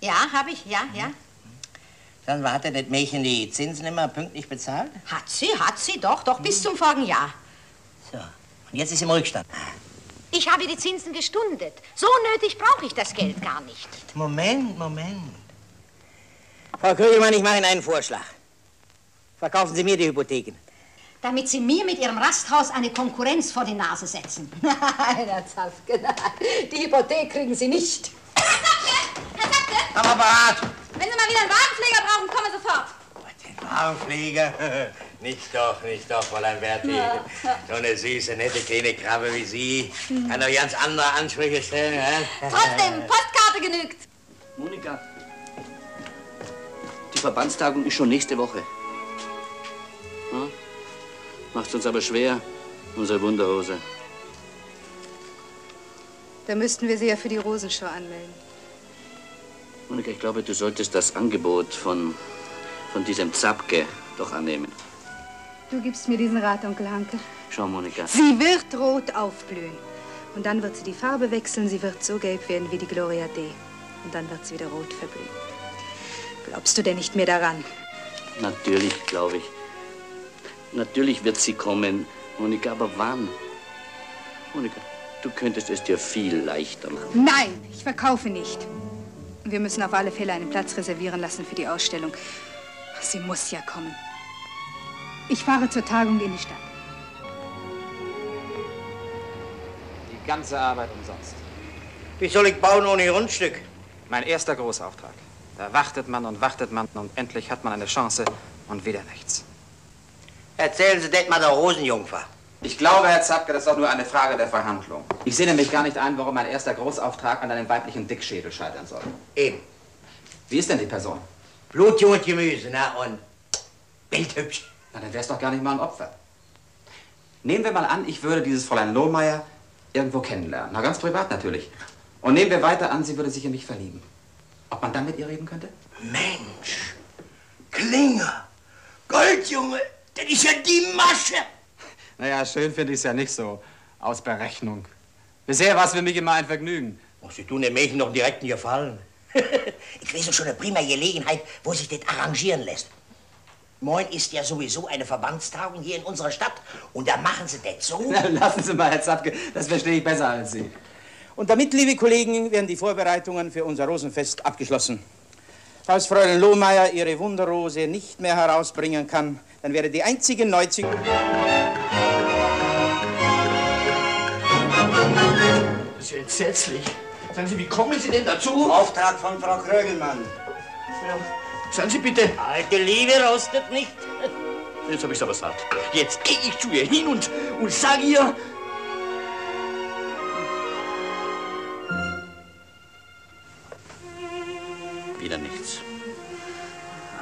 Ja, habe ich, ja, ja. Sagen Sie, hat denn das Mädchen die Zinsen immer pünktlich bezahlt? Hat sie, doch, doch, bis zum vorigen Jahr. So, und jetzt ist sie im Rückstand. Ich habe die Zinsen gestundet. So nötig brauche ich das Geld gar nicht. Moment, Moment. Frau Krögelmann, ich mache Ihnen einen Vorschlag. Verkaufen Sie mir die Hypotheken. Damit Sie mir mit Ihrem Rasthaus eine Konkurrenz vor die Nase setzen. Nein, Herr Zafke, nein. Die Hypothek kriegen Sie nicht. Herr Zafke, Herr Zafke. Am Apparat. Wenn Sie mal wieder einen Wagenpfleger brauchen, kommen Sie sofort. Den Wagenpfleger? Nicht doch, Fräulein Berti. Ja. So eine süße, nette kleine Krabbe wie Sie. Kann doch ganz andere Ansprüche stellen. Trotzdem, Postkarte genügt. Monika, die Verbandstagung ist schon nächste Woche. Hm? Macht's uns aber schwer, unsere Wunderhose. Da müssten wir sie ja für die Rosenschau anmelden. Monika, ich glaube, du solltest das Angebot von diesem Zapke doch annehmen. Du gibst mir diesen Rat, Onkel Hanke. Schau, Monika. Sie wird rot aufblühen. Und dann wird sie die Farbe wechseln, sie wird so gelb werden wie die Gloria D. Und dann wird sie wieder rot verblühen. Glaubst du denn nicht mehr daran? Natürlich, glaube ich. Natürlich wird sie kommen, Monika, aber wann? Monika, du könntest es dir viel leichter machen. Nein, ich verkaufe nicht. Wir müssen auf alle Fälle einen Platz reservieren lassen für die Ausstellung. Sie muss ja kommen. Ich fahre zur Tagung in die Stadt. Die ganze Arbeit umsonst. Wie soll ich bauen ohne Grundstück? Mein erster Großauftrag. Da wartet man und endlich hat man eine Chance und wieder nichts. Erzählen Sie das mal der Rosenjungfer. Ich glaube, Herr Zapke, das ist doch nur eine Frage der Verhandlung. Ich sehe nämlich gar nicht ein, warum mein erster Großauftrag an einem weiblichen Dickschädel scheitern soll. Eben. Wie ist denn die Person? Blutjung und Gemüse, na und bildhübsch. Na, dann wär's doch gar nicht mal ein Opfer. Nehmen wir mal an, ich würde dieses Fräulein Lohmeier irgendwo kennenlernen. Na, ganz privat natürlich. Und nehmen wir weiter an, sie würde sich in mich verlieben. Ob man dann mit ihr reden könnte? Mensch, Klinger, Goldjunge. Das ist ja die Masche! Naja, schön finde ich es ja nicht so. Aus Berechnung. Bisher war es für mich immer ein Vergnügen. Oh, Sie tun dem Mädchen doch direkt einen Gefallen. Ich weiß schon eine prima Gelegenheit, wo sich das arrangieren lässt. Moin ist ja sowieso eine Verbandstagung hier in unserer Stadt. Und da machen Sie das so. Na, lassen Sie mal, Herr Zapke, das verstehe ich besser als Sie. Und damit, liebe Kollegen, werden die Vorbereitungen für unser Rosenfest abgeschlossen. Falls Fräulein Lohmeier ihre Wunderrose nicht mehr herausbringen kann, dann wäre die einzige Neuzüge. Das ist ja entsetzlich. Sagen Sie, wie kommen Sie denn dazu? Auftrag von Frau Krögelmann. Ja. Sagen Sie bitte. Alte Liebe rostet nicht. Jetzt habe ich es aber satt. Jetzt gehe ich zu ihr hin und sage ihr. Wieder nichts.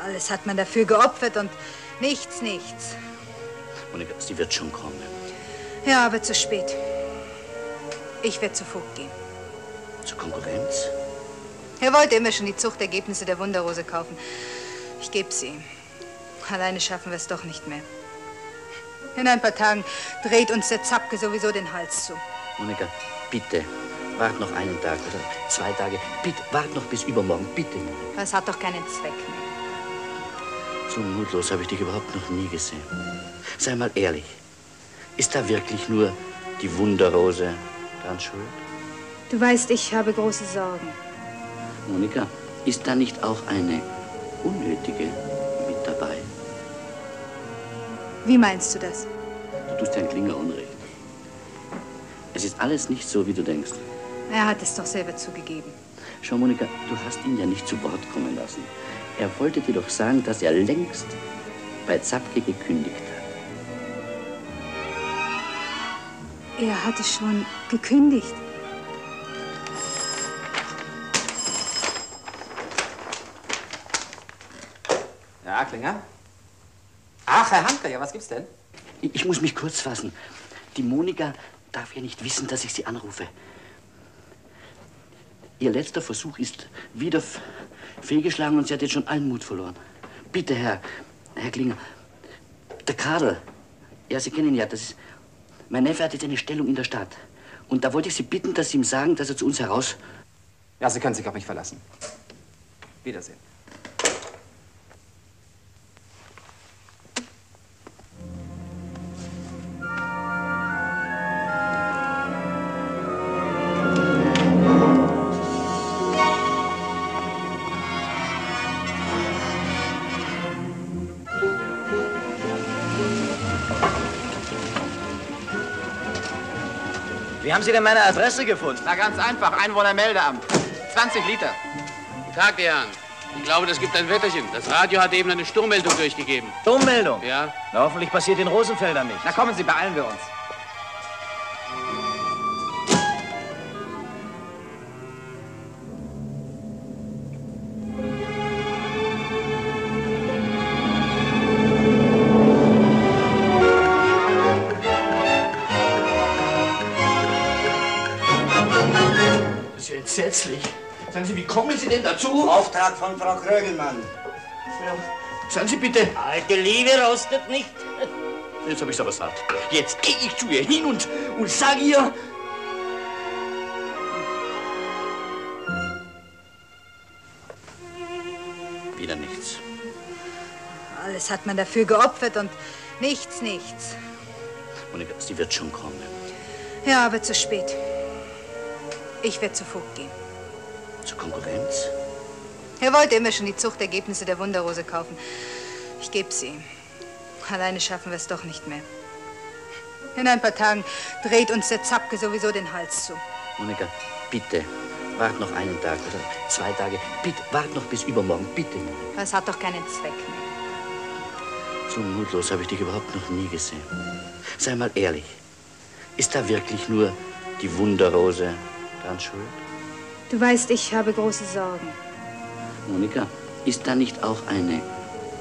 Alles hat man dafür geopfert und nichts, nichts. Monika, sie wird schon kommen. Ja, aber zu spät. Ich werde zu Vogt gehen. Zur Konkurrenz? Er wollte immer schon die Zuchtergebnisse der Wunderrose kaufen. Ich gebe sie ihm. Alleine schaffen wir es doch nicht mehr. In ein paar Tagen dreht uns der Zapke sowieso den Hals zu. Monika, bitte. Wart noch einen Tag oder 2 Tage. Bitte, wart noch bis übermorgen, bitte. Das hat doch keinen Zweck mehr. So mutlos habe ich dich überhaupt noch nie gesehen. Sei mal ehrlich, ist da wirklich nur die Wunderrose dran schuld? Du weißt, ich habe große Sorgen. Monika, ist da nicht auch eine unnötige mit dabei? Wie meinst du das? Du tust Herrn Klinger Unrecht. Es ist alles nicht so, wie du denkst. Er hat es doch selber zugegeben. Schau, Monika, du hast ihn ja nicht zu Wort kommen lassen. Er wollte dir doch sagen, dass er längst bei Zapke gekündigt hat. Er hatte schon gekündigt. Ja, Klinger? Ach, Herr Hanke, ja, was gibt's denn? Ich muss mich kurz fassen. Die Monika darf ja nicht wissen, dass ich sie anrufe. Ihr letzter Versuch ist wieder fehlgeschlagen und sie hat jetzt schon allen Mut verloren. Bitte, Herr Klinger, der Karl, ja, Sie kennen ihn ja, das ist, mein Neffe hat jetzt eine Stellung in der Stadt. Und da wollte ich Sie bitten, dass Sie ihm sagen, dass er zu uns heraus... Ja, Sie können sich auf mich verlassen. Wiedersehen. Wie haben Sie denn meine Adresse gefunden? Na, ganz einfach. Einwohnermeldeamt. 20 Liter. Guten Tag, die Herren. Ich glaube, das gibt ein Wetterchen. Das Radio hat eben eine Sturmmeldung durchgegeben. Sturmmeldung? Ja. Na, hoffentlich passiert in Rosenfeldern nichts. Na, kommen Sie, beeilen wir uns. Entsetzlich. Sagen Sie, wie kommen Sie denn dazu? Auftrag von Frau Krögelmann. Ja. Sagen Sie bitte. Alte Liebe rostet nicht. Jetzt habe ich es aber satt. Jetzt gehe ich zu ihr hin und sage ihr... Wieder nichts. Alles hat man dafür geopfert und nichts. Monika, sie wird schon kommen. Ja, aber zu spät. Ich werde zu Vogt gehen. Zur Konkurrenz? Er wollte immer schon die Zuchtergebnisse der Wunderrose kaufen. Ich gebe sie ihm. Alleine schaffen wir es doch nicht mehr. In ein paar Tagen dreht uns der Zapke sowieso den Hals zu. Monika, bitte, wart noch einen Tag oder 2 Tage. Bitte, wart noch bis übermorgen, bitte. Monika. Das hat doch keinen Zweck mehr. So mutlos habe ich dich überhaupt noch nie gesehen. Sei mal ehrlich, ist da wirklich nur die Wunderrose... Ganz schuld. Du weißt, ich habe große Sorgen. Monika, ist da nicht auch eine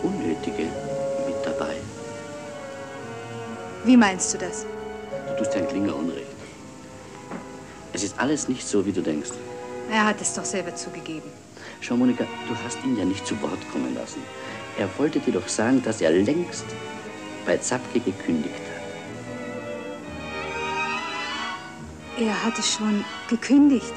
unnötige mit dabei? Wie meinst du das? Du tust Herrn Klinger unrecht. Es ist alles nicht so, wie du denkst. Er hat es doch selber zugegeben. Schau, Monika, du hast ihn ja nicht zu Wort kommen lassen. Er wollte dir doch sagen, dass er längst bei Zapke gekündigt hat. Er hatte schon gekündigt.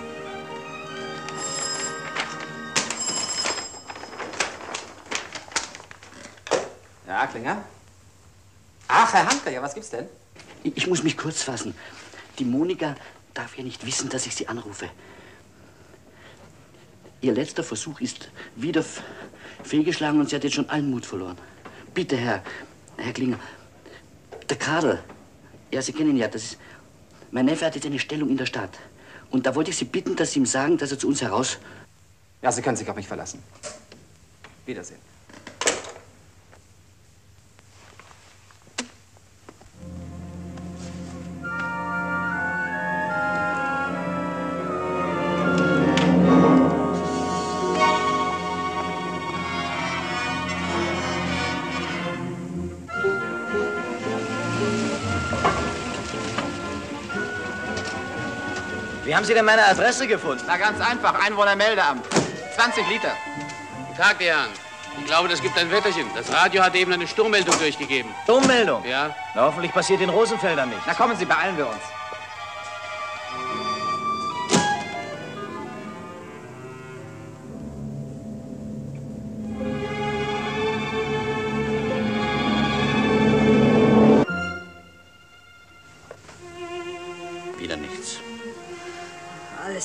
Ja, Klinger? Ach, Herr Hanke, ja, was gibt's denn? Ich muss mich kurz fassen. Die Monika darf ja nicht wissen, dass ich sie anrufe. Ihr letzter Versuch ist wieder fehlgeschlagen und sie hat jetzt schon allen Mut verloren. Bitte, Herr Klinger, der Karl, ja, Sie kennen ihn ja, das ist... Mein Neffe hat jetzt eine Stellung in der Stadt. Und da wollte ich Sie bitten, dass Sie ihm sagen, dass er zu uns heraus... Ja, Sie können sich auf mich verlassen. Wiedersehen. Wie haben Sie denn meine Adresse gefunden? Na, ganz einfach. Einwohnermeldeamt. 20 Liter. Guten Tag, die Herren. Ich glaube, das gibt ein Wetterchen. Das Radio hat eben eine Sturmmeldung durchgegeben. Sturmmeldung? Ja. Na, hoffentlich passiert in Rosenfeldern nichts. Na, kommen Sie, beeilen wir uns.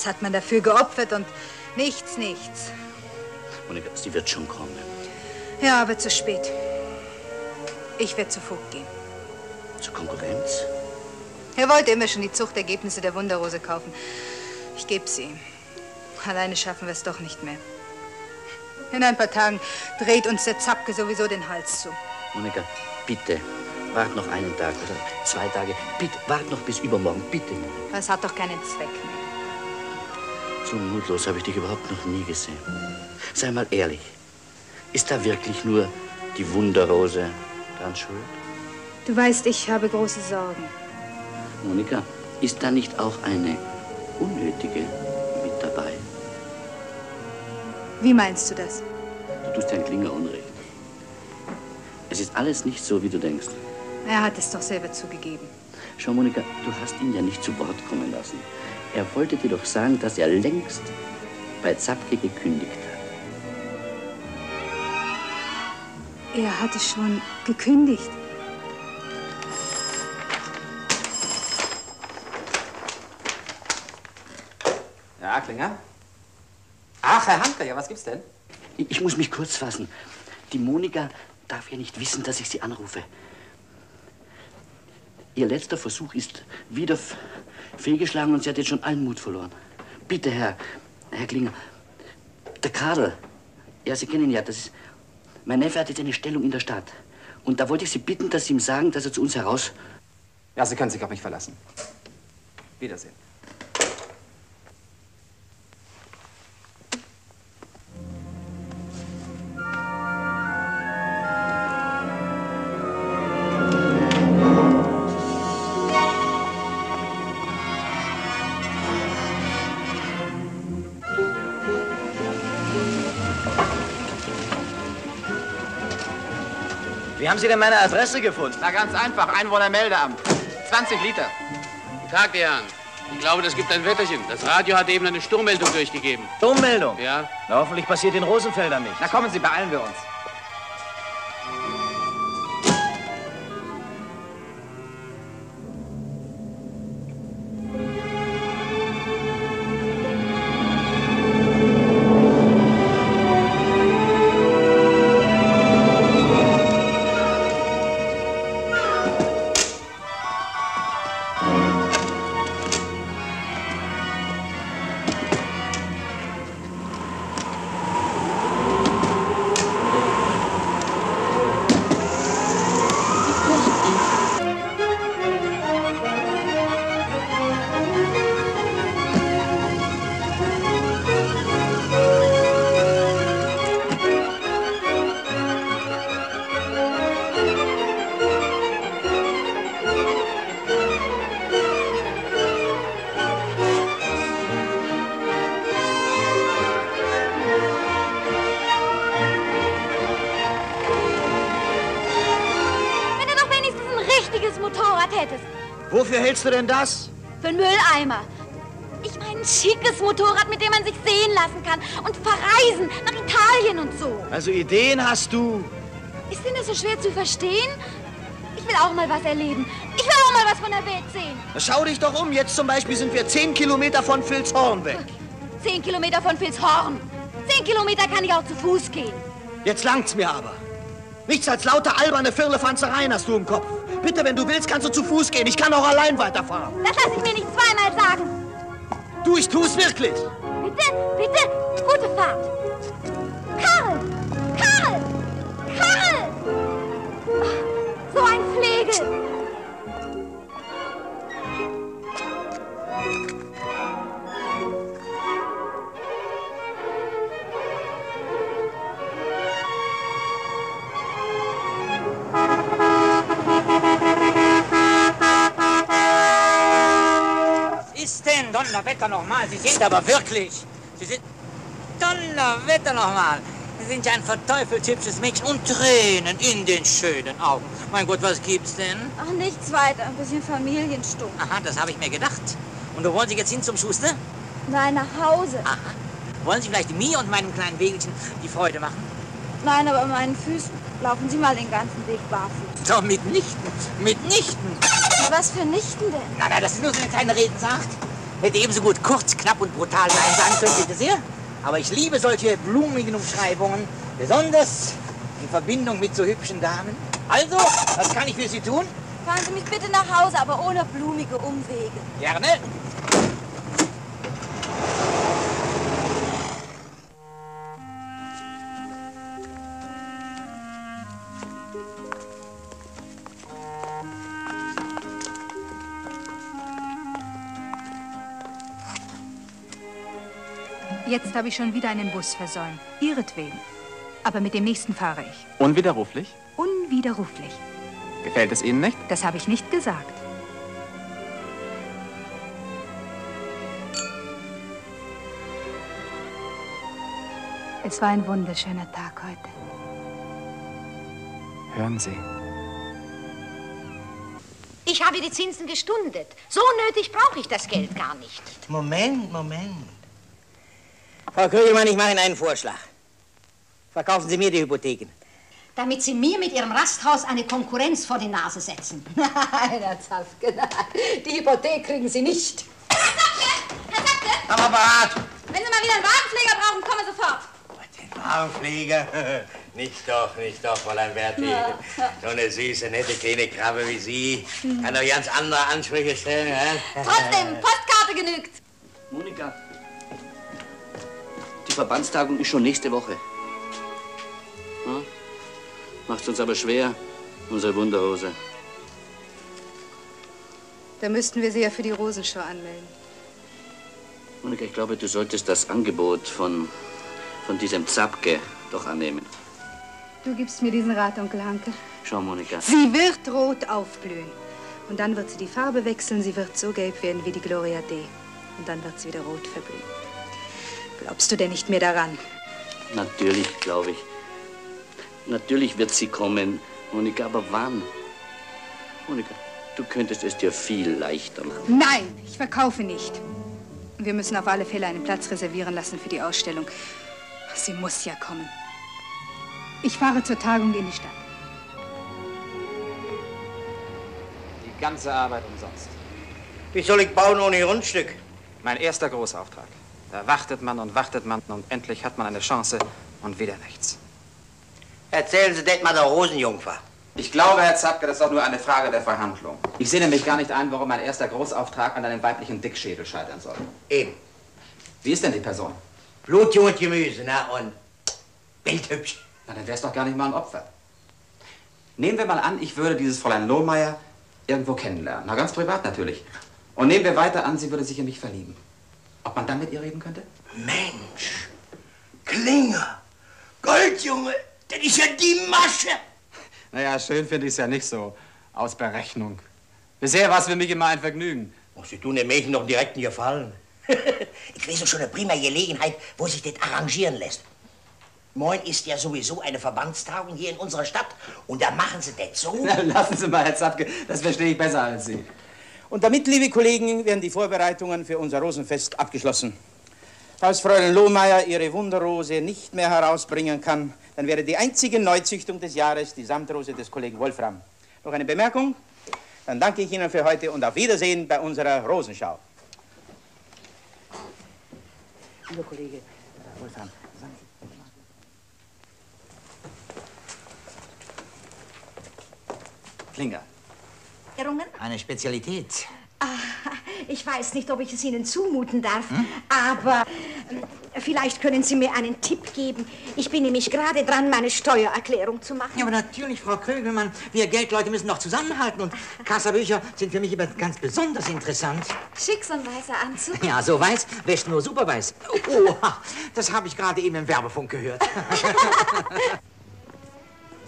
Hat man dafür geopfert und nichts. Monika, sie wird schon kommen. Ja, aber zu spät. Ich werde zu Vogt gehen. Zur Konkurrenz? Er wollte immer schon die Zuchtergebnisse der Wunderrose kaufen. Ich gebe sie ihm. Alleine schaffen wir es doch nicht mehr. In ein paar Tagen dreht uns der Zapke sowieso den Hals zu. Monika, bitte, wart noch einen Tag oder 2 Tage. Bitte, wart noch bis übermorgen, bitte. Das hat doch keinen Zweck mehr. So mutlos habe ich dich überhaupt noch nie gesehen. Sei mal ehrlich, ist da wirklich nur die Wunderrose dran schuld? Du weißt, ich habe große Sorgen. Monika, ist da nicht auch eine unnötige mit dabei? Wie meinst du das? Du tust Herrn Klinger Unrecht. Es ist alles nicht so, wie du denkst. Er hat es doch selber zugegeben. Schau, Monika, du hast ihn ja nicht zu Wort kommen lassen. Er wollte dir doch sagen, dass er längst bei Zapke gekündigt hat. Er hatte schon gekündigt. Ja, Klinger? Ach, Herr Hanke, ja, was gibt's denn? Ich muss mich kurz fassen. Die Monika darf ja nicht wissen, dass ich sie anrufe. Ihr letzter Versuch ist wieder fehlgeschlagen und sie hat jetzt schon allen Mut verloren. Bitte, Herr Klinger, der Karl, ja, Sie kennen ihn ja, das ist, mein Neffe hat jetzt eine Stellung in der Stadt. Und da wollte ich Sie bitten, dass Sie ihm sagen, dass er zu uns heraus... Ja, Sie können sich auf mich verlassen. Wiedersehen. Wie haben Sie denn meine Adresse gefunden? Na, ganz einfach. Einwohnermeldeamt. 20 Liter. Guten Tag, die Herren. Ich glaube, das gibt ein Wetterchen. Das Radio hat eben eine Sturmmeldung durchgegeben. Sturmmeldung? Ja. Na, hoffentlich passiert in Rosenfeldern nichts. Na, kommen Sie, beeilen wir uns. Wofür hältst du denn das? Für einen Mülleimer. Ich meine, ein schickes Motorrad, mit dem man sich sehen lassen kann und verreisen nach Italien und so. Also Ideen hast du. Ist denn das so schwer zu verstehen? Ich will auch mal was erleben. Ich will auch mal was von der Welt sehen. Na, schau dich doch um. Jetzt zum Beispiel sind wir 10 Kilometer von Vilshorn weg. 10 Kilometer von Vilshorn. 10 Kilometer kann ich auch zu Fuß gehen. Jetzt langt's mir aber. Nichts als lauter alberne Firlefanzereien hast du im Kopf. Bitte, wenn du willst, kannst du zu Fuß gehen. Ich kann auch allein weiterfahren. Das lasse ich mir nicht zweimal sagen. Du, ich tu's wirklich. Bitte, bitte, gute Fahrt. Karl! Karl! Karl! Ach, so ein Flegel. Donnerwetter nochmal, Sie sind aber wirklich, Sie sind, Donnerwetter nochmal, Sie sind ja ein verteufelt hübsches Mädchen und Tränen in den schönen Augen. Mein Gott, was gibt's denn? Ach, nichts weiter, ein bisschen Familiensturm. Aha, das habe ich mir gedacht. Und wo wollen Sie jetzt hin zum Schuster? Nein, nach Hause. Aha. Wollen Sie vielleicht mir und meinem kleinen Wägelchen die Freude machen? Nein, aber meinen Füßen. Laufen Sie mal den ganzen Weg barfuß. Doch, mitnichten, mitnichten. Na, was für Nichten denn? Na, na, das ist nur so eine kleine Redensart. Hätte ebenso gut kurz, knapp und brutal sein können, bitte sehr. Aber ich liebe solche blumigen Umschreibungen, besonders in Verbindung mit so hübschen Damen. Also, was kann ich für Sie tun? Fahren Sie mich bitte nach Hause, aber ohne blumige Umwege. Gerne. Jetzt habe ich schon wieder einen Bus versäumt. Ihretwegen. Aber mit dem nächsten fahre ich. Unwiderruflich? Unwiderruflich. Gefällt es Ihnen nicht? Das habe ich nicht gesagt. Es war ein wunderschöner Tag heute. Hören Sie. Ich habe die Zinsen gestundet. So nötig brauche ich das Geld gar nicht. Moment, Moment. Frau Krügelmann, ich mache Ihnen einen Vorschlag. Verkaufen Sie mir die Hypotheken. Damit Sie mir mit Ihrem Rasthaus eine Konkurrenz vor die Nase setzen. Nein, ernsthaft, genau. Die Hypothek kriegen Sie nicht. Herr Sackler! Herr Sackler! Am Apparat! Wenn Sie mal wieder einen Wagenpfleger brauchen, kommen sofort. Den Wagenpfleger? Nicht doch, Fräulein Berti. Ja. So eine süße, nette, kleine Krabbe wie Sie. Kann doch ganz andere Ansprüche stellen, ja? Trotzdem, Postkarte genügt. Monika, die Verbandstagung ist schon nächste Woche. Hm? Macht's uns aber schwer, unsere Wunderrose. Da müssten wir sie ja für die Rosenshow anmelden. Monika, ich glaube, du solltest das Angebot von diesem Zapke doch annehmen. Du gibst mir diesen Rat, Onkel Hanke. Schau, Monika. Sie wird rot aufblühen. Und dann wird sie die Farbe wechseln, sie wird so gelb werden wie die Gloria D. Und dann wird sie wieder rot verblühen. Glaubst du denn nicht mehr daran? Natürlich, glaube ich. Natürlich wird sie kommen, Monika, aber wann? Monika, du könntest es dir viel leichter machen. Nein, ich verkaufe nicht. Wir müssen auf alle Fälle einen Platz reservieren lassen für die Ausstellung. Sie muss ja kommen. Ich fahre zur Tagung in die Stadt. Die ganze Arbeit umsonst. Wie soll ich bauen ohne Grundstück? Mein erster Großauftrag. Da wartet man und endlich hat man eine Chance und wieder nichts. Erzählen Sie das mal der Rosenjungfer. Ich glaube, Herr Zapke, das ist auch nur eine Frage der Verhandlung. Ich sehe nämlich gar nicht ein, warum mein erster Großauftrag an einem weiblichen Dickschädel scheitern soll. Eben. Wie ist denn die Person? Blutjung und Gemüse, na und bildhübsch. Na, dann wär's doch gar nicht mal ein Opfer. Nehmen wir mal an, ich würde dieses Fräulein Lohmeier irgendwo kennenlernen. Na, ganz privat natürlich. Und nehmen wir weiter an, sie würde sich in mich verlieben. Ob man dann mit ihr reden könnte? Mensch, Klinger, Goldjunge. Das ist ja die Masche! Naja, schön finde ich es ja nicht so. Aus Berechnung. Bisher war es für mich immer ein Vergnügen. Oh, Sie tun dem Mädchen doch direkt einen Gefallen. Ich weiß doch schon eine prima Gelegenheit, wo sich das arrangieren lässt. Moin ist ja sowieso eine Verbandstagung hier in unserer Stadt. Und da machen Sie das so. Na, lassen Sie mal, Herr Zapke, das verstehe ich besser als Sie. Und damit, liebe Kollegen, werden die Vorbereitungen für unser Rosenfest abgeschlossen. Falls Fräulein Lohmeier ihre Wunderrose nicht mehr herausbringen kann, dann wäre die einzige Neuzüchtung des Jahres die Samtrose des Kollegen Wolfram. Noch eine Bemerkung? Dann danke ich Ihnen für heute und auf Wiedersehen bei unserer Rosenschau. Lieber Kollege Wolfram. Klinger. Errungen? Eine Spezialität. Ich weiß nicht, ob ich es Ihnen zumuten darf, aber vielleicht können Sie mir einen Tipp geben. Ich bin nämlich gerade dran, meine Steuererklärung zu machen. Ja, aber natürlich, Frau Krügelmann, wir Geldleute müssen noch zusammenhalten und Kassabücher sind für mich immer ganz besonders interessant. Schick so ein weißer Anzug. Ja, so weiß, wäscht nur Superweiß. Oha, das habe ich gerade eben im Werbefunk gehört.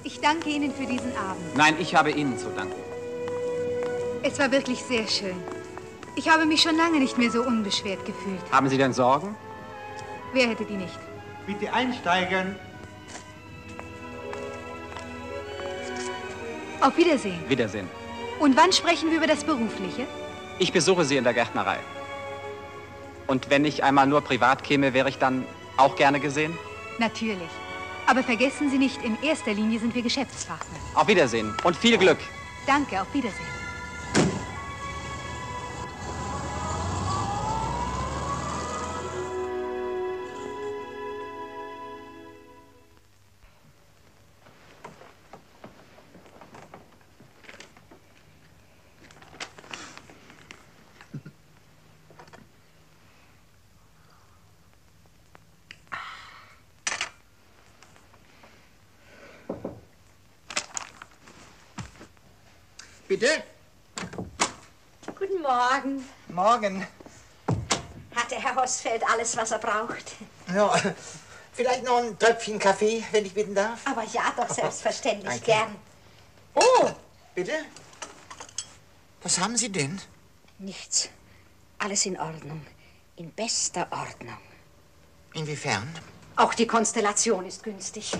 Ich danke Ihnen für diesen Abend. Nein, ich habe Ihnen zu danken. Es war wirklich sehr schön. Ich habe mich schon lange nicht mehr so unbeschwert gefühlt. Haben Sie denn Sorgen? Wer hätte die nicht? Bitte einsteigen. Auf Wiedersehen. Wiedersehen. Und wann sprechen wir über das Berufliche? Ich besuche Sie in der Gärtnerei. Und wenn ich einmal nur privat käme, wäre ich dann auch gerne gesehen? Natürlich. Aber vergessen Sie nicht, in erster Linie sind wir Geschäftspartner. Auf Wiedersehen und viel Glück. Danke, auf Wiedersehen. Bitte? Guten Morgen. Morgen. Hat der Herr Hosfeld alles, was er braucht? Ja, vielleicht noch ein Tröpfchen Kaffee, wenn ich bitten darf? Aber ja, doch selbstverständlich, danke. Gern. Oh! Bitte? Was haben Sie denn? Nichts. Alles in Ordnung. In bester Ordnung. Inwiefern? Auch die Konstellation ist günstig.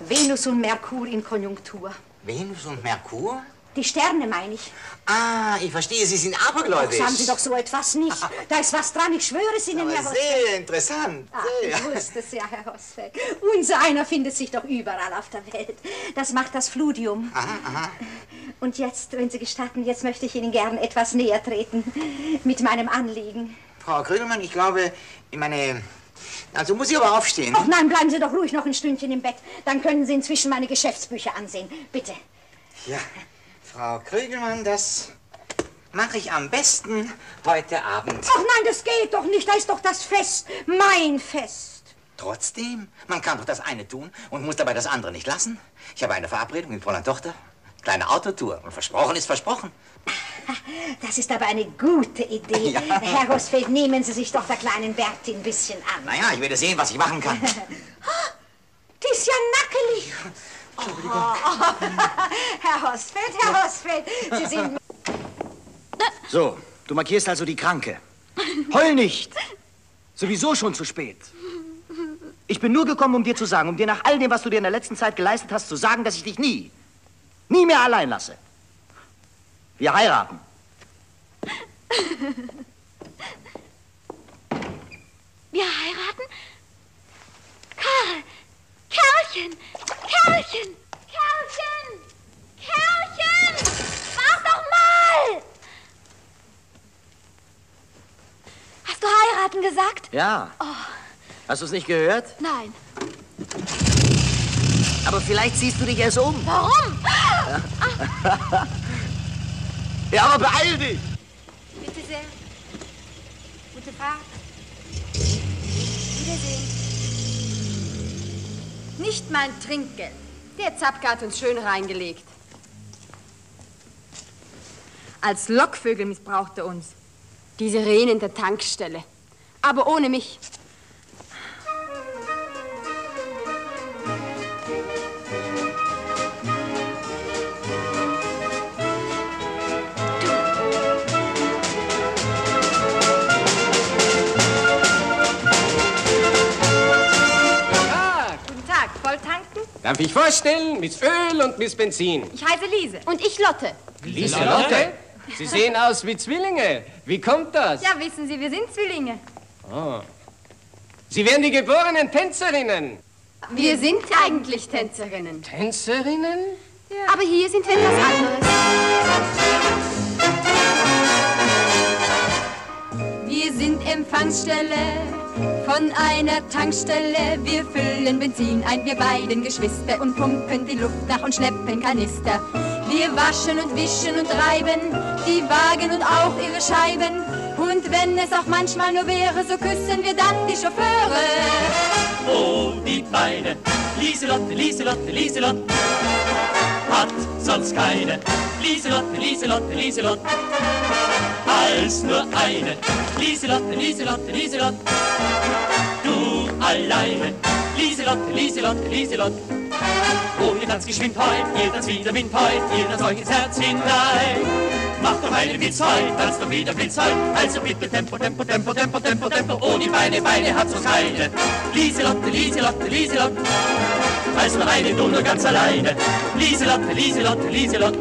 Venus und Merkur in Konjunktur. Venus und Merkur? Die Sterne, meine ich. Ah, ich verstehe, Sie sind abergläubisch. Sagen Sie doch so etwas nicht. Da ist was dran, ich schwöre es Ihnen, aber Herr Hosbeck. Sehr interessant. Ah, sehr. Ich wusste es ja, Herr Hosbeck. Unser einer findet sich doch überall auf der Welt. Das macht das Fludium. Aha, aha. Und jetzt, wenn Sie gestatten, jetzt möchte ich Ihnen gern etwas näher treten mit meinem Anliegen. Frau Grönemann, ich glaube, ich meine... Also muss ich aber aufstehen. Ach nein, bleiben Sie doch ruhig noch ein Stündchen im Bett. Dann können Sie inzwischen meine Geschäftsbücher ansehen. Bitte. Ja. Frau Krügelmann, das mache ich am besten heute Abend. Ach nein, das geht doch nicht. Da ist doch das Fest. Mein Fest. Trotzdem, man kann doch das eine tun und muss dabei das andere nicht lassen. Ich habe eine Verabredung mit Fräulein Tochter. Kleine Autotour. Und versprochen ist versprochen. Das ist aber eine gute Idee. Ja. Herr Rosfeld, nehmen Sie sich doch der kleinen Berti ein bisschen an. Naja, ich werde sehen, was ich machen kann. Die ist ja nackelig. Oh, Herr Hosfeld, Herr Hosfeld, Sie sind... So, du markierst also die Kranke. Heul nicht! Sowieso schon zu spät. Ich bin nur gekommen, um dir zu sagen, um dir nach all dem, was du dir in der letzten Zeit geleistet hast, zu sagen, dass ich dich nie mehr allein lasse. Wir heiraten. Wir heiraten? Karl! Kerlchen! Kerlchen! Kerlchen! Kerlchen! Mach doch mal! Hast du heiraten gesagt? Ja. Oh. Hast du es nicht gehört? Nein. Aber vielleicht ziehst du dich erst um. Warum? Ah. Ja, aber beeil dich! Bitte sehr. Gute Fahrt. Wiedersehen. Nicht mein Trinkgeld. Der Zapke hat uns schön reingelegt. Als Lockvögel missbraucht er uns. Die Sirene in der Tankstelle. Aber ohne mich. Darf ich vorstellen? Miss Öl und Miss Benzin. Ich heiße Liese. Und ich Lotte. Lieselotte? Sie sehen aus wie Zwillinge. Wie kommt das? Ja, wissen Sie, wir sind Zwillinge. Oh. Sie wären die geborenen Tänzerinnen. Wir sind eigentlich Tänzerinnen. Tänzerinnen? Ja. Aber hier sind wir etwas anderes. Wir sind Empfangsstelle. Von einer Tankstelle, wir füllen Benzin ein, wir beiden Geschwister und pumpen die Luft nach und schleppen Kanister. Wir waschen und wischen und reiben die Wagen und auch ihre Scheiben. Und wenn es auch manchmal nur wäre, so küssen wir dann die Chauffeure. Oh, die Beine, Lieselotte, Lieselotte, Lieselotte, hat sonst keine. Lieselotte, Lieselotte, Lieselotte, als nur eine. Lieselotte, Lieselotte, Lieselotte, du alleine. Lieselotte, Lieselotte, Lieselotte, oh, ihr tanzt geschwind heut, ihr tanzt wieder Wind heut, ihr tanzt euch ins Herz hinein. Macht doch einen Witz heut, tanzt doch wieder Blitz heut, also bitte Tempo, Tempo, Tempo, Tempo, Tempo, Tempo, oh, die Beine, Beine hat so keine. Lieselotte, Lieselotte, Lieselotte, als nur eine, du nur ganz alleine. Lieselotte, Lieselotte, Lieselotte.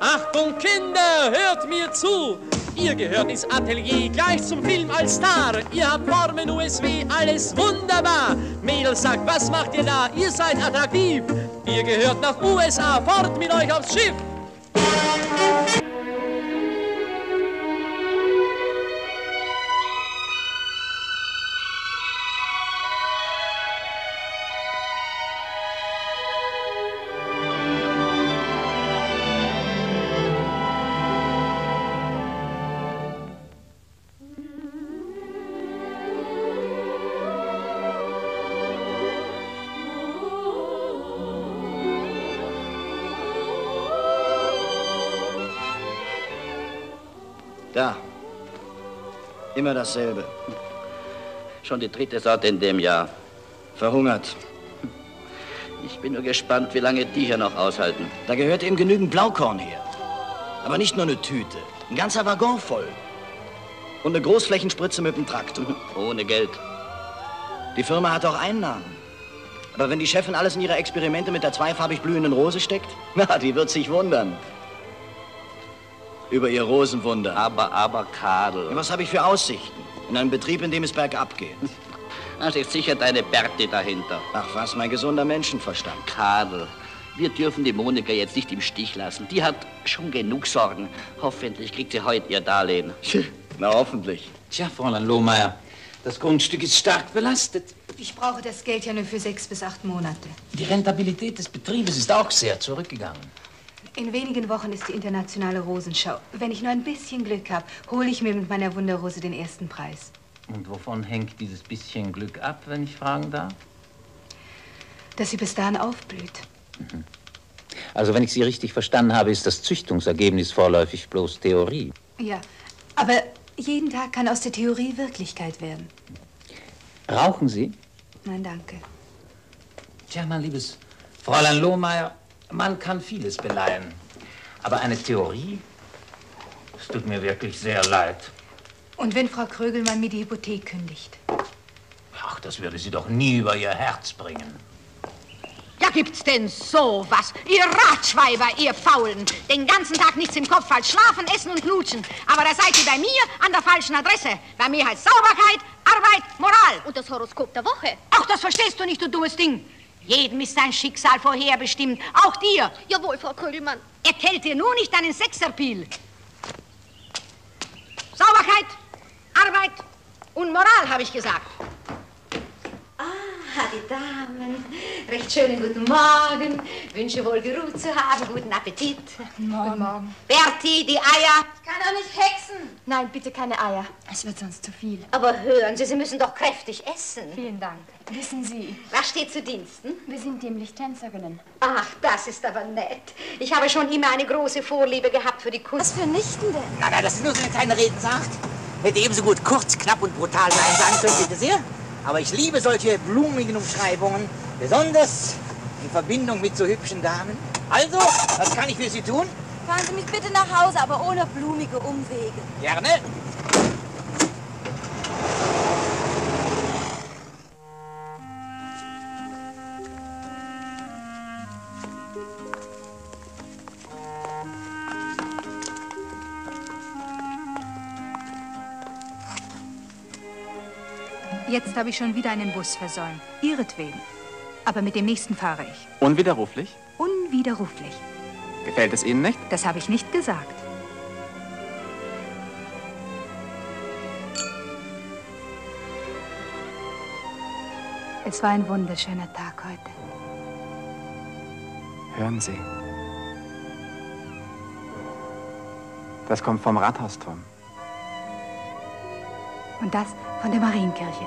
Achtung Kinder, hört mir zu! Ihr gehört ins Atelier, gleich zum Film als Star. Ihr habt Formen, USW, alles wunderbar. Mädels, sagt, was macht ihr da? Ihr seid attraktiv. Ihr gehört nach USA, fort mit euch aufs Schiff. Ja, immer dasselbe. Schon die dritte Sorte in dem Jahr. Verhungert. Ich bin nur gespannt, wie lange die hier noch aushalten. Da gehört eben genügend Blaukorn her. Aber nicht nur eine Tüte, ein ganzer Waggon voll. Und eine Großflächenspritze mit dem Traktor. Ohne Geld. Die Firma hat auch Einnahmen. Aber wenn die Chefin alles in ihre Experimente mit der zweifarbig blühenden Rose steckt, na, die wird sich wundern. Über ihr Rosenwunder. Aber, Karl. Was habe ich für Aussichten? In einem Betrieb, in dem es bergab geht. Da steckt sicher deine Berti dahinter. Ach was, mein gesunder Menschenverstand. Karl, wir dürfen die Monika jetzt nicht im Stich lassen. Die hat schon genug Sorgen. Hoffentlich kriegt sie heute ihr Darlehen. Na, hoffentlich. Tja, Fräulein Lohmeier, das Grundstück ist stark belastet. Ich brauche das Geld ja nur für 6 bis 8 Monate. Die Rentabilität des Betriebes ist auch sehr zurückgegangen. In wenigen Wochen ist die internationale Rosenschau. Wenn ich nur ein bisschen Glück habe, hole ich mir mit meiner Wunderrose den ersten Preis. Und wovon hängt dieses bisschen Glück ab, wenn ich fragen darf? Dass sie bis dahin aufblüht. Mhm. Also, wenn ich Sie richtig verstanden habe, ist das Züchtungsergebnis vorläufig bloß Theorie. Ja, aber jeden Tag kann aus der Theorie Wirklichkeit werden. Rauchen Sie? Nein, danke. Tja, mein liebes Fräulein Lohmeier, man kann vieles beleihen. Aber eine Theorie? Es tut mir wirklich sehr leid. Und wenn Frau Krögelmann mir die Hypothek kündigt? Ach, das würde sie doch nie über ihr Herz bringen. Ja, gibt's denn sowas? Ihr Ratschweiber, ihr Faulen. Den ganzen Tag nichts im Kopf als schlafen, essen und knutschen. Aber da seid ihr bei mir an der falschen Adresse. Bei mir heißt Sauberkeit, Arbeit, Moral. Und das Horoskop der Woche. Ach, das verstehst du nicht, du dummes Ding. Jedem ist sein Schicksal vorherbestimmt. Auch dir. Jawohl, Frau Krögelmann. Erteilt dir nur nicht deinen Sexappeal. Sauberkeit, Arbeit und Moral, habe ich gesagt. Ah, die Damen. Recht schönen guten Morgen. Wünsche wohl geruht zu haben. Guten Appetit. Guten Morgen. Berti, die Eier. Ich kann doch nicht hexen. Nein, bitte keine Eier. Es wird sonst zu viel. Aber hören Sie, Sie müssen doch kräftig essen. Vielen Dank. Wissen Sie... Was steht zu Diensten? Wir sind nämlich Tänzerinnen. Ach, das ist aber nett. Ich habe schon immer eine große Vorliebe gehabt für die Kunst. Was für Nichten denn? Na, na, das sind nur so eine kleine Redensart. Hätte ebenso gut kurz, knapp und brutal sein können, bitte sehr. Aber ich liebe solche blumigen Umschreibungen, besonders in Verbindung mit so hübschen Damen. Also, was kann ich für Sie tun? Fahren Sie mich bitte nach Hause, aber ohne blumige Umwege. Gerne. Jetzt habe ich schon wieder einen Bus versäumt. Ihretwegen. Aber mit dem nächsten fahre ich. Unwiderruflich? Unwiderruflich. Gefällt es Ihnen nicht? Das habe ich nicht gesagt. Es war ein wunderschöner Tag heute. Hören Sie. Das kommt vom Rathausturm. Und das von der Marienkirche.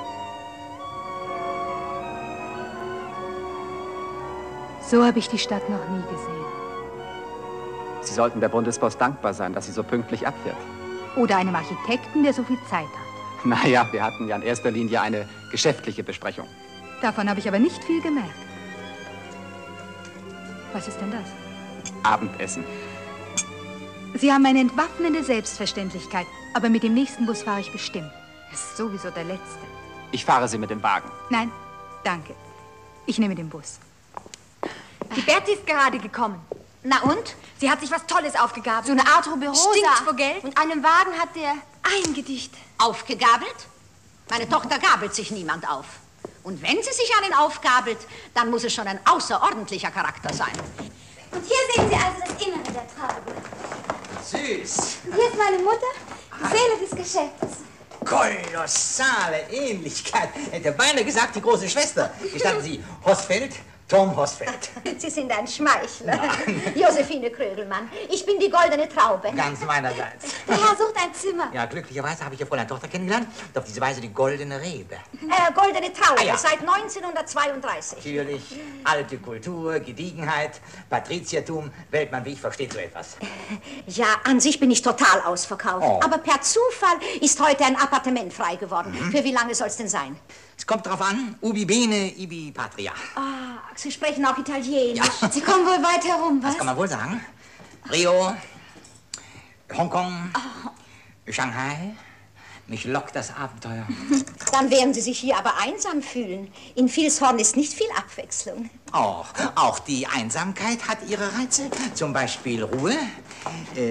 So habe ich die Stadt noch nie gesehen. Sie sollten der Bundespost dankbar sein, dass sie so pünktlich abfährt. Oder einem Architekten, der so viel Zeit hat. Naja, wir hatten ja in erster Linie eine geschäftliche Besprechung. Davon habe ich aber nicht viel gemerkt. Was ist denn das? Abendessen. Sie haben eine entwaffnende Selbstverständlichkeit, aber mit dem nächsten Bus fahre ich bestimmt. Das ist sowieso der letzte. Ich fahre Sie mit dem Wagen. Nein, danke. Ich nehme den Bus. Die Berti ist gerade gekommen. Na und? Sie hat sich was Tolles aufgegabelt. So eine Art Ruberosa. Stinkt vor Geld. Und einen Wagen hat der eingedicht. Aufgegabelt? Meine Tochter gabelt sich niemand auf. Und wenn sie sich einen aufgabelt, dann muss es schon ein außerordentlicher Charakter sein. Und hier sehen Sie also das Innere der Traube. Süß. Und hier ist meine Mutter, die Seele des Geschäfts. Kolossale Ähnlichkeit. Hätte beinahe gesagt, die große Schwester. Gestatten Sie, Hossfeld, Tom Hossfeld. Sie sind ein Schmeichler. Ja. Josephine Krögelmann, ich bin die goldene Traube. Ganz meinerseits. Der Herr sucht ein Zimmer. Ja, glücklicherweise habe ich ja Fräulein Tochter kennengelernt und auf diese Weise die goldene Rebe. Goldene Traube, ja. Seit 1932. Natürlich, alte Kultur, Gediegenheit, Patriziertum, Weltmann wie ich versteht so etwas. Ja, an sich bin ich total ausverkauft. Oh. Aber per Zufall ist heute ein Appartement frei geworden. Mhm. Für wie lange soll's denn sein? Es kommt drauf an, ubi bene, ibi patria. Ah, Sie sprechen auch Italienisch. Ja. Sie kommen wohl weit herum, was? Das kann man wohl sagen. Rio, Hongkong, Shanghai, Mich lockt das Abenteuer. Dann werden Sie sich hier aber einsam fühlen. In Vielshorn ist nicht viel Abwechslung. Auch die Einsamkeit hat ihre Reize. Zum Beispiel Ruhe,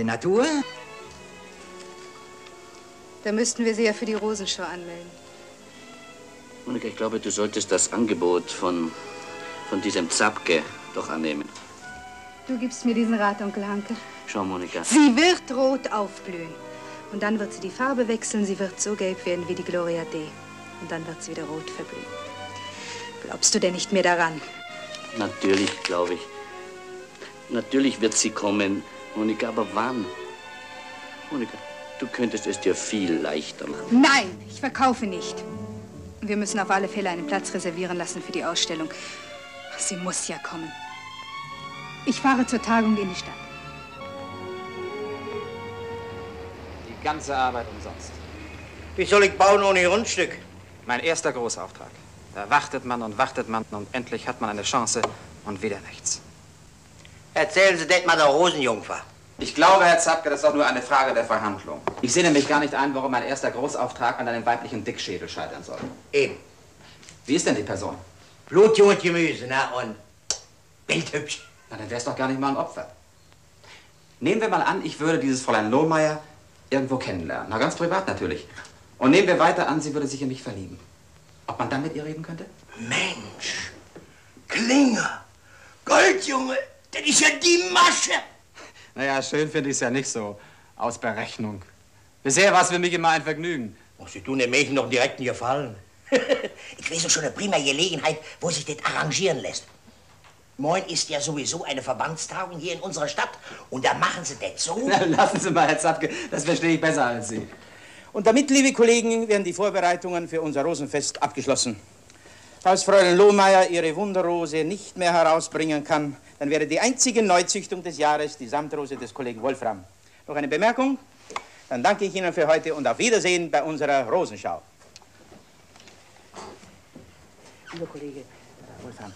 Natur. Da müssten wir Sie ja für die Rosenschau anmelden. Monika, ich glaube, du solltest das Angebot von diesem Zabke doch annehmen. Du gibst mir diesen Rat, Onkel Hanke. Schau, Monika. Sie wird rot aufblühen. Und dann wird sie die Farbe wechseln, sie wird so gelb werden wie die Gloria D. Und dann wird sie wieder rot verblühen. Glaubst du denn nicht mehr daran? Natürlich glaube ich. Natürlich wird sie kommen, Monika, aber wann? Monika, du könntest es dir viel leichter machen. Nein, ich verkaufe nicht. Wir müssen auf alle Fälle einen Platz reservieren lassen für die Ausstellung. Sie muss ja kommen. Ich fahre zur Tagung in die Stadt. Ganze Arbeit umsonst. Wie soll ich bauen ohne Grundstück? Mein erster Großauftrag. Da wartet man und endlich hat man eine Chance und wieder nichts. Erzählen Sie das mal der Rosenjungfer. Ich glaube, Herr Zabke, das ist doch nur eine Frage der Verhandlung. Ich sehe nämlich gar nicht ein, warum mein erster Großauftrag an einem weiblichen Dickschädel scheitern soll. Eben. Wie ist denn die Person? Blutjung und Gemüse, na und bildhübsch. Na, dann wär's doch gar nicht mal ein Opfer. Nehmen wir mal an, ich würde dieses Fräulein Lohmeier irgendwo kennenlernen. Na, ganz privat natürlich. Und nehmen wir weiter an, sie würde sich in mich verlieben. Ob man dann mit ihr reden könnte? Mensch! Klinger! Goldjunge! Das ist ja die Masche! Naja, schön finde ich es ja nicht so. Aus Berechnung. Bisher war es für mich immer ein Vergnügen. Ach, Sie tun dem Mädchen doch direkt einen Gefallen. Ich weiß doch schon eine prima Gelegenheit, wo sich das arrangieren lässt. Moin ist ja sowieso eine Verbandstagung hier in unserer Stadt. Und da machen Sie das so. Na, lassen Sie mal, Herr Zabke, das verstehe ich besser als Sie. Und damit, liebe Kollegen, werden die Vorbereitungen für unser Rosenfest abgeschlossen. Falls Fräulein Lohmeier ihre Wunderrose nicht mehr herausbringen kann, dann wäre die einzige Neuzüchtung des Jahres die Samtrose des Kollegen Wolfram. Noch eine Bemerkung? Dann danke ich Ihnen für heute und auf Wiedersehen bei unserer Rosenschau. Lieber Kollege Wolfram.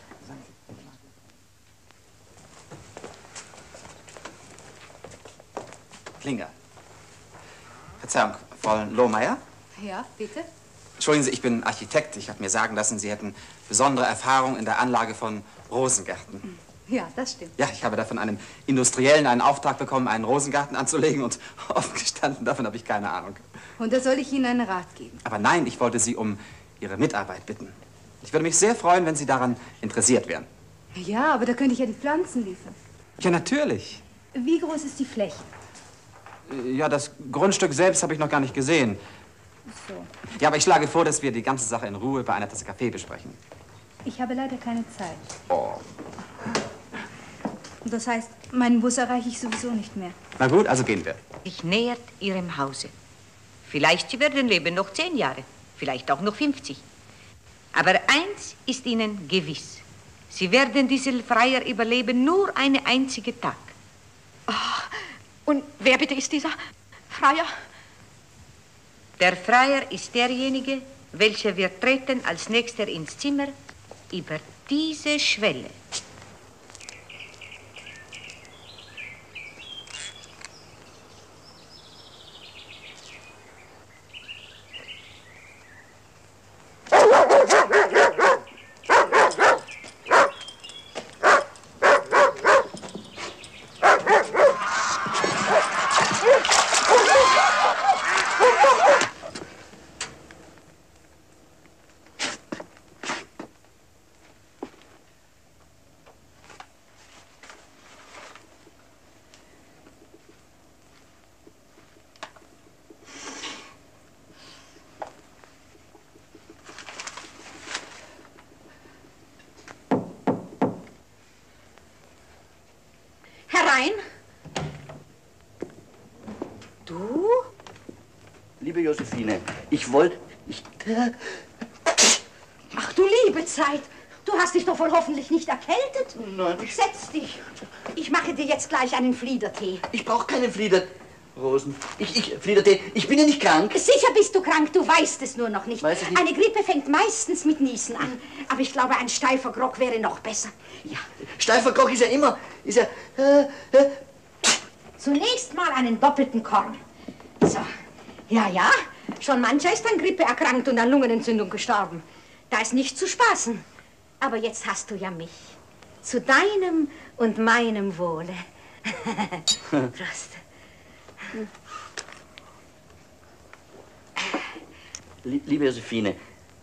Klinger. Verzeihung, Frau Lohmeier? Ja, bitte? Entschuldigen Sie, ich bin Architekt. Ich habe mir sagen lassen, Sie hätten besondere Erfahrung in der Anlage von Rosengärten. Ja, das stimmt. Ja, ich habe da von einem Industriellen einen Auftrag bekommen, einen Rosengarten anzulegen und offen gestanden, davon habe ich keine Ahnung. Und da soll ich Ihnen einen Rat geben? Aber nein, ich wollte Sie um Ihre Mitarbeit bitten. Ich würde mich sehr freuen, wenn Sie daran interessiert wären. Ja, aber da könnte ich ja die Pflanzen liefern. Ja, natürlich. Wie groß ist die Fläche? Ja, das Grundstück selbst habe ich noch gar nicht gesehen. Ach so. Ja, aber ich schlage vor, dass wir die ganze Sache in Ruhe bei einer Tasse Kaffee besprechen. Ich habe leider keine Zeit. Oh. Das heißt, meinen Bus erreiche ich sowieso nicht mehr. Na gut, also gehen wir. Ich nähert ihrem Hause. Vielleicht sie werden leben noch 10 Jahre, vielleicht auch noch 50. Aber eins ist ihnen gewiss. Sie werden diesen Freier überleben nur einen einzigen Tag. Oh. Und wer bitte ist dieser Freier? Der Freier ist derjenige, welcher wir treten als nächster ins Zimmer über diese Schwelle. Liebe Josephine, ich wollte... Ach du liebe Zeit, du hast dich doch wohl hoffentlich nicht erkältet. Nein. Setz dich. Ich mache dir jetzt gleich einen Fliedertee. Ich brauche keinen Fliedertee. Rosen, Fliedertee, ich bin ja nicht krank. Sicher bist du krank, du weißt es nur noch nicht. Weiß ich nicht. Eine Grippe fängt meistens mit Niesen an, aber ich glaube, ein steifer Grog wäre noch besser. Ja. Steifer Grog ist ja immer... Ist ja... Zunächst mal einen doppelten Korn. So. Ja, ja, Schon mancher ist an Grippe erkrankt und an Lungenentzündung gestorben. Da ist nicht zu spaßen. Aber jetzt hast du ja mich. Zu deinem und meinem Wohle. Prost. Liebe Josephine,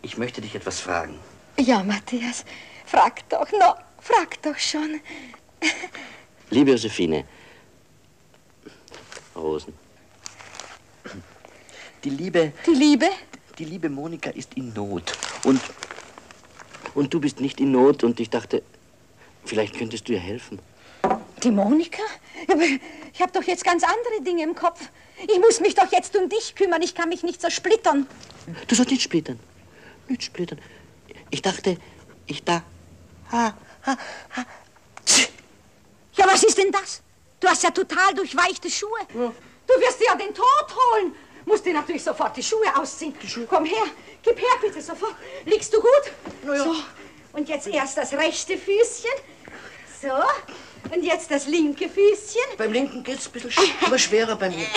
ich möchte dich etwas fragen. Ja, Matthias, frag doch, no, frag doch schon. Liebe Josephine, Rosen. Die Liebe? Die liebe Monika ist in Not. Und du bist nicht in Not und ich dachte, vielleicht könntest du ihr helfen. Die Monika? Aber ich habe doch jetzt ganz andere Dinge im Kopf. Ich muss mich doch jetzt um dich kümmern. Ich kann mich nicht zersplittern. Du sollst nicht splittern. Nicht splittern. Ich dachte, Ja, was ist denn das? Du hast ja total durchweichte Schuhe. Ja. Du wirst dir ja den Tod holen. Musst dir natürlich sofort die Schuhe ausziehen. Die Schuhe. Komm her. Gib her, bitte, sofort. Liegst du gut? Na ja. So. Und jetzt erst das rechte Füßchen. So. Und jetzt das linke Füßchen. Beim linken geht's ein bisschen schwerer bei mir.